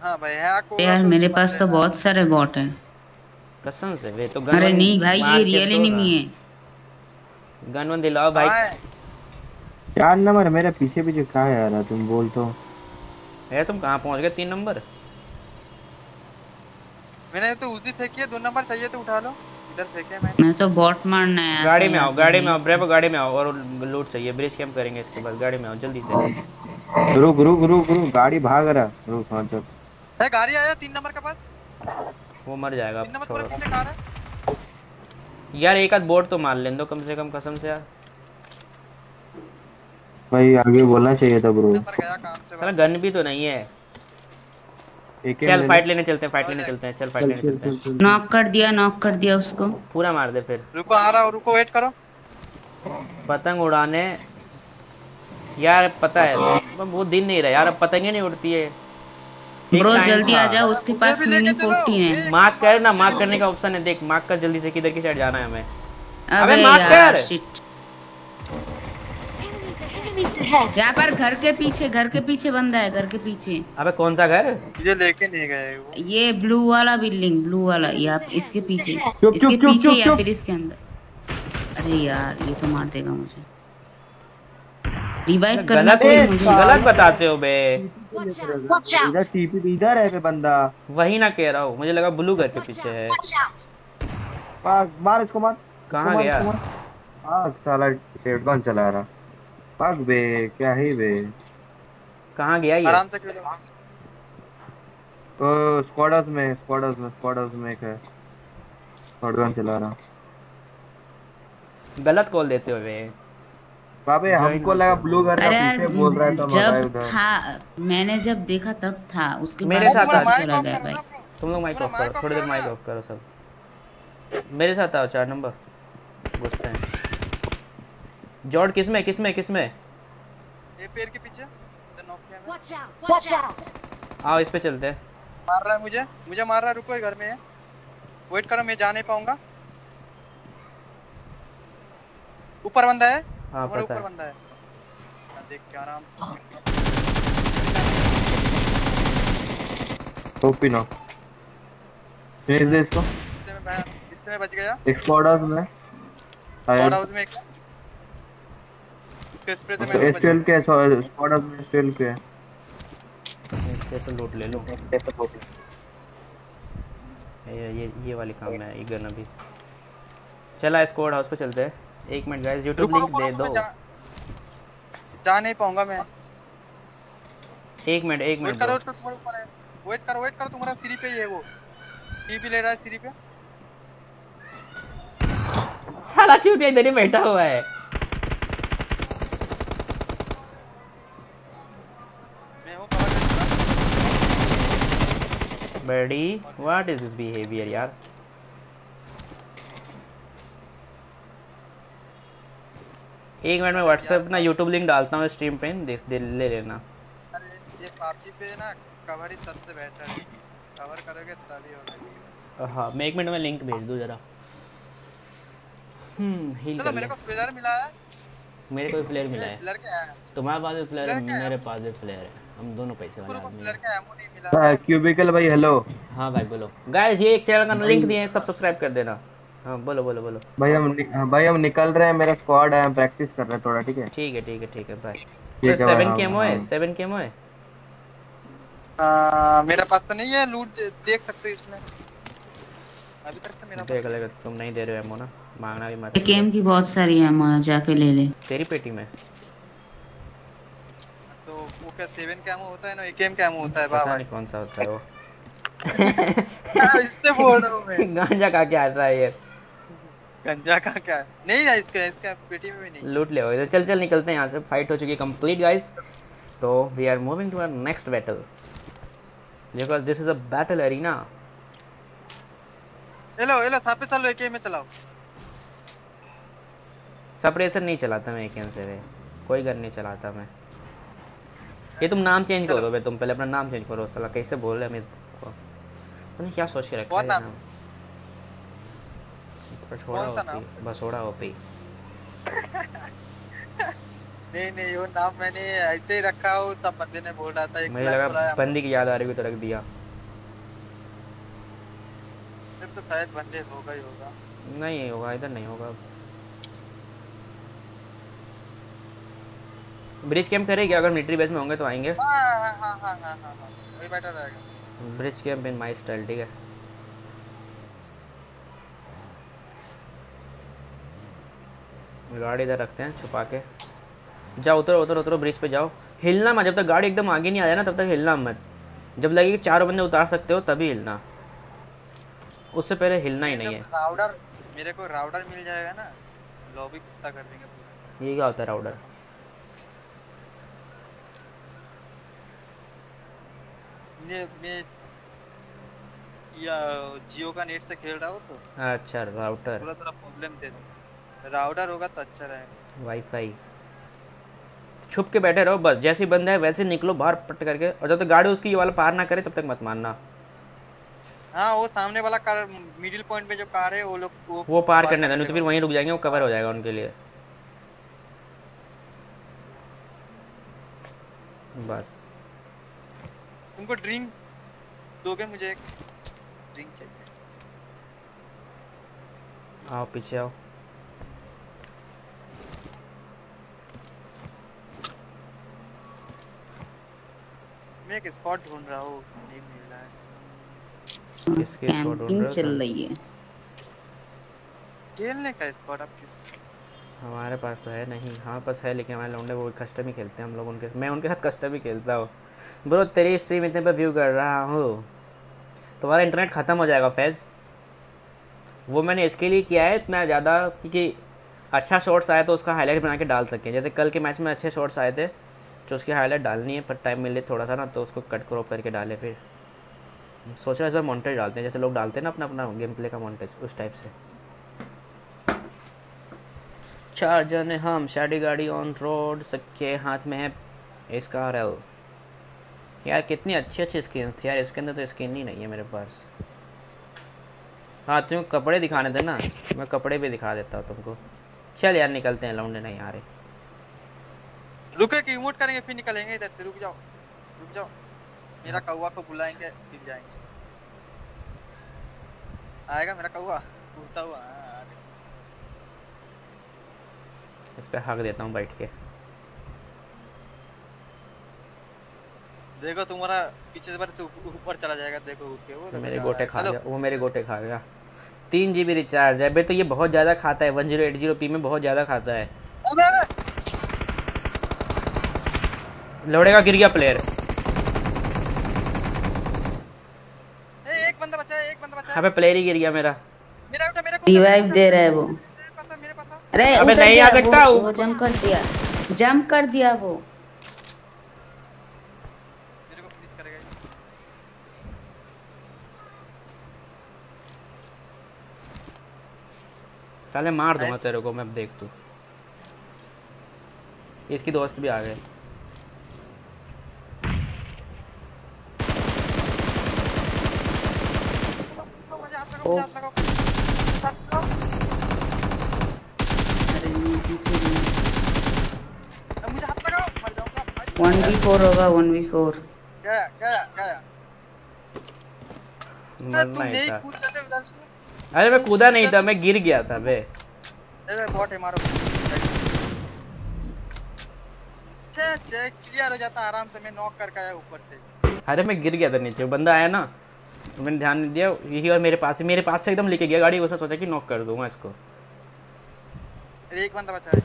हां भाई हैक हो यार। मेरे पास तो बहुत सारे बॉट हैं कसम से। वे तो गन। अरे नहीं भाई ये रियल एनिमी है। गन वन दिलाओ भाई। 4 नंबर मेरे पीछे भी जो कहां है यार। तुम बोल तो यार तुम कहां पहुंच गए 3 नंबर। मैंने तो उसी फेंकी है 2 नंबर चाहिए तो उठा लो। मैं तो बॉट मारना है। गाड़ी में आओ ब्रेवो गाड़ी में आओ। और लूट चाहिए ब्रिज कैंप करेंगे इसके बाद। गाड़ी में आओ जल्दी से। रुक गाड़ी भाग रहा। रुक हां चल है गाड़ी आया 3 नंबर के पास। वो मर जाएगा 3 नंबर पूरा पीछे कार है यार। एक आध बॉट तो मार लें दो कम से कम कसम से यार। भाई आगे बोलना चाहिए था ब्रो। साला गन भी तो नहीं है। चल फाइट लेने चलते हैं। चल फाइट लेने चलते हैं। नॉक कर दिया उसको। पूरा मार दे फिर। रुको आ रहा हूं। रुको वेट करो। पतंग उड़ाने यार पता है वो दिन नहीं रहा यार। अब पतंगे नहीं उड़ती है ब्रो। जल्दी आ जाओ उसके पास मिनी पोटी है। मार्क कर ना। मार्क करने का ऑप्शन है देख। मार्क कर जल्दी से किधर की साइड जाना है हमें। अबे मार्क कर। पीछे है जहाँ पर घर के पीछे बंदा है घर के पीछे। अबे कौन सा घर? ये लेके नहीं गए वो। ये ब्लू वाला बिल्डिंग, ब्लू वाला यहाँ इसके पीछे, इसके पीछे या फिर इसके अंदर। अरे यार ये तो मार देगा मुझे। रिवाइव करना कोई मुझे। गलत बताते हो बे। इधर टीपी इधर है बे बंदा। वही ना कह रहा हूँ, मुझे लगा ब्लू घर के पीछे है। मार इसको मार। कहाँ गया? साला शेडगन चला रहा। भाग बे, क्या ही बे। कहाँ गया ये? आराम से खेलो। ओ स्क्वाडर्स में एक है। शेडगन चला रहा। गलत कॉल देते हो बे। बाबे हमको लगा ब्लू घर का पीछे बोल रहा है तो हमारा उधर। हाँ मैंने जब देखा तब था। उसके मेरे साथ चला गया भाई। तुम लोग माइक ऑफ करो, थोड़ी देर माइक ऑफ करो सब। मेरे साथ आओ 4 नंबर घुसते हैं। जॉर्ड किसमें? ये पेड़ के पीछे नॉक किया मैंने। आओ इस पे चलते हैं। मार रहा है मुझे मार रहा है। रुको घर में है, वेट करो, मैं जा नहीं पाऊंगा। ऊपर बंदा है। हाँ पता है ऊपर बंदा है। देख के आराम से टोपी ना भेज दे इसको। इसमें बच गया। स्क्वाड हाउस में एक उसके स्प्रे से मैंने स्टील के स्क्वाड हाउस में स्टील के इससे तो लूट ले लो। ये वाले काम में ये गन अभी चला। स्क्वाड हाउस पे चलते हैं। 1 मिनट गाइस, YouTube लिंक दे दो। जा नहीं पाऊंगा मैं। 1 मिनट वेट करो। तुम्हारा सीढ़ी पे ही है वो। टीपी ले रहा है सीढ़ी पे। साला चूतिया इधर ही बैठा हुआ है। बड़ी व्हाट इज दिस बिहेवियर यार। एक मिनट में व्हाट्सएप ना यूट्यूब लिंक डालता हूँ स्ट्रीम पे, देख ले लेना। अरे ये PUBG पे ना कवर ही सबसे बेहतर है। कवर करोगे तभी होगा। हाँ मैं 1 मिनट में लिंक भेज दूँ जरा। चलो मेरे को फ्लेयर मिला है। मेरे को भी फ्लेयर मिला है। फ्लेयर क्या है? तुम्हारे पास भी फ्लेयर है, मेरे पास भी फ्लेयर है। हम दोनों पैसे वाले आदमी हैं। फ्लेयर का एमो नहीं मिला। हां क्यूबिकल भाई हेलो। हां भाई बोलो। गाइस ये एक चैनल का लिंक दिए हैं, सब सब्सक्राइब कर देना। हां बोलो। भाई हम निकल रहे हैं। मेरा स्क्वाड है, प्रैक्टिस कर रहे हैं थोड़ा। ठीक है भाई। 7 के एमो है। 7 के एमो है। मेरे पास तो नहीं है। लूट देख सकते हो इसमें। अभी तक तो मेरा देख लेगा। तुम नहीं दे रहे हो एमो ना, मांगना भी मत। गेम की बहुत सारी एमो है, जाके ले ले। तेरी पेटी में तो वो क्या 7 का एमो होता है ना, एकेएम का एमो होता है। बाबा पता नहीं कौन सा होता है वो। इससे बोल रहा हूं मैं। गांजा का क्या आता है ये? गांजा का क्या नहीं है इसका पेटी में भी नहीं। लूट ले। इधर चल निकलते हैं यहां से। फाइट हो चुकी है कंप्लीट गाइस, तो we are moving to our next battle because this is a battle arena. Hello थापे चलो। एकेएम में चलाओ। सप्रेसर नहीं चलाता मैं एकेएम से वे। कोई गन नहीं चलाता मैं। ये तुम नाम चेंज करो बे। तुम पहले अपना नाम चेंज करो। साला कैसे बोल रहे हैं मुझको। तुमने क्या सोच के रखा है नाम? कौन सा नाम? बसोड़ा ओपी। नहीं वो नाम मैंने ऐसे ही रखा हो। सब बंदे ने बोल रहा था। एक मुझे लगा बंदी की याद आ रही तो रख दिया। तो शायद बंदे होगा ही होगा। नहीं होगा, इधर नहीं होगा। ब्रिज कैंप करेंगे। अगर मिलिट्री बेस में होंगे तो आएंगे। हाँ। वही बेटर रहेगा। Bridge camp in my style. ठीक है गाड़ी इधर रखते हैं छुपा के। जाओ उतरो ब्रिज पे जाओ। हिलना मत। जब तक गाड़ी एकदम आगे नहीं आ जाए ना तब तक हिलना मत। जब लगे कि 4 बंदे उतार सकते हो तभी हिलना, उससे पहले हिलना ही नहीं है। राउडर मेरे को राउडर मिल जाएगा ना, लॉबी पता कर देंगे पूरा। ये क्या होता है राउडर? मैं या जियो का नेट से खेल रहा हूँ तो। अच्छा राउटर थोड़ा प्रॉब्लम दे दो। राउडर होगा तो अच्छा रहेगा। वाईफाई। छुप के बैठे रहो बस। जैसे बंदा है वैसे निकलो बाहर पट करके। और जब तक गाड़ी उसकी ये वाला पार ना करे तब तक मत मारना। हाँ वो सामने वाला कार मिडिल पॉइंट पे जो कार है वो लोग वो पार करने देना। तो फिर वहीं रुक जाएंगे। वो कवर हो जाएगा उनके लिए। बस तुमको ड्रिंक दोगे? मुझे एक ड्रिंक चाहिए। आओ पीछे आओ। मैं एक स्पॉट ढूंढ रहा हूँ, नहीं मिल रहा है। किसके स्पॉट ढूंढ रहे हो? चल रही है खेलने का स्पॉट। आप किस? हमारे पास तो है नहीं। हाँ पास है, लेकिन हमारे लौंडे वो कस्टम ही खेलते हैं। हम लोग उनके, मैं उनके साथ कस्टम ही खेलता हूँ। ब्रो तेरी स्ट्रीम इतने पर व्यू कर रहा हूँ। तुम्हारा इंटरनेट ख़त्म हो जाएगा फैज़। वो मैंने इसके लिए किया है इतना ज़्यादा क्योंकि अच्छा शॉट्स आए तो उसका हाईलाइट बना के डाल सकें। जैसे कल के मैच में अच्छे शॉट्स आए थे तो उसकी हाईलाइट डालनी है, पर टाइम मिले थोड़ा सा ना तो उसको कट क्रॉप करके डाले। फिर सोच रहा इस बार मॉन्टेज डालते हैं, जैसे लोग डालते हैं ना अपना अपना गेम प्ले का मॉन्टेज, उस टाइप से। चार जने हम, शादी गाड़ी ऑन रोड, सबके हाथ में है इसका आर एल। यार कितनी अच्छी अच्छी स्किन थी यार, इसके अंदर तो स्किन ही नहीं है मेरे पास। हाँ तुम कपड़े दिखाने थे ना, मैं कपड़े भी दिखा देता हूँ तुमको। चल यार निकलते हैं, लौंडे नहीं आ रहे। रुके कि इमोट करेंगे फिर निकलेंगे इधर से। रुक जाओ रुक जाओ, मेरा कौवा को बुलाएंगे फिर जाएंगे। आएगा मेरा कौवा उड़ता हुआ, इस पे हाक देता हूँ बैठ के। देखो तुम्हारा पीछे से ऊपर चला जाएगा। देखो वो मेरे गोटे खा गया, वो मेरे गोटे खा गया। 3 GB रिचार्ज है बे, तो ये बहुत ज़्यादा खाता है। 1080p में बहुत ज़्यादा खाता है। लोड़े का गिर गया प्लेयर। एक बंदा बचा है, एक बंदा बचा है। अबे प्लेयर ही गिर गया मेरा। रिवाइव दे रहा है वो। अरे अबे नहीं आ सकता। वो जंप कर दिया, जंप कर दिया वो। साले मार दूंगा तेरे को मैं, देख तू। इसकी दोस्त भी आ गए। होगा 1v4। गया गया गया। तुम नहीं कूद जाते उधर से? अरे मैं कूदा नहीं था, मैं गिर गया था बे। अरे बॉट है, मारो। चेक चेक क्लियर हो जाता आराम से। मैं नॉक करके आया ऊपर से। अरे मैं गिर गया था नीचे, बंदा आया ना, मैंने ध्यान नहीं दिया। यही और मेरे पास से एकदम लेके गया गाड़ी। उसने सोचा कि नॉक कर दूंगा इसको। अरे एक बंदा बचा है।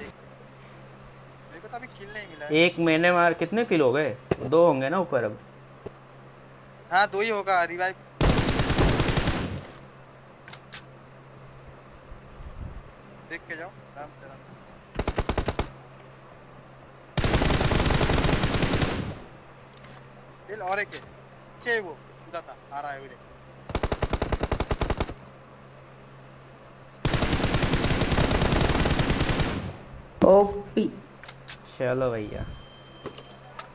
अभी किल नहीं मिला है। एक महीने मार कितने किल हो गए? 2 होंगे ना ऊपर अब। हाँ 2 ही होगा। रिवाइव देख के जाओ। किल और एक छे, वो उधर था आ रहा है। उधर ओपी। चलो भैया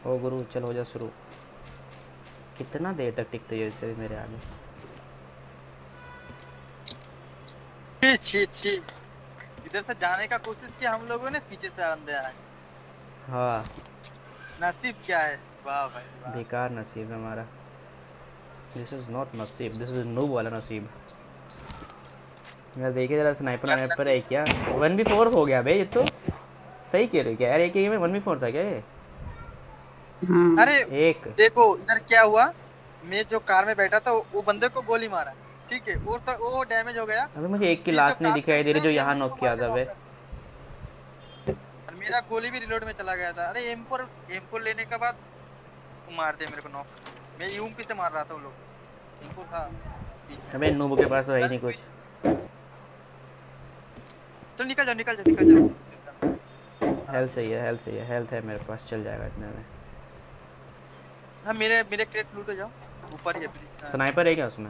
ओ गुरु, चलो हो जा शुरू। कितना देर तक टिकते हो इससे मेरे आगे? छी इधर से जाने का कोशिश किया हम लोगों ने, पीछे से बंदे आए। हाँ नसीब क्या है। वाह भाई बेकार नसीब है हमारा। दिस इज नॉट नसीब, दिस इज नो वाला नसीब। मैं देखिए जरा, स्नाइपर आने पर है क्या? 1v4 हो गया भाई, ये तो सही कह रहे हो क्या यार? एक ही में 1v4 था क्या ये? अरे एक देखो इधर क्या हुआ। मैं जो कार में बैठा था वो बंदे को गोली मारा, ठीक है, वो डैमेज हो गया। अबे मुझे एक की लाश नहीं दिखाई दे रही जो यहाँ नॉक किया था बे। मेरा गोली भी रिलोड में चला गया था। अरे एम4 लेने के बाद मार दिया मेरे को नॉक। मैं यूएमपी से मार रहा था, वो लोग एम4 था। अबे नूब के पास वही नहीं कुछ। चल निकल जाओ निकल जाओ निकल जाओ। हेल्थ सही है, हेल्थ सही है, हेल्थ है मेरे पास, चल जाएगा इतने में। हाँ मेरे क्रेट लूट जाओ ऊपर ही। स्नाइपर है क्या उसमें?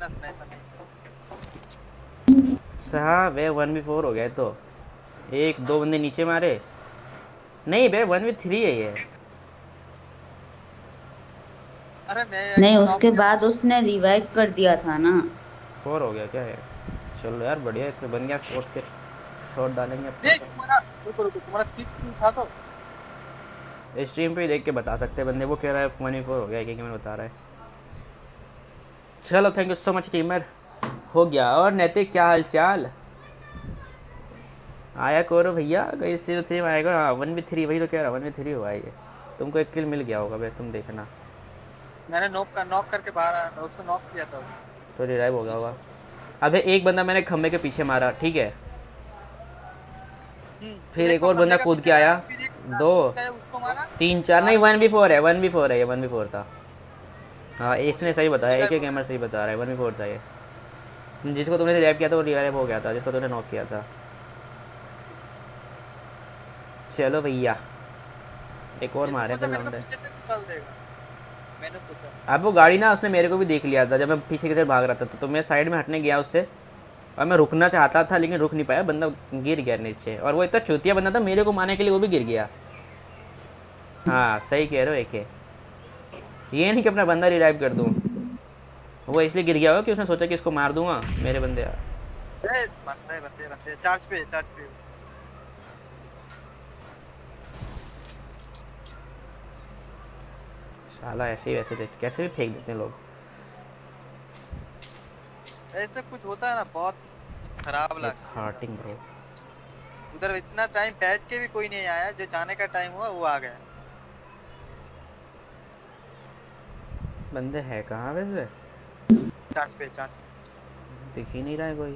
ना स्नाइपर सहा वे। 1v4 हो गया तो। 1-2 बंदे नीचे मारे नहीं बे, 1v3 है ये। अरे नहीं उसके बाद उसने रिवाइव कर दिया था ना। 4 हो गया क्या है? चलो यार बढ़िया, इससे बन गया शॉट। फिर शॉट डालेंगे अब। तुम्हारा रुको रुको, तुम्हारा किक था तो स्ट्रीम पे देख के बता सकते हैं बंदे, वो कह रहा है 1v4 हो गया कि मैं बता रहा है। चलो thank you so much teamer, हो गया। और नैतिक क्या हाल चाल, आया करो भैया, कोई स्ट्रीम सेम आएगा। हाँ 1v3 वही तो कह रहा, 1v3 हुआ है ये, तुमको एक किल मिल गया होगा भाई, तुम देखना। मैंने नॉक करके बाहर आया था, उसको नॉक किया था, तो रिवाइव हो गया होगा। अबे एक बंदा मैंने खम्भे के पीछे मारा, ठीक है, फिर एक और बंदा कूद के आया, दो तीन चार, नहीं 1v4 है, 1v4 है ये, 1v4 था। हाँ इसने सही बताया, एक एक गेमर सही बता रहा है, 1v4 था ये। जिसको तुमने रिवाइव किया था वो रिवाइव हो गया था, जिसको तुमने नॉक किया था। चलो भैया एक और मारे थे अब। वो गाड़ी ना उसने मेरे को भी देख लिया था जब मैं पीछे की तरफ भाग रहा था, तो मैं साइड में हटने गया उससे, और मैं रुकना चाहता था लेकिन रुक नहीं पाया, बंदा गिर गया नीचे, और वो इतना चूतिया बंदा था मेरे को मारने के लिए वो भी गिर गया। हाँ सही कह रहे हो, एक है ये नहीं कि अपना बंदा रिवाइव कर दूँ, वो इसलिए गिर गया होगा कि उसने सोचा कि इसको मार दूंगा, मेरे बंदे चार्ज पे, चार्ज पे। साला ऐसे ही वैसे कैसे भी फेंक देते हैं लोग, ऐसा कुछ होता है ना, बहुत खराब लगता हार्टिंग ब्रो। उधर इतना टाइम बैठ के भी कोई नहीं आया, जो जाने का टाइम हुआ वो आ गया। बंदे है कहाँ वैसे, चार्ज पे, चार्ज पे। दिख ही नहीं रहा है कोई।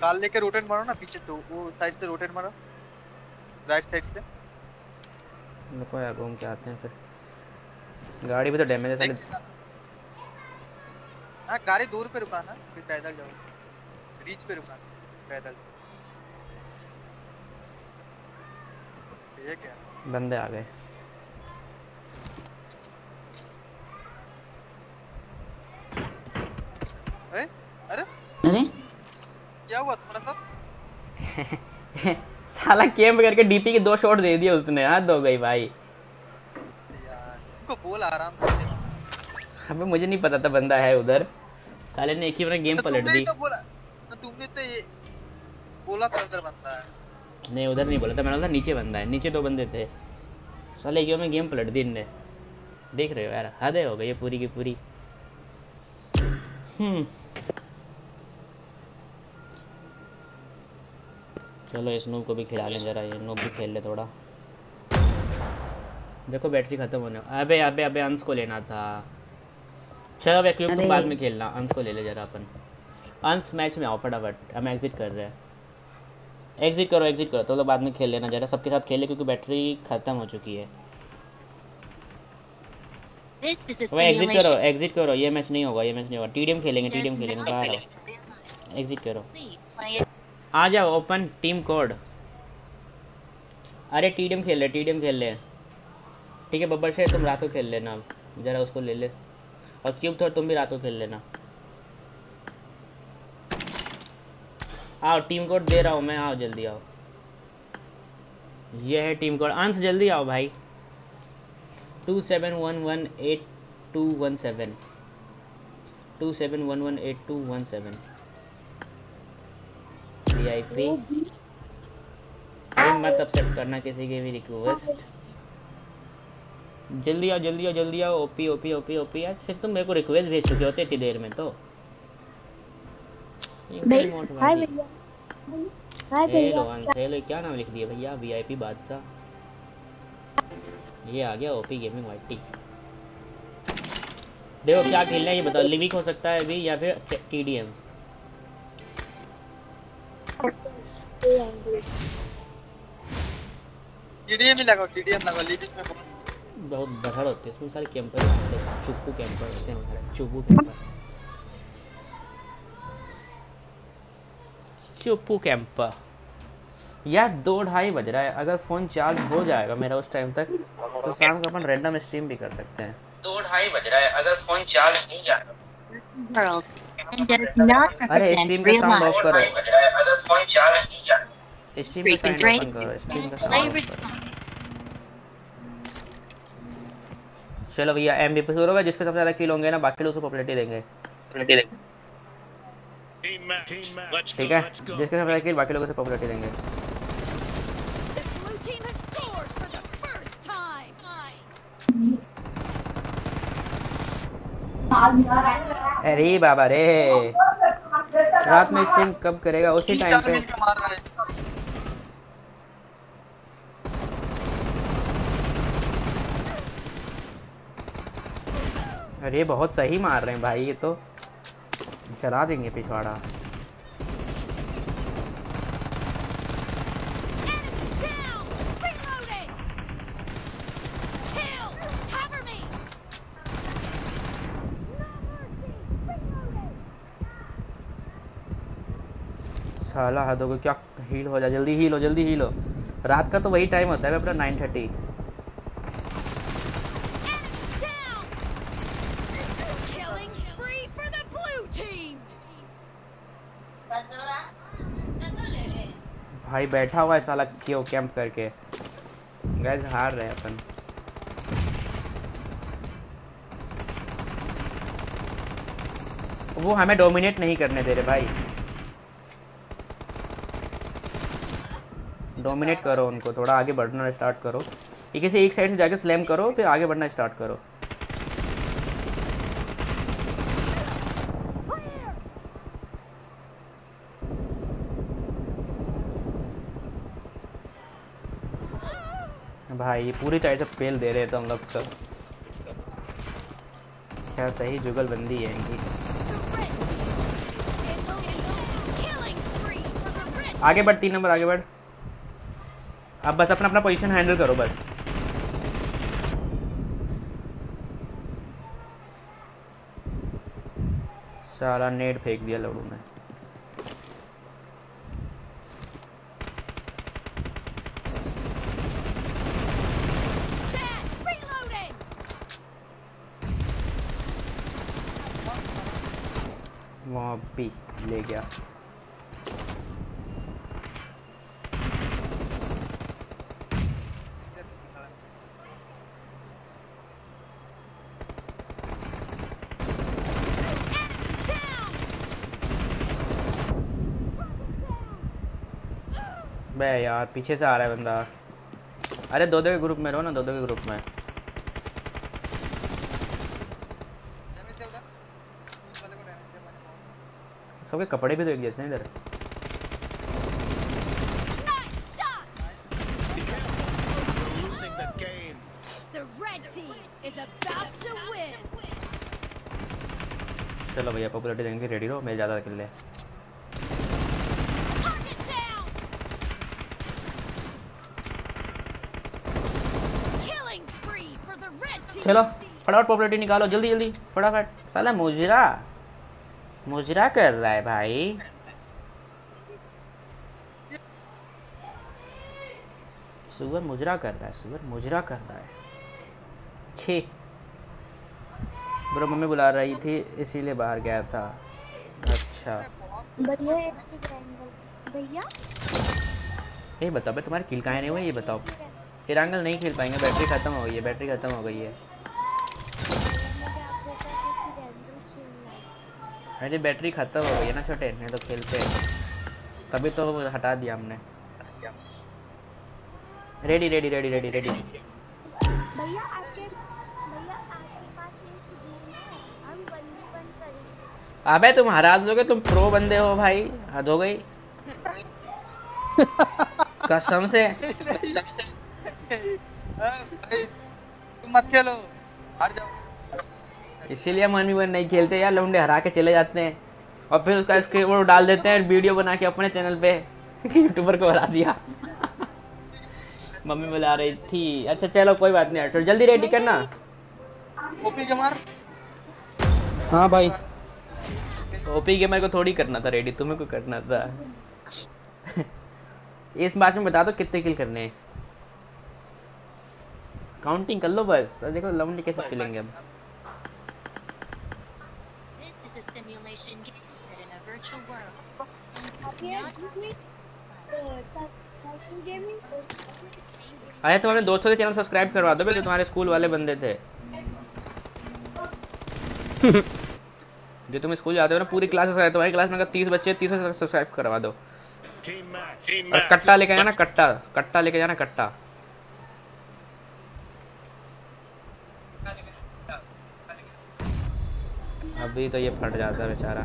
काल लेके रोटेट मारो ना पीछे, तो वो साइड से रोटेट मारो, राइट साइड से। देखो यार घूम के आते हैं फिर, गाड़ी भी तो डैमेज है साले। हां गाड़ी दूर पे रुकाना, फिर पैदल जाओ, ब्रिज पे रुकाना पैदल। ये क्या बंदे आ गए, अरे अरे अरे क्या हुआ तुम्हारा साथ? साला कैंप करके डीपी के 2 शॉट दे दिए उसने, हाथ हो गई भाई। को बोल आराम से, अबे मुझे नहीं पता था बंदा है उधर, साले ने एक ही बार गेम पलट दी। तो बोला तो तुमने, तो ये बोला था उधर बंदा है। नहीं उधर नहीं बोला था मैंने, बोला नीचे बंदा है, नीचे 2 बंदे थे, साले एक में गेम पलट दी इनने। देख रहे हो यार हद हो गई ये पूरी की पूरी। चलो इस नूब को भी खिला लें जरा, ये नूब भी खेल ले थोड़ा। देखो बैटरी खत्म होने, अबे अबे अबे अंश को लेना था। चलो भाई क्यूब तुम बाद में खेलना, अंश को ले ले जरा अपन। अंश मैच में आओ फटाफट, हम एग्जिट कर रहे हैं, एग्जिट करो एग्जिट करो, तो लोग बाद में खेल लेना जरा, सबके साथ खेले क्योंकि बैटरी खत्म हो चुकी है। वो एग्जिट करो, ये मैच नहीं होगा, ये मैच नहीं होगा। टीडीएम खेलेंगे, टीडीएम खेलेंगे, बाहर आओ, एग्जिट करो, आ जाओ। ओपन टीम कोड, अरे टीडीएम खेल रहे, टीडीएम खेल रहे, ठीक है। बब्बर शेर तुम रात को खेल लेना जरा, उसको ले ले, और क्यूब थोड़ा तुम भी रात को खेल लेना। आओ टीम कोड दे रहा हूँ मैं, आओ जल्दी आओ, ये है टीम कोड। अंश जल्दी आओ भाई, 27118217, 27118217। VIP मत अपसेट करना किसी के भी रिक्वेस्ट, जल्दी आओ जल्दी आओ जल्दी आओ। ओपी ओपी ओपी ओपी यार, सिर्फ तुम मेरे को रिक्वेस्ट भेज चुके होते इतनी देर में तो। हाय भैया, हाय भैया, हेलो, क्या नाम लिख दिया भैया? वीआईपी बादशाह, ये आ गया ओपी गेमिंग वाईटी। देखो क्या खेलना है ये बताओ, लिविक हो सकता है अभी या फिर टीडीएम। टीडीएम ही लगाओ, टीडीएम लगाओ, लिविक में बहुत बसड़ होते हैं इसमें, सारे कैंपर होते हैं, चुप्पू कैंपर होते हैं हमारे, चुप्पू कैंपर, चुप्पू कैंपर। यार 2:30 बज रहा है, अगर फ़ोन चार्ज हो जाएगा मेरा उस टाइम तक तो शाम को अपन रैंडम स्ट्रीम भी कर सकते हैं। 2:30 बज रहा है, अगर फ़ोन चार्ज हो जाएगा। अरे स्ट्रीम का साउंड ऑफ करो, स्ट्रीम का साउंड ऑफ करो, स्ट्रीम का साउंड। चलो भैया एमवीपी शुरू होगा, जिसके सबसे ज्यादा किल होंगे ना बाकी लोग उसको पॉपुलैरिटी देंगे, ठीक है, जिसके सबसे ज्यादा किल बाकी लोग उसे पॉपुलैरिटी देंगे। अरे बाबा रे, रात में स्ट्रीम कब करेगा? उसी टाइम पे अरे बहुत सही मार रहे हैं भाई, ये तो चला देंगे पिछवाड़ा। साला हाथों को क्या हील हो जा, जल्दी हील हो, जल्दी हील हो। रात का तो वही टाइम होता है अपना 9:30। भाई बैठा हुआ है साला क्यों कैंप करके। गैस हार रहे अपन। वो हमें डोमिनेट नहीं करने दे रहे भाई, डोमिनेट करो उनको, थोड़ा आगे बढ़ना स्टार्ट करो, ये किसी एक साइड से जाके स्लैम करो फिर आगे बढ़ना स्टार्ट करो। भाई ये पूरी तरह से फेल दे रहे थे हम लोग सब। क्या सही जुगलबंदी है इनकी। आगे बढ़ 3 नंबर, आगे बढ़। अब बस अपना अपना पोजीशन हैंडल करो बस। सारा नेट फेंक दिया लड़ू ने। पी ले गया बे यार, पीछे से आ रहा है बंदा। अरे दो के ग्रुप में रहो ना, दो के ग्रुप में। सबके कपड़े भी तो एक जैसे हैं इधर। चलो भैया पॉपुलरिटी देंगे, रेडी रहो, मैं ज़्यादा खेल ले। चलो फटाफट पॉपुलरिटी निकालो, जल्दी जल्दी फटाफट। साला मुजरा मुजरा कर रहा है भाई। सुअर मुजरा कर रहा है, सुअर मुजरा कर रहा है। छी ब्रो, मम्मी बुला रही थी इसीलिए बाहर गया था। अच्छा भैया ये बताओ भाई, तुम्हारे किल कहाँ नहीं हुए ये बताओ। एरांगल नहीं खेल पाएंगे, बैटरी खत्म हो गई है, बैटरी खत्म हो गई है। अरे बैटरी खत्म हो गई है ना छोटे, नहीं तो खेलते हैं। तभी तो हटा दिया हमने। Ready ready ready ready ready भैया, आपके पास एक गेम है, हम बंदी बन करेंगे। अबे तुम हरा दोगे, तुम प्रो बंदे हो भाई, हद हो गई कसम से। तुम मत खेलो, हार जाओ। इसीलिए मन भी मन नहीं खेलते यार, लौंडे हरा के चले जाते हैं और फिर उसका इसके वो डाल देते हैं वीडियो बना के अपने चैनल पे कि यूट्यूबर को हरा दिया मम्मी बुला रही थी। अच्छा चलो कोई बात नहीं, हर्ष जल्दी रेडी करना। ओपी गेमर, हाँ भाई ओपी गेमर को थोड़ी करना था रेडी, तुम्हें को करना था इस मैच में बता दो कितने किल करने हैं, काउंटिंग कर लो बस। देखो लौंडे कैसे खेलेंगे अब। अरे तुम्हारे दोस्तों के चैनल सब्सक्राइब करवा दो जो तुम्हारे स्कूल वाले बंदे थे जो तुम स्कूल जाते हो ना, पूरी क्लास तुम्हारी क्लास में 30 बच्चे 30 सब्सक्राइब करवा दो। कट्टा लेके जाना, कट्टा कट्टा लेके जाना, कट्टा। अभी तो ये फट जाता है बेचारा।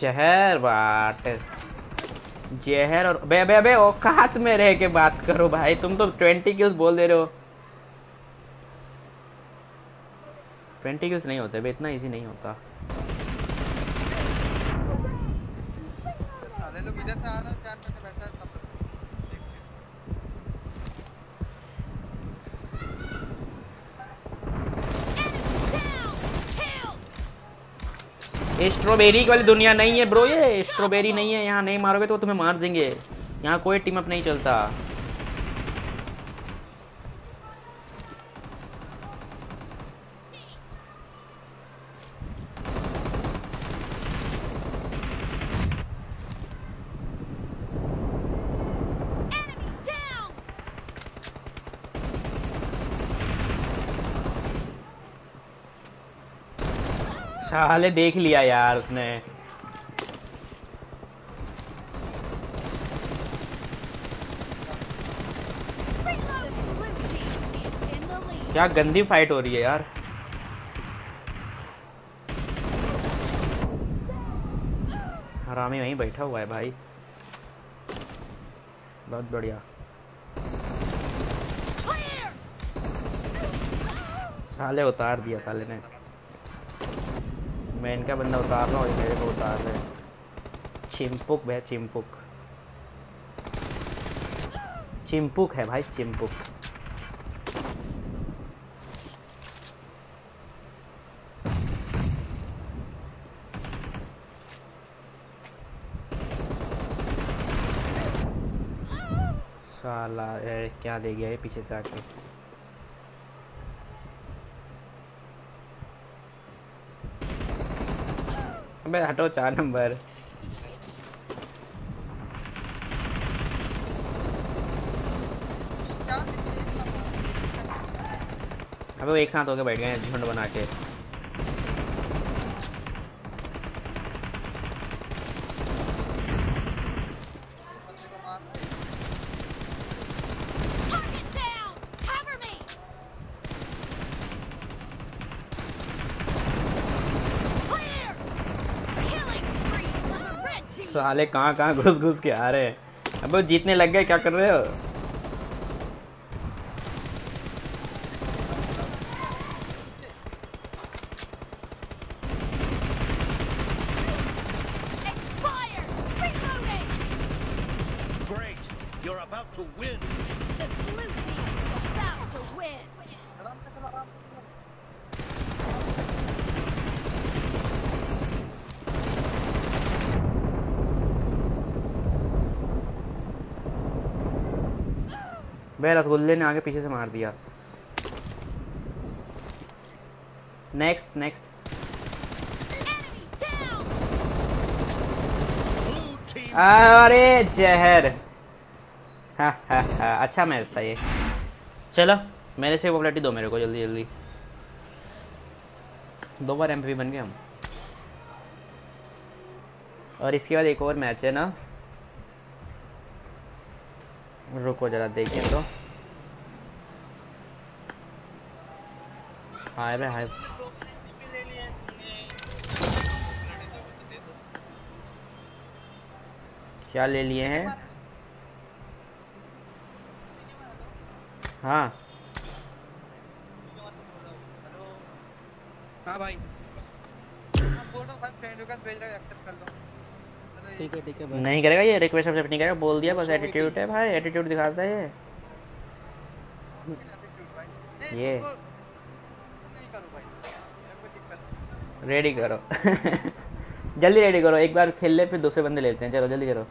जहर बाट जहर और बे बे बे औकात में रह के बात करो भाई, तुम तो 20 किल्स बोल दे रहे हो। 20 किल्स नहीं होते बे, इतना इजी नहीं होता। अरे लोग इधर से आ रहे हैं, चार पे बैठा है सब। स्ट्रॉबेरी वाली दुनिया नहीं है ब्रो, ये स्ट्रॉबेरी नहीं है, यहाँ नहीं मारोगे तो तुम्हें मार देंगे। यहाँ कोई टीम अप नहीं चलता। साले देख लिया यार उसने। क्या गंदी फाइट हो रही है यार। हरामी वहीं बैठा हुआ है भाई, बहुत बढ़िया। साले उतार दिया साले ने, मैं इनका बंदा उतार रहा हूँ, मेरे को उतार रहे। चिंपुक भाई चिंपुक, चिंपुक है भाई चिंपुक। साला क्या दे गया ये पीछे से आके। मैं हटो 4 नंबर। अब वो एक साथ होकर बैठ गए झुंड बना के। साले कहाँ कहाँ घुस घुस के आ रहे हैं। अब वो जीतने लग गए, क्या कर रहे हो? रसगुल्ले ने आगे पीछे से मार दिया। नेक्स्ट नेक्स्ट अरे जहर। हा हा हा, अच्छा मैच था ये। चलो मेरे से पॉपुलैरिटी दो, मेरे को जल्दी जल्दी 2 बार एमपी बन गए हम। और इसके बाद एक और मैच है ना, रुको जरा देखिए तो। हाय भाई हाय, क्या ले लिए हैं? हाँ हाँ भाई भेज रहा है। ठीक है ठीक है भाई, नहीं करेगा ये रिक्वेस्ट, सबसे नहीं करेगा, बोल दिया बस। एटीट्यूड है भाई, एटीट्यूड दिखाता है ये। रेडी करो जल्दी रेडी करो, एक बार खेल ले फिर दूसरे बंदे लेते हैं। चलो जल्दी करो,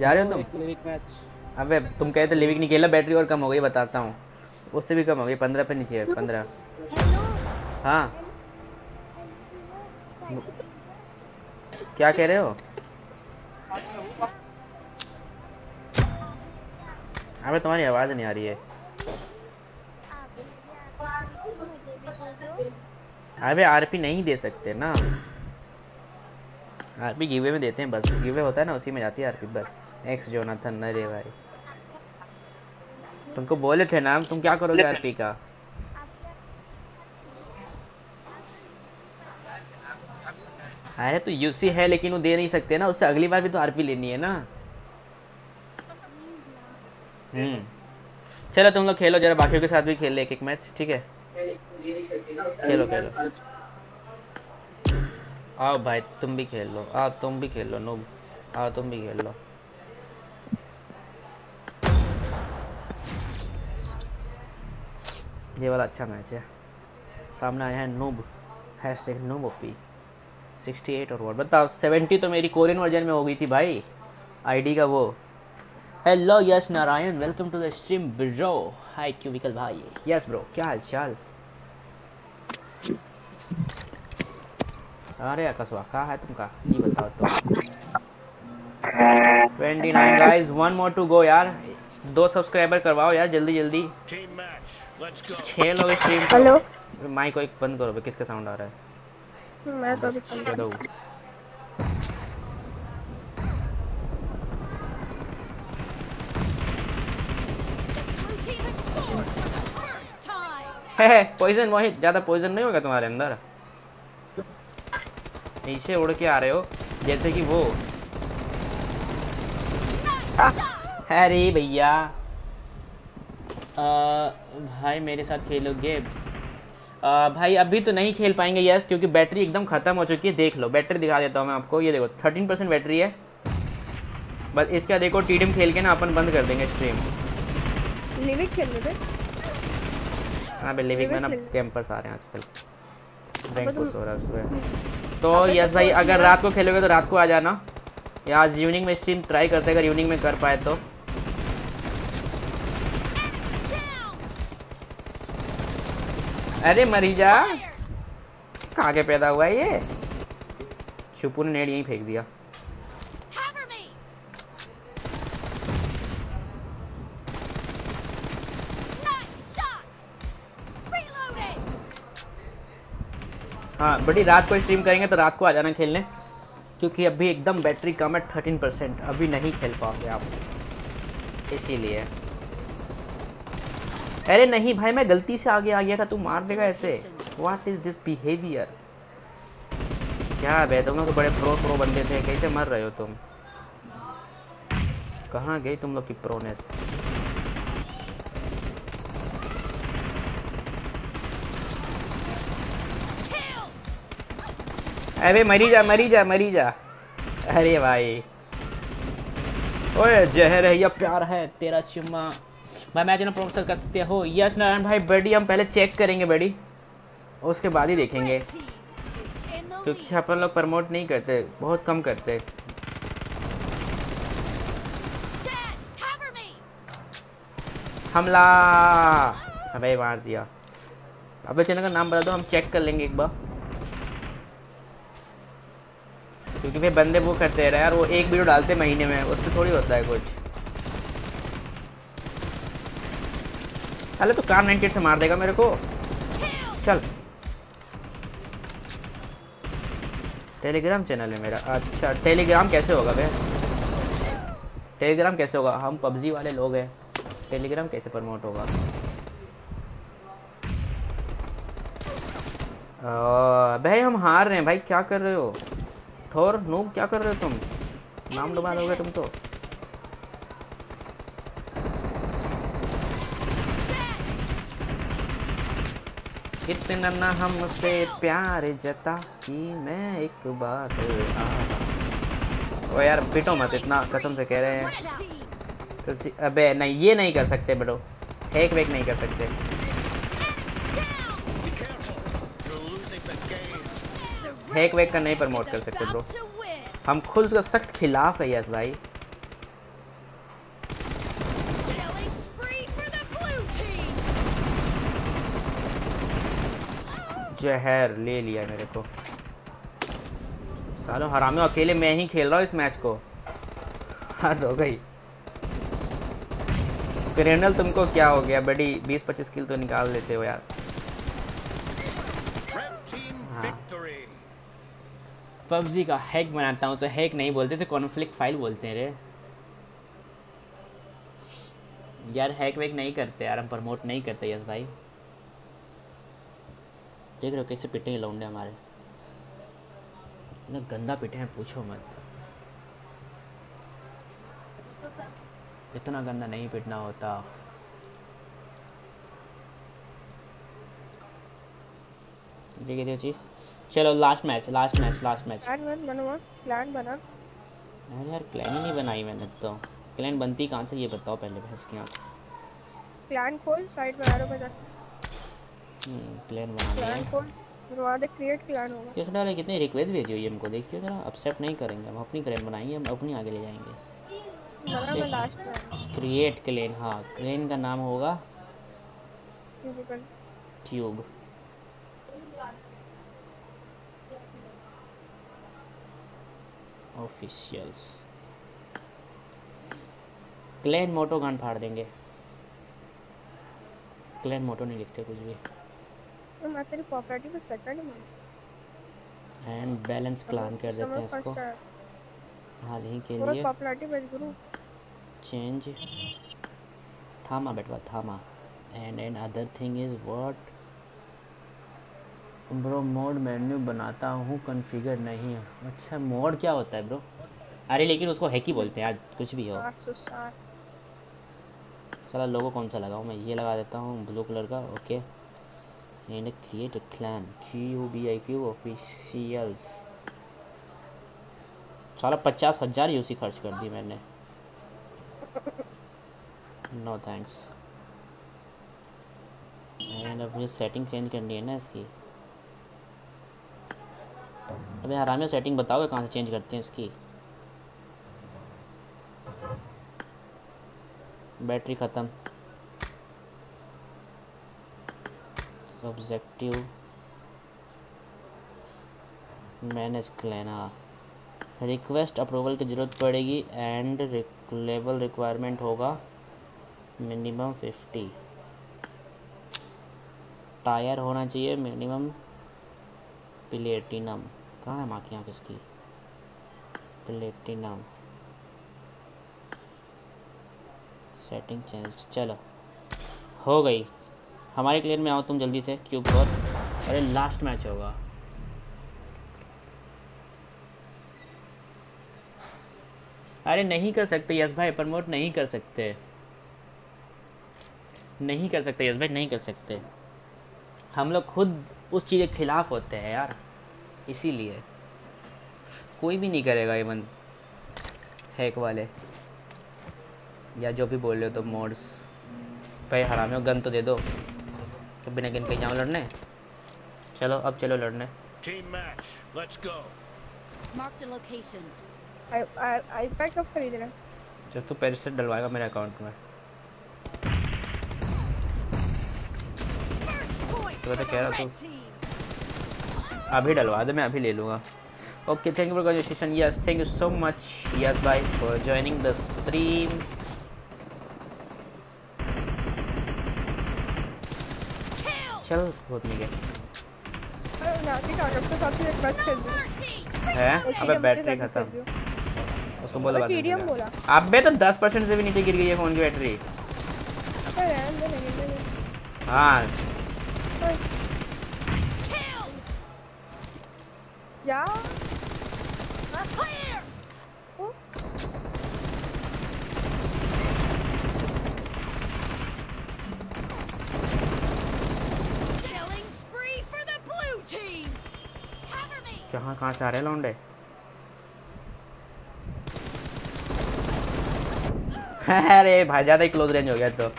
जा रहे हो तुम? अबे तुम कहते लिविक नहीं खेला, बैटरी और कम हो गई, बताता हूँ उससे भी कम हो गई, 15 पे नीचे है 15। हाँ क्या कह रहे हो? अबे तुम्हारी आवाज नहीं आ रही है। अबे आरपी नहीं दे सकते ना। आरपी गिवे में देते हैं बस, गिवे होता है ना उसी में जाती है आरपी बस। एक्स जोनाथन, अरे भाई तुमको बोले थे ना, तुम क्या करोगे आरपी का? अरे तो यूसी है लेकिन वो दे नहीं सकते ना, उससे अगली बार भी तो आरपी लेनी है ना। चलो तुम लोग खेलो जरा, बाकियों के साथ भी खेल ले एक एक मैच, ठीक है? खेलो खेलो, आओ भाई तुम भी खेल लो, आओ तुम भी खेल लो, नो आओ तुम भी खेल लो। ये वाला अच्छा मैच है। सामने आया है नूब, हैशटैग नूब ओपी 68 और वर्ड बताओ। 70 तो मेरी कोरियन वर्जन में हो गई थी भाई आईडी का वो। Hello yes Narayan, welcome to the stream bro. Hi cubical भाई, यस ब्रो क्या हाल चाल? अरे आकाश वाका है तुम का, नहीं बताओ तो। 29 guys, one more to go यार। 2 सब्सक्राइबर करवाओ यार जल्दी जल्दी। 6 लोग स्ट्रीम। हेलो माइक को एक बंद करो भाई, किसका साउंड आ रहा है? मैं तो अभी पॉइजन वही ज्यादा पॉइजन नहीं होगा तुम्हारे अंदर। नीचे उड़ के आ रहे हो जैसे कि वो। अरे भैया भाई मेरे साथ खेलोगे? भाई अभी तो नहीं खेल पाएंगे यस, क्योंकि बैटरी एकदम ख़त्म हो चुकी है। देख लो बैटरी दिखा देता हूँ मैं आपको, ये देखो 13% बैटरी है बस। इसका देखो टीडीएम खेल के ना अपन बंद कर देंगे स्ट्रीम। लिविक खेल रहे थे? हाँ भाई लिविक में ना कैंपर्स आ रहे हैं आजकल, रैंक पुश हो रहा है। तो यस भाई अगर रात को खेलोगे तो रात को आ जाना, या आज इवनिंग में स्ट्रीम ट्राई करते हैं अगर इवनिंग में कर पाए तो। अरे मरीजा कहाँ के पैदा हुआ है ये? छुपू ने नेट यहीं फेंक दिया। हाँ बड़ी रात को स्ट्रीम करेंगे तो रात को आ जाना खेलने, क्योंकि अभी एकदम बैटरी कम है 13%, अभी नहीं खेल पाओगे आप इसीलिए। अरे नहीं भाई मैं गलती से आगे आ गया था, तू मार देगा ऐसे? What is this behaviour? क्या है तुम लोग तो बड़े प्रो बंदे थे, कैसे मर रहे हो तुम? कहाँ गई तुम लोग की प्रोनेस? अरे मरीजा मरीजा मरीजा, अरे भाई ओए जहर है या प्यार है तेरा चुम्मा। भाई मैच ना प्रोफेसर कर सकते हो? यस नारायण भाई बड़ी, हम पहले चेक करेंगे बड़ी, उसके बाद ही देखेंगे, क्योंकि अपन लोग प्रमोट नहीं करते, बहुत कम करते। हमला, अबे मार दिया। अब चैनल का नाम बता दो, हम चेक कर लेंगे एक बार, क्योंकि भाई बंदे वो करते रहे यार, वो एक वीडियो डालते महीने में, उससे थोड़ी होता है कुछ। अरे तो कार 98 से मार देगा मेरे को, चल। टेलीग्राम चैनल है मेरा, अच्छा टेलीग्राम कैसे होगा भाई? टेलीग्राम कैसे होगा? हम पबजी वाले लोग हैं, टेलीग्राम कैसे प्रमोट होगा? भाई हम हार रहे हैं भाई, क्या कर रहे हो थोर नूब, क्या कर रहे हो तुम? नाम डुबा दोगे तुम तो। इतना ना हमसे प्यार जता कि मैं एक बात ओ यार पिटो मत इतना, कसम से कह रहे हैं। तो अबे नहीं ये नहीं कर सकते बेटो, एक वेक नहीं कर सकते। एक वेक का नहीं प्रमोट कर सकते ब्रो, हम खुद उसका सख्त खिलाफ है। यस भाई जहर ले लिया मेरे को, सालो हरामी, अकेले मैं ही खेल रहा हूँ इस मैच को। हद हो गई क्रिमिनल, तुमको क्या हो गया बड़ी? 20-25 किल तो निकाल लेते हो यार। हाँ पबजी का हैक बनाता हूँ। तो हैक नहीं बोलते तो कॉन्फ्लिक्ट फाइल बोलते हैं रे यार। हैक वैक नहीं करते यार, हम प्रमोट नहीं करते। यस भाई देख रहे हो कैसे पिटे हैं लौंडे हमारे, इतना गंदा पिटे हैं पूछो मत। इतना गंदा नहीं पिटना होता। ठीक है जी चलो लास्ट मैच प्लान बना। अरे यार प्लान ही नहीं बनाई मैंने, तो प्लान बनती कहाँ से ये बताओ पहले। भैंस की आँख प्लान खोल साइड में आरो बजा। प्लान बना प्लान खोल वहाँ देख क्रिएट प्लान होगा। किसने वाले कितने रिक्वेस्ट भेजी हुई है हमको, देखिए जरा। एक्सेप्ट नहीं करेंगे हम, अपनी क्रेन बनाएंगे हम, अपनी आगे ले जाएंगे। क्रिएट क्लेन, हाँ क्लेन का नाम होगा क्यूब। ऑफिशियल्स क्लैन मोटो गान फाड़ देंगे। क्लैन मोटो नहीं लिखते कुछ भी। मैं तेरी प्रॉपर्टी को सेकंड में एंड बैलेंस प्लान कर देते हैं इसको हाल ही के लिए। प्रॉपर्टी बंद करो चेंज थामा बेटा थामा। And other thing is what bro mode menu बनाता हूँ कॉन्फ़िगर नहीं है। अच्छा मोड क्या होता है ब्रो? अरे लेकिन उसको हैक ही बोलते हैं यार, कुछ भी हो। साला लोगो कौन सा लगाऊँ मैं, ये लगा देता हूँ ब्लू कलर का। Okay and create a clan क्यूबीआईक्यू ऑफिशियल्स। साला 50,000 यूसी खर्च कर दी मैंने, नो थैंक्स। एंड अब मुझे सेटिंग चेंज करनी है ना इसकी। अबे हरामियों सेटिंग बताओगे कहाँ से चेंज करते हैं इसकी। बैटरी ख़त्म। सब्जेक्टिव मैनेज क्लेना रिक्वेस्ट अप्रूवल की ज़रूरत पड़ेगी एंड लेवल रिक्वायरमेंट होगा मिनिमम 50 टायर होना चाहिए मिनिमम प्लेटिनम। कहाँ है माँ की आँख इसकी, प्लेटिनम सेटिंग चेंज। चलो हो गई हमारे क्लेन में। आओ तुम जल्दी से क्यूब पर। अरे लास्ट मैच होगा। अरे नहीं कर सकते यस भाई, प्रमोट नहीं कर सकते, नहीं कर सकते यस भाई, नहीं कर सकते। हम लोग खुद उस चीज़ के खिलाफ होते हैं यार, इसीलिए कोई भी नहीं करेगा ये बंद हैक वाले या जो भी बोल रहे हो। तो मोड्स भाई हरामियों गन तो दे दो, तो बिना गन के जाओ लड़ने। चलो अब चलो लड़ने। Team match let's go. Mark the location. I pack up खरीद रहा हूं। जब तू पैसे से डलवाएगा मेरे अकाउंट में तो मैं कह रहा हूं अभी डलवा दे, मैं अभी ले लूँगा। Okay thank you for congratulation. Yes thank you so much yes भाई फॉर ज्वाइनिंग द स्ट्रीम। चल बहुत निकल है। अबे बैटरी खत्म, उसको बोला अबे तो 10% से भी नीचे गिर गई है फोन की बैटरी। हाँ या कहाँ कहाँ से आ रहे लौंडे अरे भाई ज्यादा ही क्लोज रेंज हो गया तो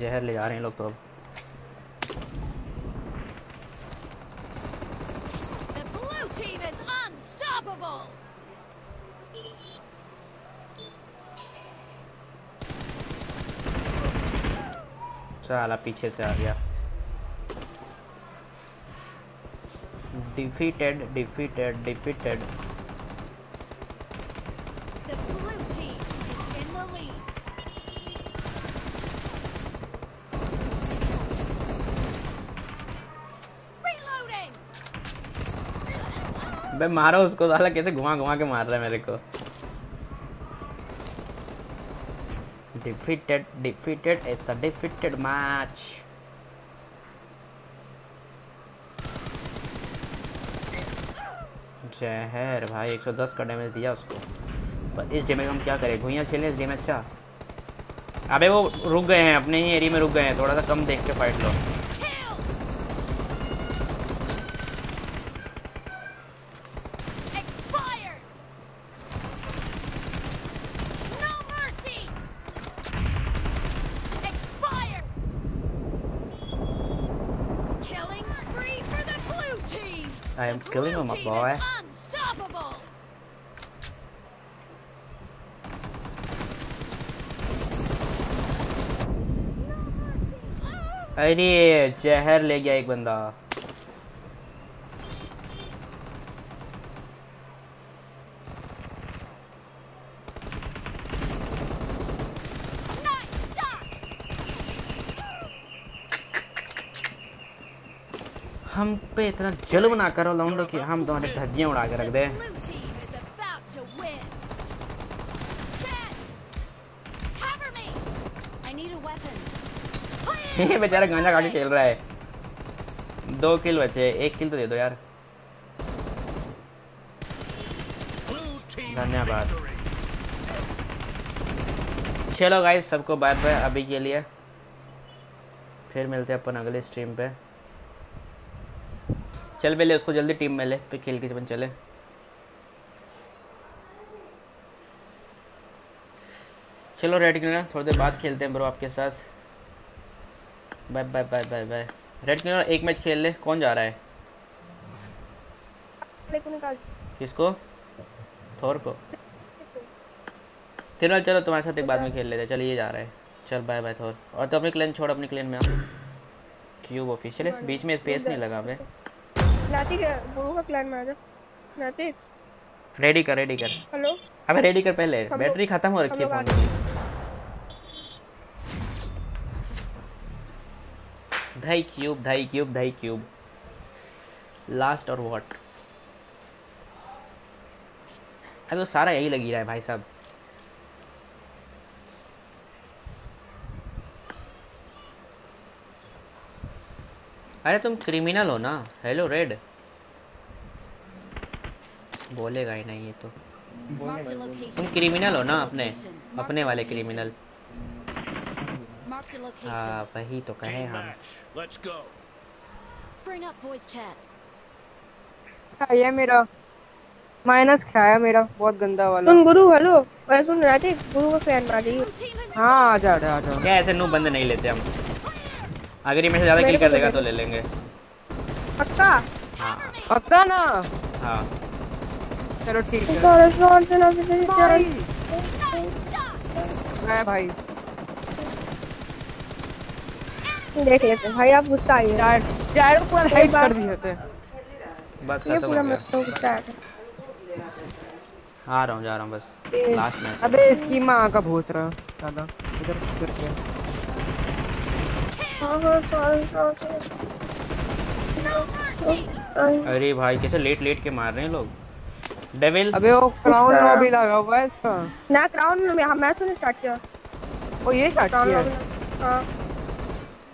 जहर ले जा रहे हैं लोग। तो अब साला पीछे से आ गया। डिफीटेड। बे मारो उसको, साला कैसे घुमा घुमा के मार रहा है मेरे को। डिफीटेड ऐसा डिफीटेड मैच। जहर भाई 110 का डैमेज दिया उसको, पर इस डैमेज हम क्या करें, भूया छीले इस डैमेज से। अबे वो रुक गए हैं, अपने ही एरिया में रुक गए हैं, थोड़ा सा कम देख के फाइट लो। I am killing him, my boy. अरे जहर ले गया एक बंदा। हम पे इतना जुल्म ना करो लौंडो कि हम तुम्हारी धज्जियां उड़ा के रख दे। ये बेचारा गांजा गाड़ी खेल रहा है। 2 किल बचे, 1 किल तो दे दो यार। धन्यवाद। चलो गाइस सबको बाय बाय अभी के लिए, फिर मिलते हैं अपन अगले स्ट्रीम पे। चल पहले उसको जल्दी टीम में ले, फिर खेल के चले। चलो रेड किलर थोड़ी देर बाद खेलते हैं ब्रो आपके साथ। Bye bye bye bye bye. Red killer एक मैच खेल ले। कौन जा रहा है? किसको? थोर को। तेरा चलो तुम्हारे साथ एक बाद में खेल लेते हैं। चल ये जा रहा है, चल बाय बाय थोर। और तो अपनी क्लेन छोड़, अपनी क्लेन में आओ। क्यूब ऑफिशियल इस बीच में स्पेस नहीं लगा मैं। नाती रेडी कर। हेलो अबे रेडी कर पहले, बैटरी खत्म हो रखी है फोन की। ढाई क्यूब लास्ट और व्हाट। अरे तो सारा यही लगी रहा है भाई साहब। अरे तुम क्रिमिनल हो ना। हेलो रेड बोलेगा ही नहीं ये तो। तुम क्रिमिनल हो ना, अपने वाले क्रिमिनल। हाँ वही तो कहे हम। ये मेरा माइनस खाया मेरा बहुत गंदा वाला। तुम गुरु हेलो सुन रहे थे, गुरु का फैन वाली। हाँ आ जा। क्या ऐसे नूब बंदे नहीं लेते हम। अगर ये मेरे से ज्यादा किल कर देगा तो ले लेंगे पक्का। हाँ पक्का ना। हाँ चलो ठीक है। रेस्टोरेंट से ना किसी चल भाई देख लेते भाई। आप गुस्सा आई है चारों पूरा हेड कर दिए थे बस खत्म हो गया। आ रहा हूं जा रहा हूं बस लास्ट मैच। अबे इसकी मां का भूत रहा दादा इधर करके। अरे भाई कैसे लेट के मार रहे हैं लोग। डेविल अबे वो क्राउन लॉबी लगा हुआ है इसका ना। क्राउन में मैं तो नहीं स्टार्ट किया, वो ये स्टार्ट किया। हां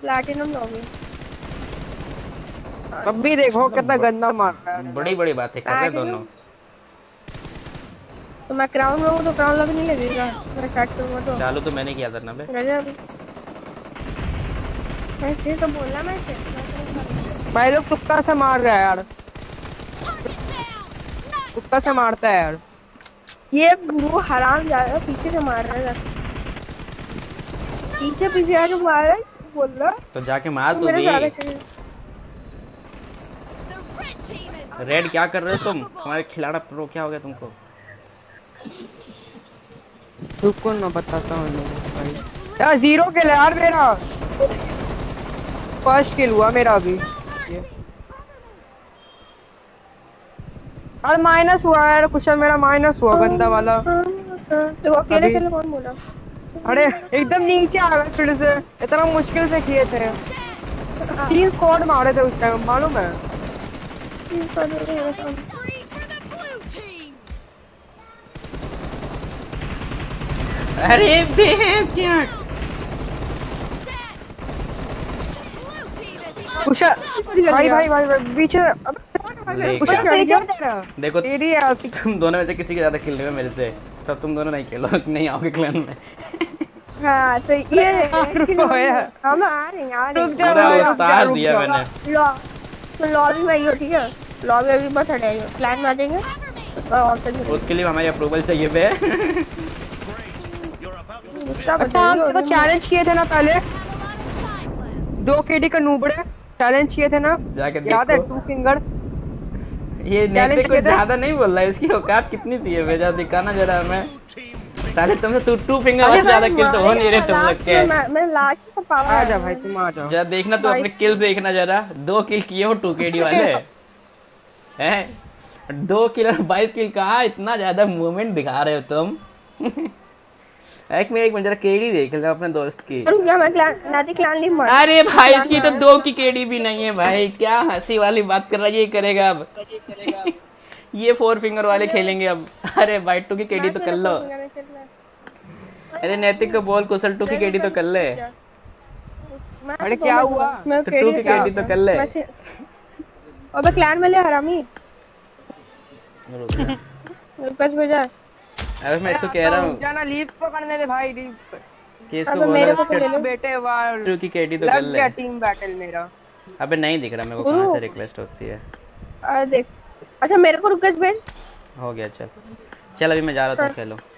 प्लैटिनम लॉबी। अब भी देखो कितना गंदा मार रहा है। बड़ी बातें कर रहे दोनों। तो मैं क्राउन में हूं तो क्राउन लॉबी नहीं लगेगा। मैं स्टार्ट करूंगा तो डालो तो मैंने किया करना बे गजब। ऐसे तो बोला मैं से भाई लोग तुक्का से मार रहा है यार। तुक्का से मारता है यार ये गुरु हराम जा रहा है। पीछे से मार रहा है, पीछे आके मार रहा है। बोल रहा तो जाके मार दो। रेड क्या कर रहे हो तुम? हमारे खिलाड़ी प्रो क्या हो गया तुमको? तुमको मैं बताता हूँ यार। 0 किल यार मेरा। फर्स्ट किल हुआ मेरा अभी और माइनस हुआ यार कुशल मेरा माइनस हुआ बंदा वाला तो अकेले अकेले कौन बोला। अरे एकदम नीचे आ गए फिर से, इतना मुश्किल से किए थे। 3 स्क्वाड मारे थे उस टाइम मालूम है। अरे बेहस क्या कुशल भाई भाई भाई पीछे देखो तुम दोनों में से किसी के ज्यादा खेल रहे हो मेरे से, तब तुम दोनों नहीं खेलो, नहीं आओगे क्लैन में। हाँ तो ये हम आ रहे हैं रुक जाओ उतार दिया मैंने। तो लॉबी में ही हो ठीक है, लॉबी अभी बस हटाइए क्लैन में आ जाएंगे, उसके लिए हमारी अप्रूवल चाहिए बे। अच्छा आपको चैलेंज किए थे ना पहले 2 KD का नूबड़े चैलेंज किए थे ना याद है 2 फिंगर। ये नेता ज्यादा नहीं बोल रहा है, इसकी औकात कितनी सी है भेजा दिखाना जरा हमें साले। तुमसे 2 फिंगर और ज्यादा किल तो हो नहीं रहे तुम लोग के। मैं लास्ट का पावर आ जा भाई तुम आ जाओ जरा देखना, तुम अपने किल्स देखना जरा। 2 किल किए हो 2 KD वाले हैं, 2 किल और 22 किल का इतना ज्यादा मूवमेंट दिखा रहे हो तुम। एक मिनट जरा केडी देख ले अपने दोस्त की। अरे भाई इसकी तो 2 की KD भी नहीं है भाई, क्या हंसी वाली बात कर रहा है। ये करेगा अब ये 4 फिंगर वाले खेलेंगे अब। अरे भाई 2 की KD तो कर लो। अरे नैतिक को बोल कुशल 2 की KD तो कर ले। अरे क्या हुआ 2 की KD तो कर ले। अबे क्लैन में ले हरामी भेजा। अरे मैं इसको कह रहा हूं जाना लीव को करने दे भाई लीव के। इसको बोल मेरे को ले लो बेटे वार 2 की KD तो कर ले। क्या टीम बैटल मेरा अबे नहीं दिख रहा मेरे को, कहां से रिक्वेस्ट होती है। अरे देख अच्छा मेरे को रिक्वेस्ट भेज हो गया। चल चल अभी मैं जा रहा हूं, तुम खेलो।